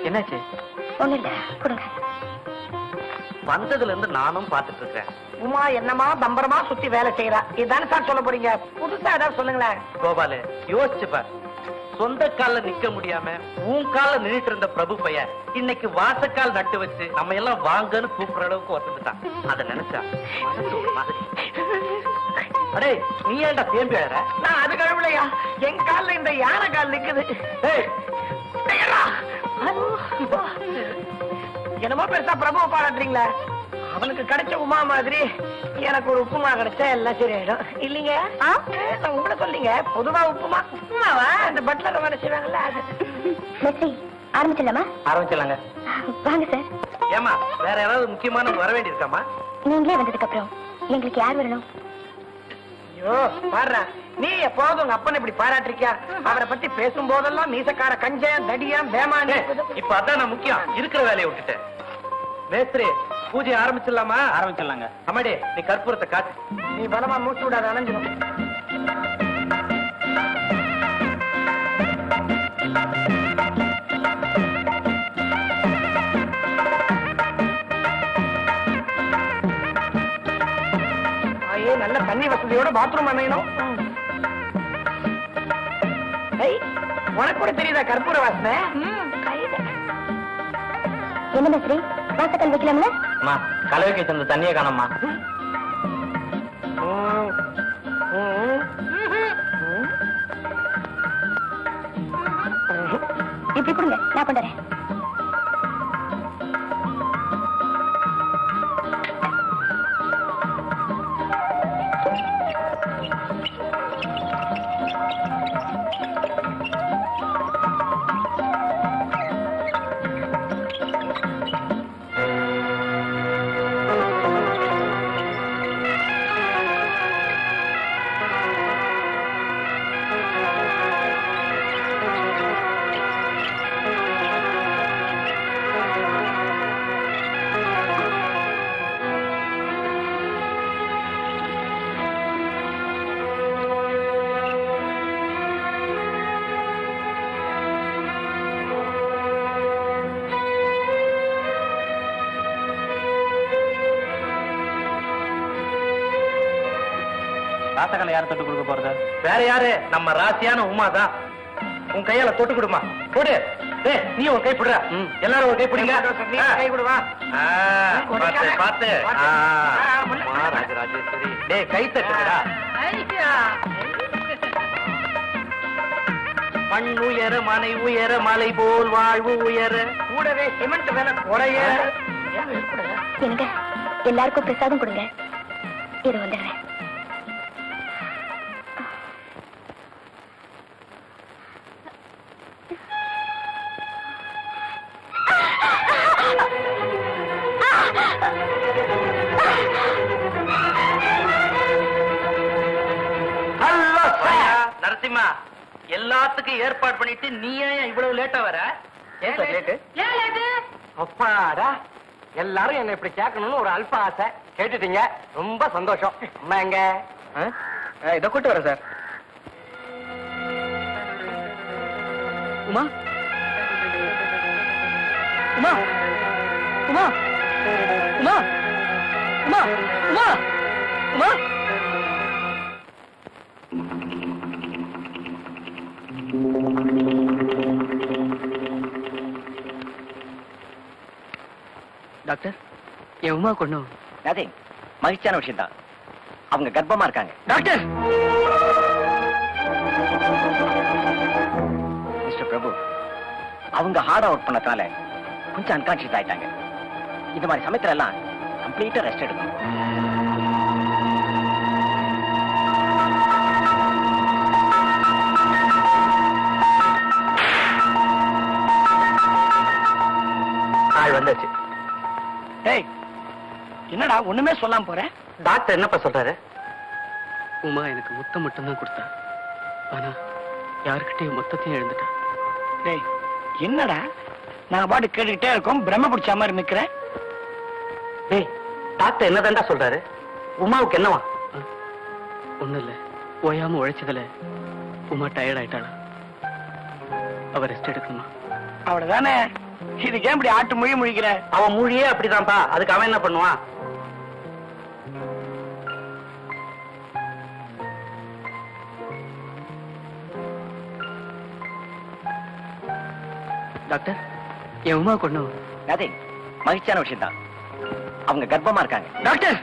என்னாச்சு? ஒண்ணும் இல்ல, கொடுங்க. வந்ததுல இருந்து நானும் பாத்துட்டு இருக்கேன். உமா என்னமா பம்பரமா சுத்தி வேலை செய்யறா? இதுதானே சார் சொல்ல போறீங்க? புதுசா ஏதாவது சொல்லுங்களேன். கோபாலு, யோசிச்சுப்ப. சொந்த கால நிக்க முடியாம உன் கால நின்றுட்டு இருந்த பிரபு பையன் இன்னைக்கு வாசக்கால் நட்டு வச்சு நம்ம எல்லாம் வாங்கன்னு கூப்பிடுற அளவுக்கு வந்துட்டான். அத நினைச்சா அடே நீ ஏண்டா தேம்பி அழற? நான் அது கழுவுலையா, என் கால இந்த யானை கால் நிக்குது. என்னமோ பெருசா பிரபுவை பாராட்டுறீங்களா? அவனுக்கு கிடைச்ச உமா மாதிரி எனக்கு ஒரு உப்புமா கிடைச்சா எல்லாம் சரியாயிடும் இல்லீங்க? உங்களை சொல்லிங்க, பொதுவா உப்புமா உப்புமாவா அந்த பட்லர் வரைச்சுவாங்கல்ல? ஆரம்பிச்சலாமா? ஆரம்பிச்சலாங்க, வாங்க சார். ஏமா வேற யாராவது முக்கியமான வர வேண்டியிருக்காமா? நீங்களே வந்ததுக்கு அப்புறம் எங்களுக்கு யார் வரணும்? ஐயோ பாரு, நீ எப்போது உங்க அப்பனை இப்படி பாராட்டிருக்கியா? அவரை பத்தி பேசும் போதெல்லாம் மீசக்கார கஞ்சன், தடியான், வேமானே. இப்ப அதான் நான் முக்கியம் இருக்கிற வேலையை விட்டுட்டேன். மேஸ்திரி, பூஜை ஆரம்பிச்சிடலாமா? ஆரம்பிச்சிடலாங்க. அம்மாடி நீ கற்பூரத்தை காத்து. நீ பலமா மூச்சு விடாத, அணைஞ்சிடும். நல்ல தண்ணி வசதியோட பாத்ரூம் அமையணும். உனக்கு கூட தெரியுதா கற்பூர வாசனை? என்ன மேஸ்திரி, வாசக்கல் வைக்கலாம்ல? கலவைக்கு வச்சிருந்த தண்ணியை காணோம்மா. இப்படி கொடுங்க, நான் கொண்டு வரேன். ராசகலை யார் தொட்டு கொடுக்க போறது? வேற யாரு, நம்ம ராசியான உமா தான். உன் கையால தொட்டு கொடுமா, போடு. நீ ஒரு கை பிடுற, எல்லாரும் ஒரு கை பிடிங்க. கை விடுவா, பார்த்து ராஜராஜேஸ்வரி. டே கை தட்டுடா. மண் உயர மனை உயர மலை போல் வாழ்வு உயர, கூடவே சிமெண்ட் வேலை குறைய. எங்க எல்லாருக்கும் பிரசாதம் கொடுங்க, இது வந்துடுறேன். நரசிம்மா, எல்லாத்துக்கும் ஏற்பாடு பண்ணிட்டு நீ ஏன் இவ்வளவு லேட்டா வர? அப்பாடா, எல்லாரும் என்ன இப்படி கேட்கணும்னு ஒரு அல்ப ஆசை, கேட்டுட்டீங்க, ரொம்ப சந்தோஷம். அம்மா எங்க? இதை கூட்டு வர சார். உமா உமா உமா உமா உமா உமா உமா. டாக்டர், என் உமா கொண்டு நதிங் மகிழ்ச்சியான விஷயம் தான். அவங்க கர்ப்பமா இருக்காங்க. டாக்டர் மிஸ்டர் பிரபு, அவங்க ஹார்டா ஒர்க் பண்ணதால கொஞ்சம் அன்கான்ஷியஸ் ஆயிட்டாங்க. இந்த மாதிரி சமயத்துல எல்லாம் கம்ப்ளீட்டா ரெஸ்ட் எடுக்கணும். வந்தாச்சு. என்னடா ஒண்ணுமே சொல்லாம போற? டாக்டர் என்னப்பா சொல்றாரு? உமா எனக்கு முத்தம் மட்டும்தான் கொடுத்தா, ஆனா யாருக்கிட்டையும் மொத்தத்தையும் எழுந்துட்டான். டேய் என்னடா, நான் பாட்டு கேட்டுக்கிட்டே இருக்கோம், பிரம்ம பிடிச்ச மாதிரி நிக்கிறேன். டேய் டாக்டர் என்னதான்டா சொல்றாரு? உமாவுக்கு என்னவா? ஒண்ணும் இல்ல, ஓயாம உழைச்சதுல உமா டயர்ட் ஆயிட்டாளா, அவ ரெஸ்ட் எடுக்கணுமா, அவ்வளவுதானே. இதுக்கே இப்படி ஆட்டு மொழி முழிக்கிற? அவன் மொழியே அப்படிதான்ப்பா, அதுக்கு அவன் என்ன பண்ணுவான்? டாக்டர், என் உமா கொண்டு அதே மகிழ்ச்சியான விஷயம் தான். அவங்க கர்ப்பமா இருக்காங்க. டாக்டர்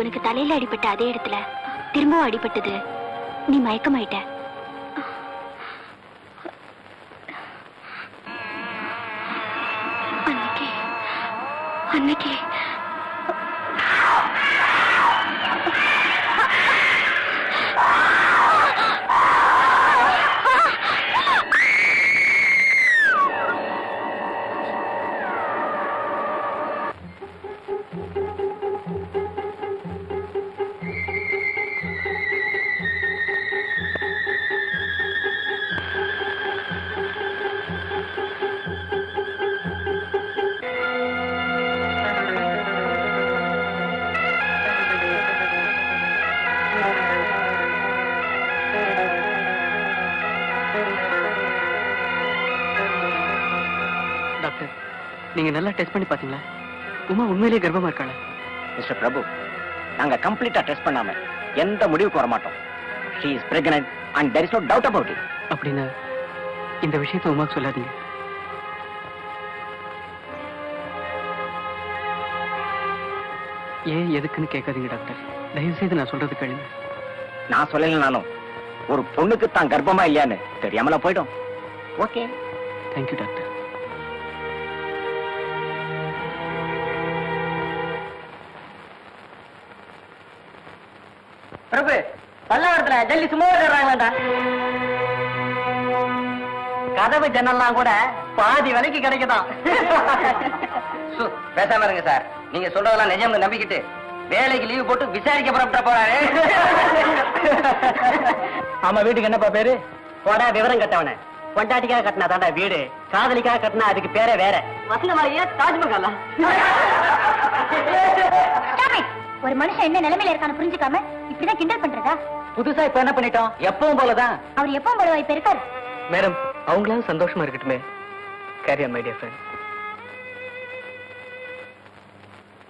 உனக்கு தலையில அடிபட்ட அதே இடத்துல திரும்பவும் அடிபட்டது, நீ மயக்கமாயிட்ட. அன்னைக்கு நல்லா டெஸ்ட் பண்ணி பாத்தீங்களா? உமா உண்மையிலேயே கர்ப்பமா இருக்காளா? மிஸ்டர் பிரபு, நாங்க கம்ப்ளீட்டா டெஸ்ட் பண்ணாம எந்த முடிவுக்கு வர மாட்டோம். she is pregnant and there is no doubt about it. அப்படினா இந்த விஷயத்தை உமாக்கு சொல்லாதீங்க. ஏன் எதுக்குன்னு கேட்காதீங்க டாக்டர், தயவு செய்து நான் சொல்றது கேளுங்க. நான் சொல்லலனாலும் ஒரு பொண்ணுக்கு தான் கர்ப்பமா இல்லையான்னு தெரியாமல போய்டும். Okay, thank you doctor. கதவு ஜன்னல்லாம் கூட பாதி விலைக்கு கிடைக்குதான். பேசாம இருங்க சார், நீங்க சொல்றதெல்லாம் நிஜம்னு நம்பிக்கிட்டு வேலைக்கு லீவு போட்டு விசாரிக்க புறப்பட்ட போறாரு. ஆமா, வீட்டுக்கு என்னப்பா பேரு? போடா விவரம் கட்டவன. பொண்டாட்டிக்காக கட்டினா தாண்டா வீடு, காதலிக்காக கட்டினா அதுக்கு பேரே வேற. வசந்தமாலையா தாஜ்மஹாலா? ஒரு மனுஷன் என்ன நிலைமையில இருக்கான்னு புரிஞ்சுக்காம இப்படிதான் கிண்டல் பண்றதா? புதுசா இப்ப என்ன பண்ணிட்டோம்? எப்பவும் போலதான். அவர் எப்பவும் போலவா இப்ப இருக்காரு? மேடம், அவங்களாவது சந்தோஷமா இருக்கட்டுமே. Carry on my dear friend.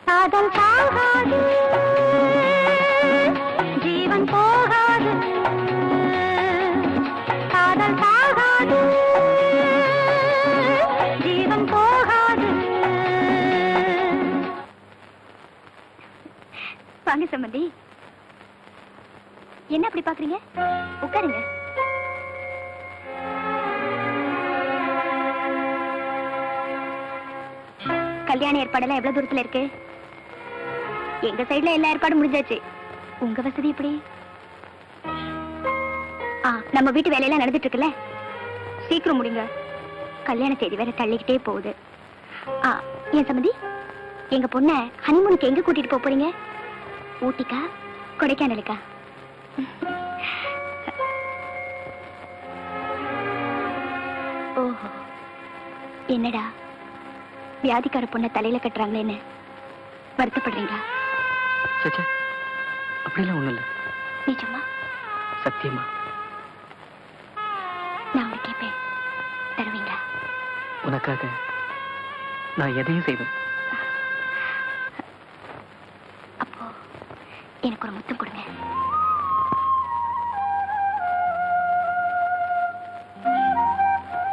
காதல் போகாது, ஜீவன் போகாது, காதல் போகாது, ஜீவன் போகாது. வாங்க சம்பந்தி, என்ன அப்படி பாக்குறீங்க? உட்காருங்க. கல்யாண ஏற்பாடெல்லாம் எவ்வளவு தூரத்துல இருக்கு? எங்க சைடுல எல்லா ஏற்பாடும் முடிஞ்சாச்சு. உங்க வசதி இப்படி? நம்ம வீட்டு வேலையெல்லாம் நடந்துட்டு இருக்குல்ல, சீக்கிரம் முடிங்க. கல்யாண தேதி வேற தள்ளிக்கிட்டே போகுது. ஏன் சம்மதி, எங்க பொண்ண ஹனிமூனுக்கு எங்க கூட்டிட்டு போக போறீங்க? ஊட்டிக்கா கொடைக்கானலுக்கா? ஓஹோ, என்னடா வியாதிக்கார பொண்ண தலையில கட்டுறாங்களேன்னு வருத்தப்படுறீங்களா? அப்படிலாம் ஒண்ணும் இல்ல. நிஜமா? சத்தியமா? நான் உங்களை கேட்பேன், தருவீங்களா? உனக்காக நான் எதையும் செய்வேன். அப்போ எனக்கு ஒரு முத்தம் கொடுங்க.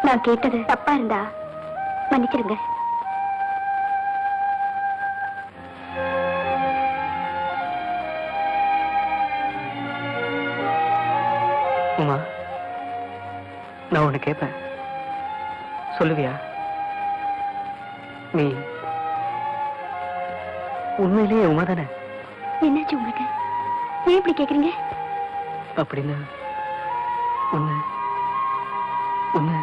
நான் கேட்டது தப்பா இருந்தா மன்னிச்சிருங்க. நான் உன்னை கேட்பேன், சொல்லுவியா? நீ உண்மையிலேயே உமா தானே? என்னாச்சு உங்களுக்கு? ஏன் இப்படி கேக்குறீங்க? அப்படின்னா உன்னை உன்னை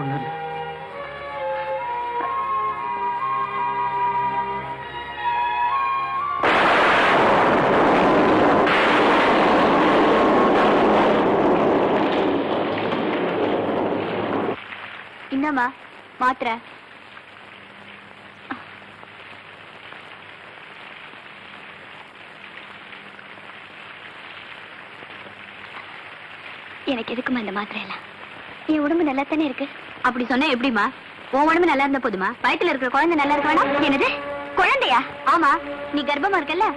ஒண்ணு இல்லை. மாத்திர எனக்கு எதுக்குமா இந்த மாத்திரை எல்லாம்? என் உடம்பு நல்லா தானே இருக்கு. அப்படி சொன்ன எப்படிமா? உன் உடம்பு நல்லா இருந்தா போதுமா? வயிற்றுல இருக்கிற குழந்தை நல்லா இருக்க வேணாம்? என்னது குழந்தையா? ஆமா, நீ கர்ப்பமா இருக்கல்ல?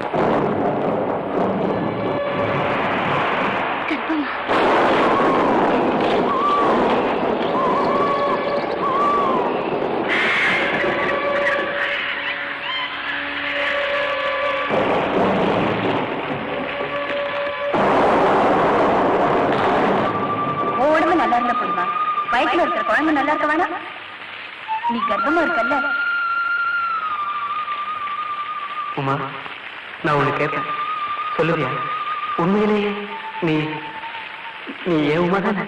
நல்லா இருக்க வேணா? நீ கர்ப்பமா இருக்கல்ல? உமா, நான் உன்னை கேட்பேன், சொல்லுறியா? உண்மையிலேயே நீ நீ ஏன் உமா தானே?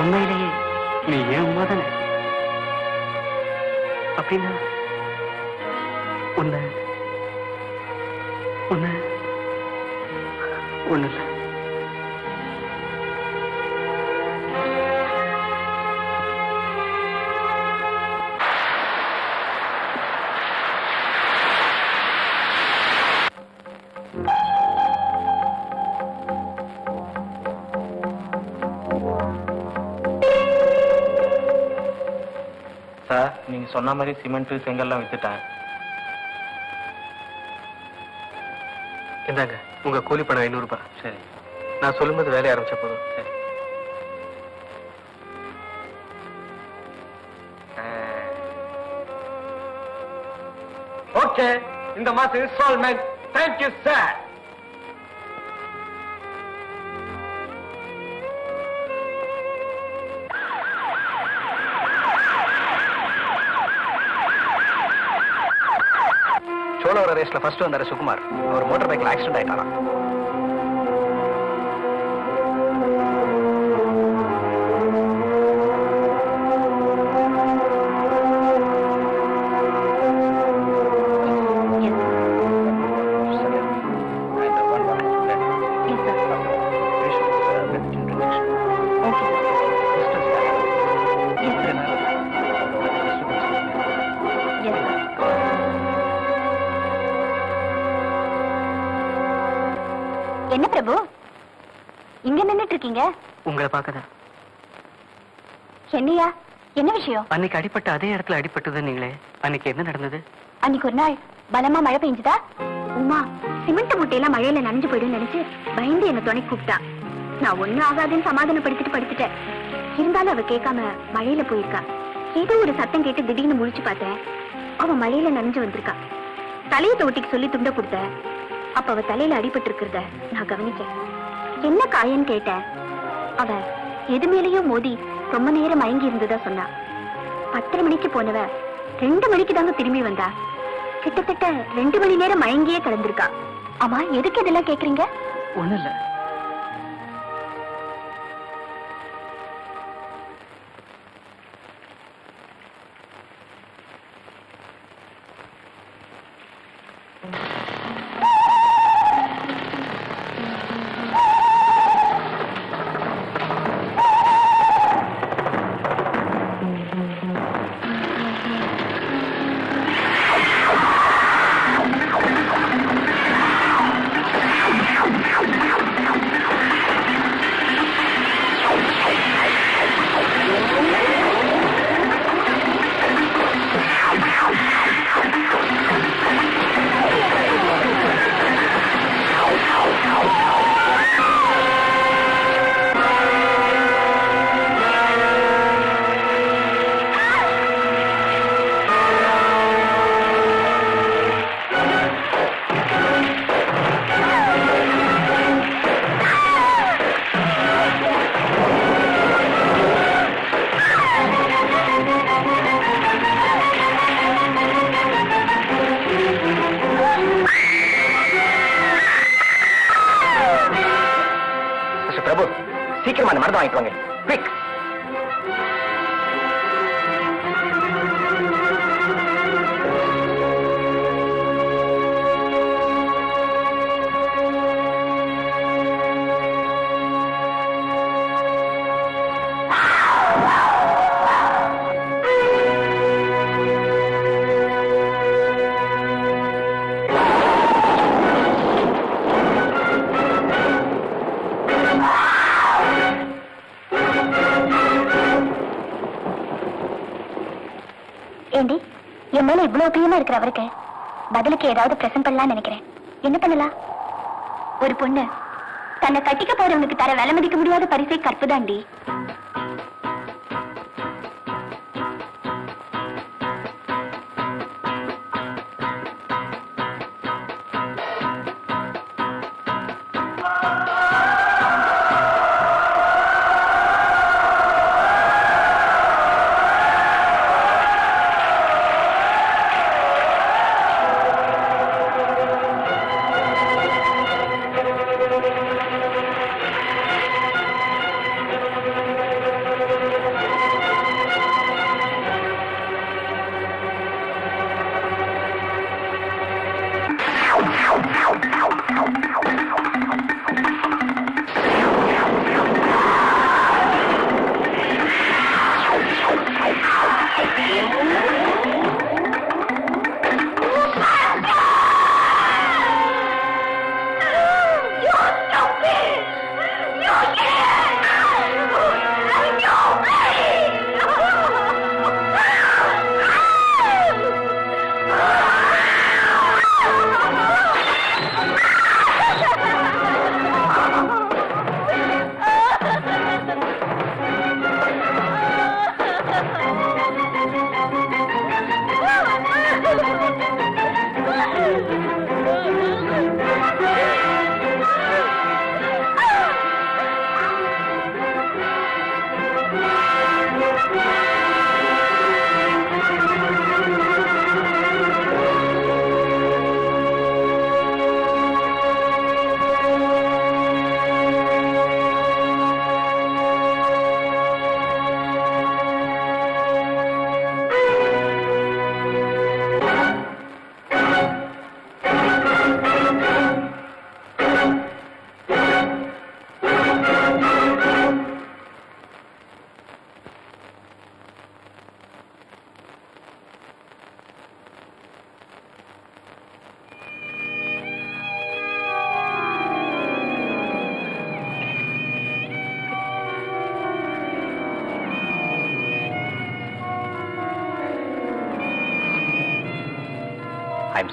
உண்மையிலேயே நீ ஏன் உமா தானே? அப்படின்னா உன்னை உன்னை ஒண்ணு இல்லை. சொன்ன மாதிரி சிமெண்ட் செங்கல்லாம் வித்துட்டேன். என்னங்க உங்க கூலி பணம் 500 ரூபாய். சரி, நான் சொல்லும்போது வேலையை ஆரம்பிச்ச போதும். சரி, ஓகே. இந்த மாசம் இன்ஸ்டால்மெண்ட். Thank you sir. ரேஸ்ல ஃபர்ஸ்ட் வந்தாரு சுகுமார். ஒரு மோட்டார் பைக்ல ஆக்சிடென்ட் ஆயிட்டாராம். அன்னைக்கு அடிப்பட்ட அதே இடத்துல அடிபட்டது நீங்களே. அன்னைக்கு என்ன நடந்தது? அன்னைக்கு ஒரு நாள் பலமா மழை பெய்ஞ்சுதா. உமா சிமெண்ட் மூட்டையெல்லாம் மழையில நனைஞ்சு போயிடும் நினைச்சு பயந்து என்ன துணைக்கு கூப்பிட்டா. நான் ஒண்ணு ஆகாதுன்னு சமாதானப்படுத்திட்டு படுத்துட்டேன். இருந்தாலும் அவ கேட்காம மழையில போயிருக்கா. ஏதோ ஒரு சத்தம் கேட்டு திடீர்னு முழிச்சு பார்த்தேன். அவ மழையில நனைஞ்சு வந்திருக்கா. தலையை தோட்டிக்கு சொல்லி துண்ட கொடுத்த. அப்ப அவ தலையில அடிபட்டு இருக்கிறத நான் கவனிச்சேன். என்ன காயன்னு கேட்டேன். அவ எது மேலேயோ மோதி ரொம்ப நேரம் மயங்கி இருந்ததா சொன்னா. 10 மணிக்கு போனவ 2 மணிக்கு தாங்க திரும்பி வந்தா. கிட்டத்தட்ட 2 மணி நேரம் மயங்கியே கிடந்திருக்கா. ஆமா எதுக்கு இதெல்லாம் கேக்குறீங்க? ஒண்ணும் இல்ல. அவருக்கு பதிலுக்கு ஏதாவது பிரசன்ட் பண்ணலாம் நினைக்கிறேன். என்ன பண்ணலாம்? ஒரு பொண்ணு தன்னை கட்டிக்க போறவனுக்கு தர விலை மதிக்க முடியாத பரிசை கற்புதாண்டி.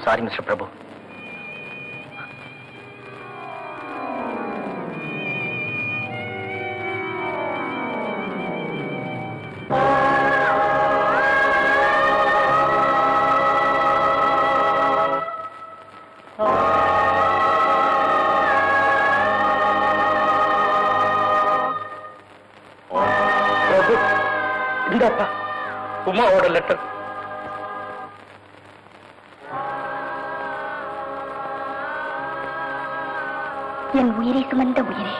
sorry, Mr. Prabhu. Umaoda letter. Yang uiri sumanda uiri.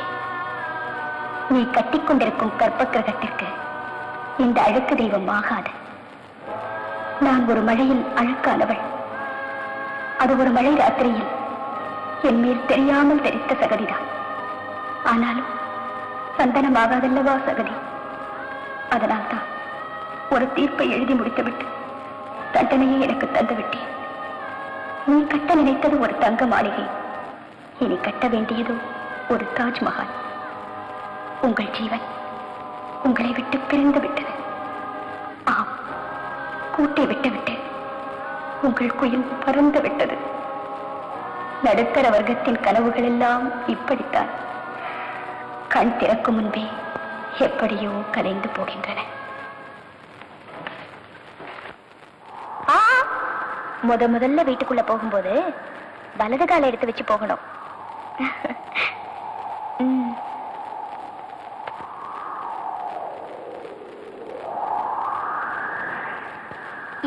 Ni kattikondirukkum karpakragathukku. Indha azhukku deivam aagad. Naan oru malaiyil azhukkanaval. Adu oru malai raathiriyil. En meel theriyamal theritha sagadithaan. Aanalum sandanam aagadallava sagadi. Adanaal thaan. Orang tiap hari di murid terbit, tantanannya yang aku tanda beti. Ini katta nenek itu orang tangga maliki. Ini katta benti itu orang Taj Mahal. Unggal jiwa, unggalai beti keranda beti. Aap, kute beti, unggal koyum paranda beti. Nadakkara wargatin kanavugalil lam ippaditan. Kantirakku munbe, heppadiyo kalendu pogindana. முதல்ல வீட்டுக்குள்ள போகும்போது வலது காலை எடுத்து வச்சு போகணும்.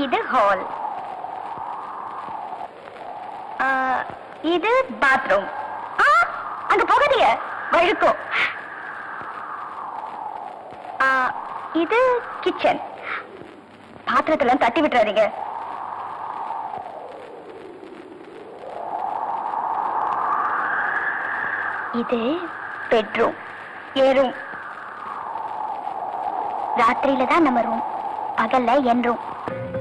இது hall, இது பாத்ரூம். அங்க போகாதீங்க, வழுக்கும். இது கிச்சன். பாத்திரத்தெல்லாம் தட்டி விட்டுறாதீங்க. இது பெட்ரூம், என் ரூம். ராத்திரியில தான் நம்ம ரூம், பகல்ல என் ரூம்.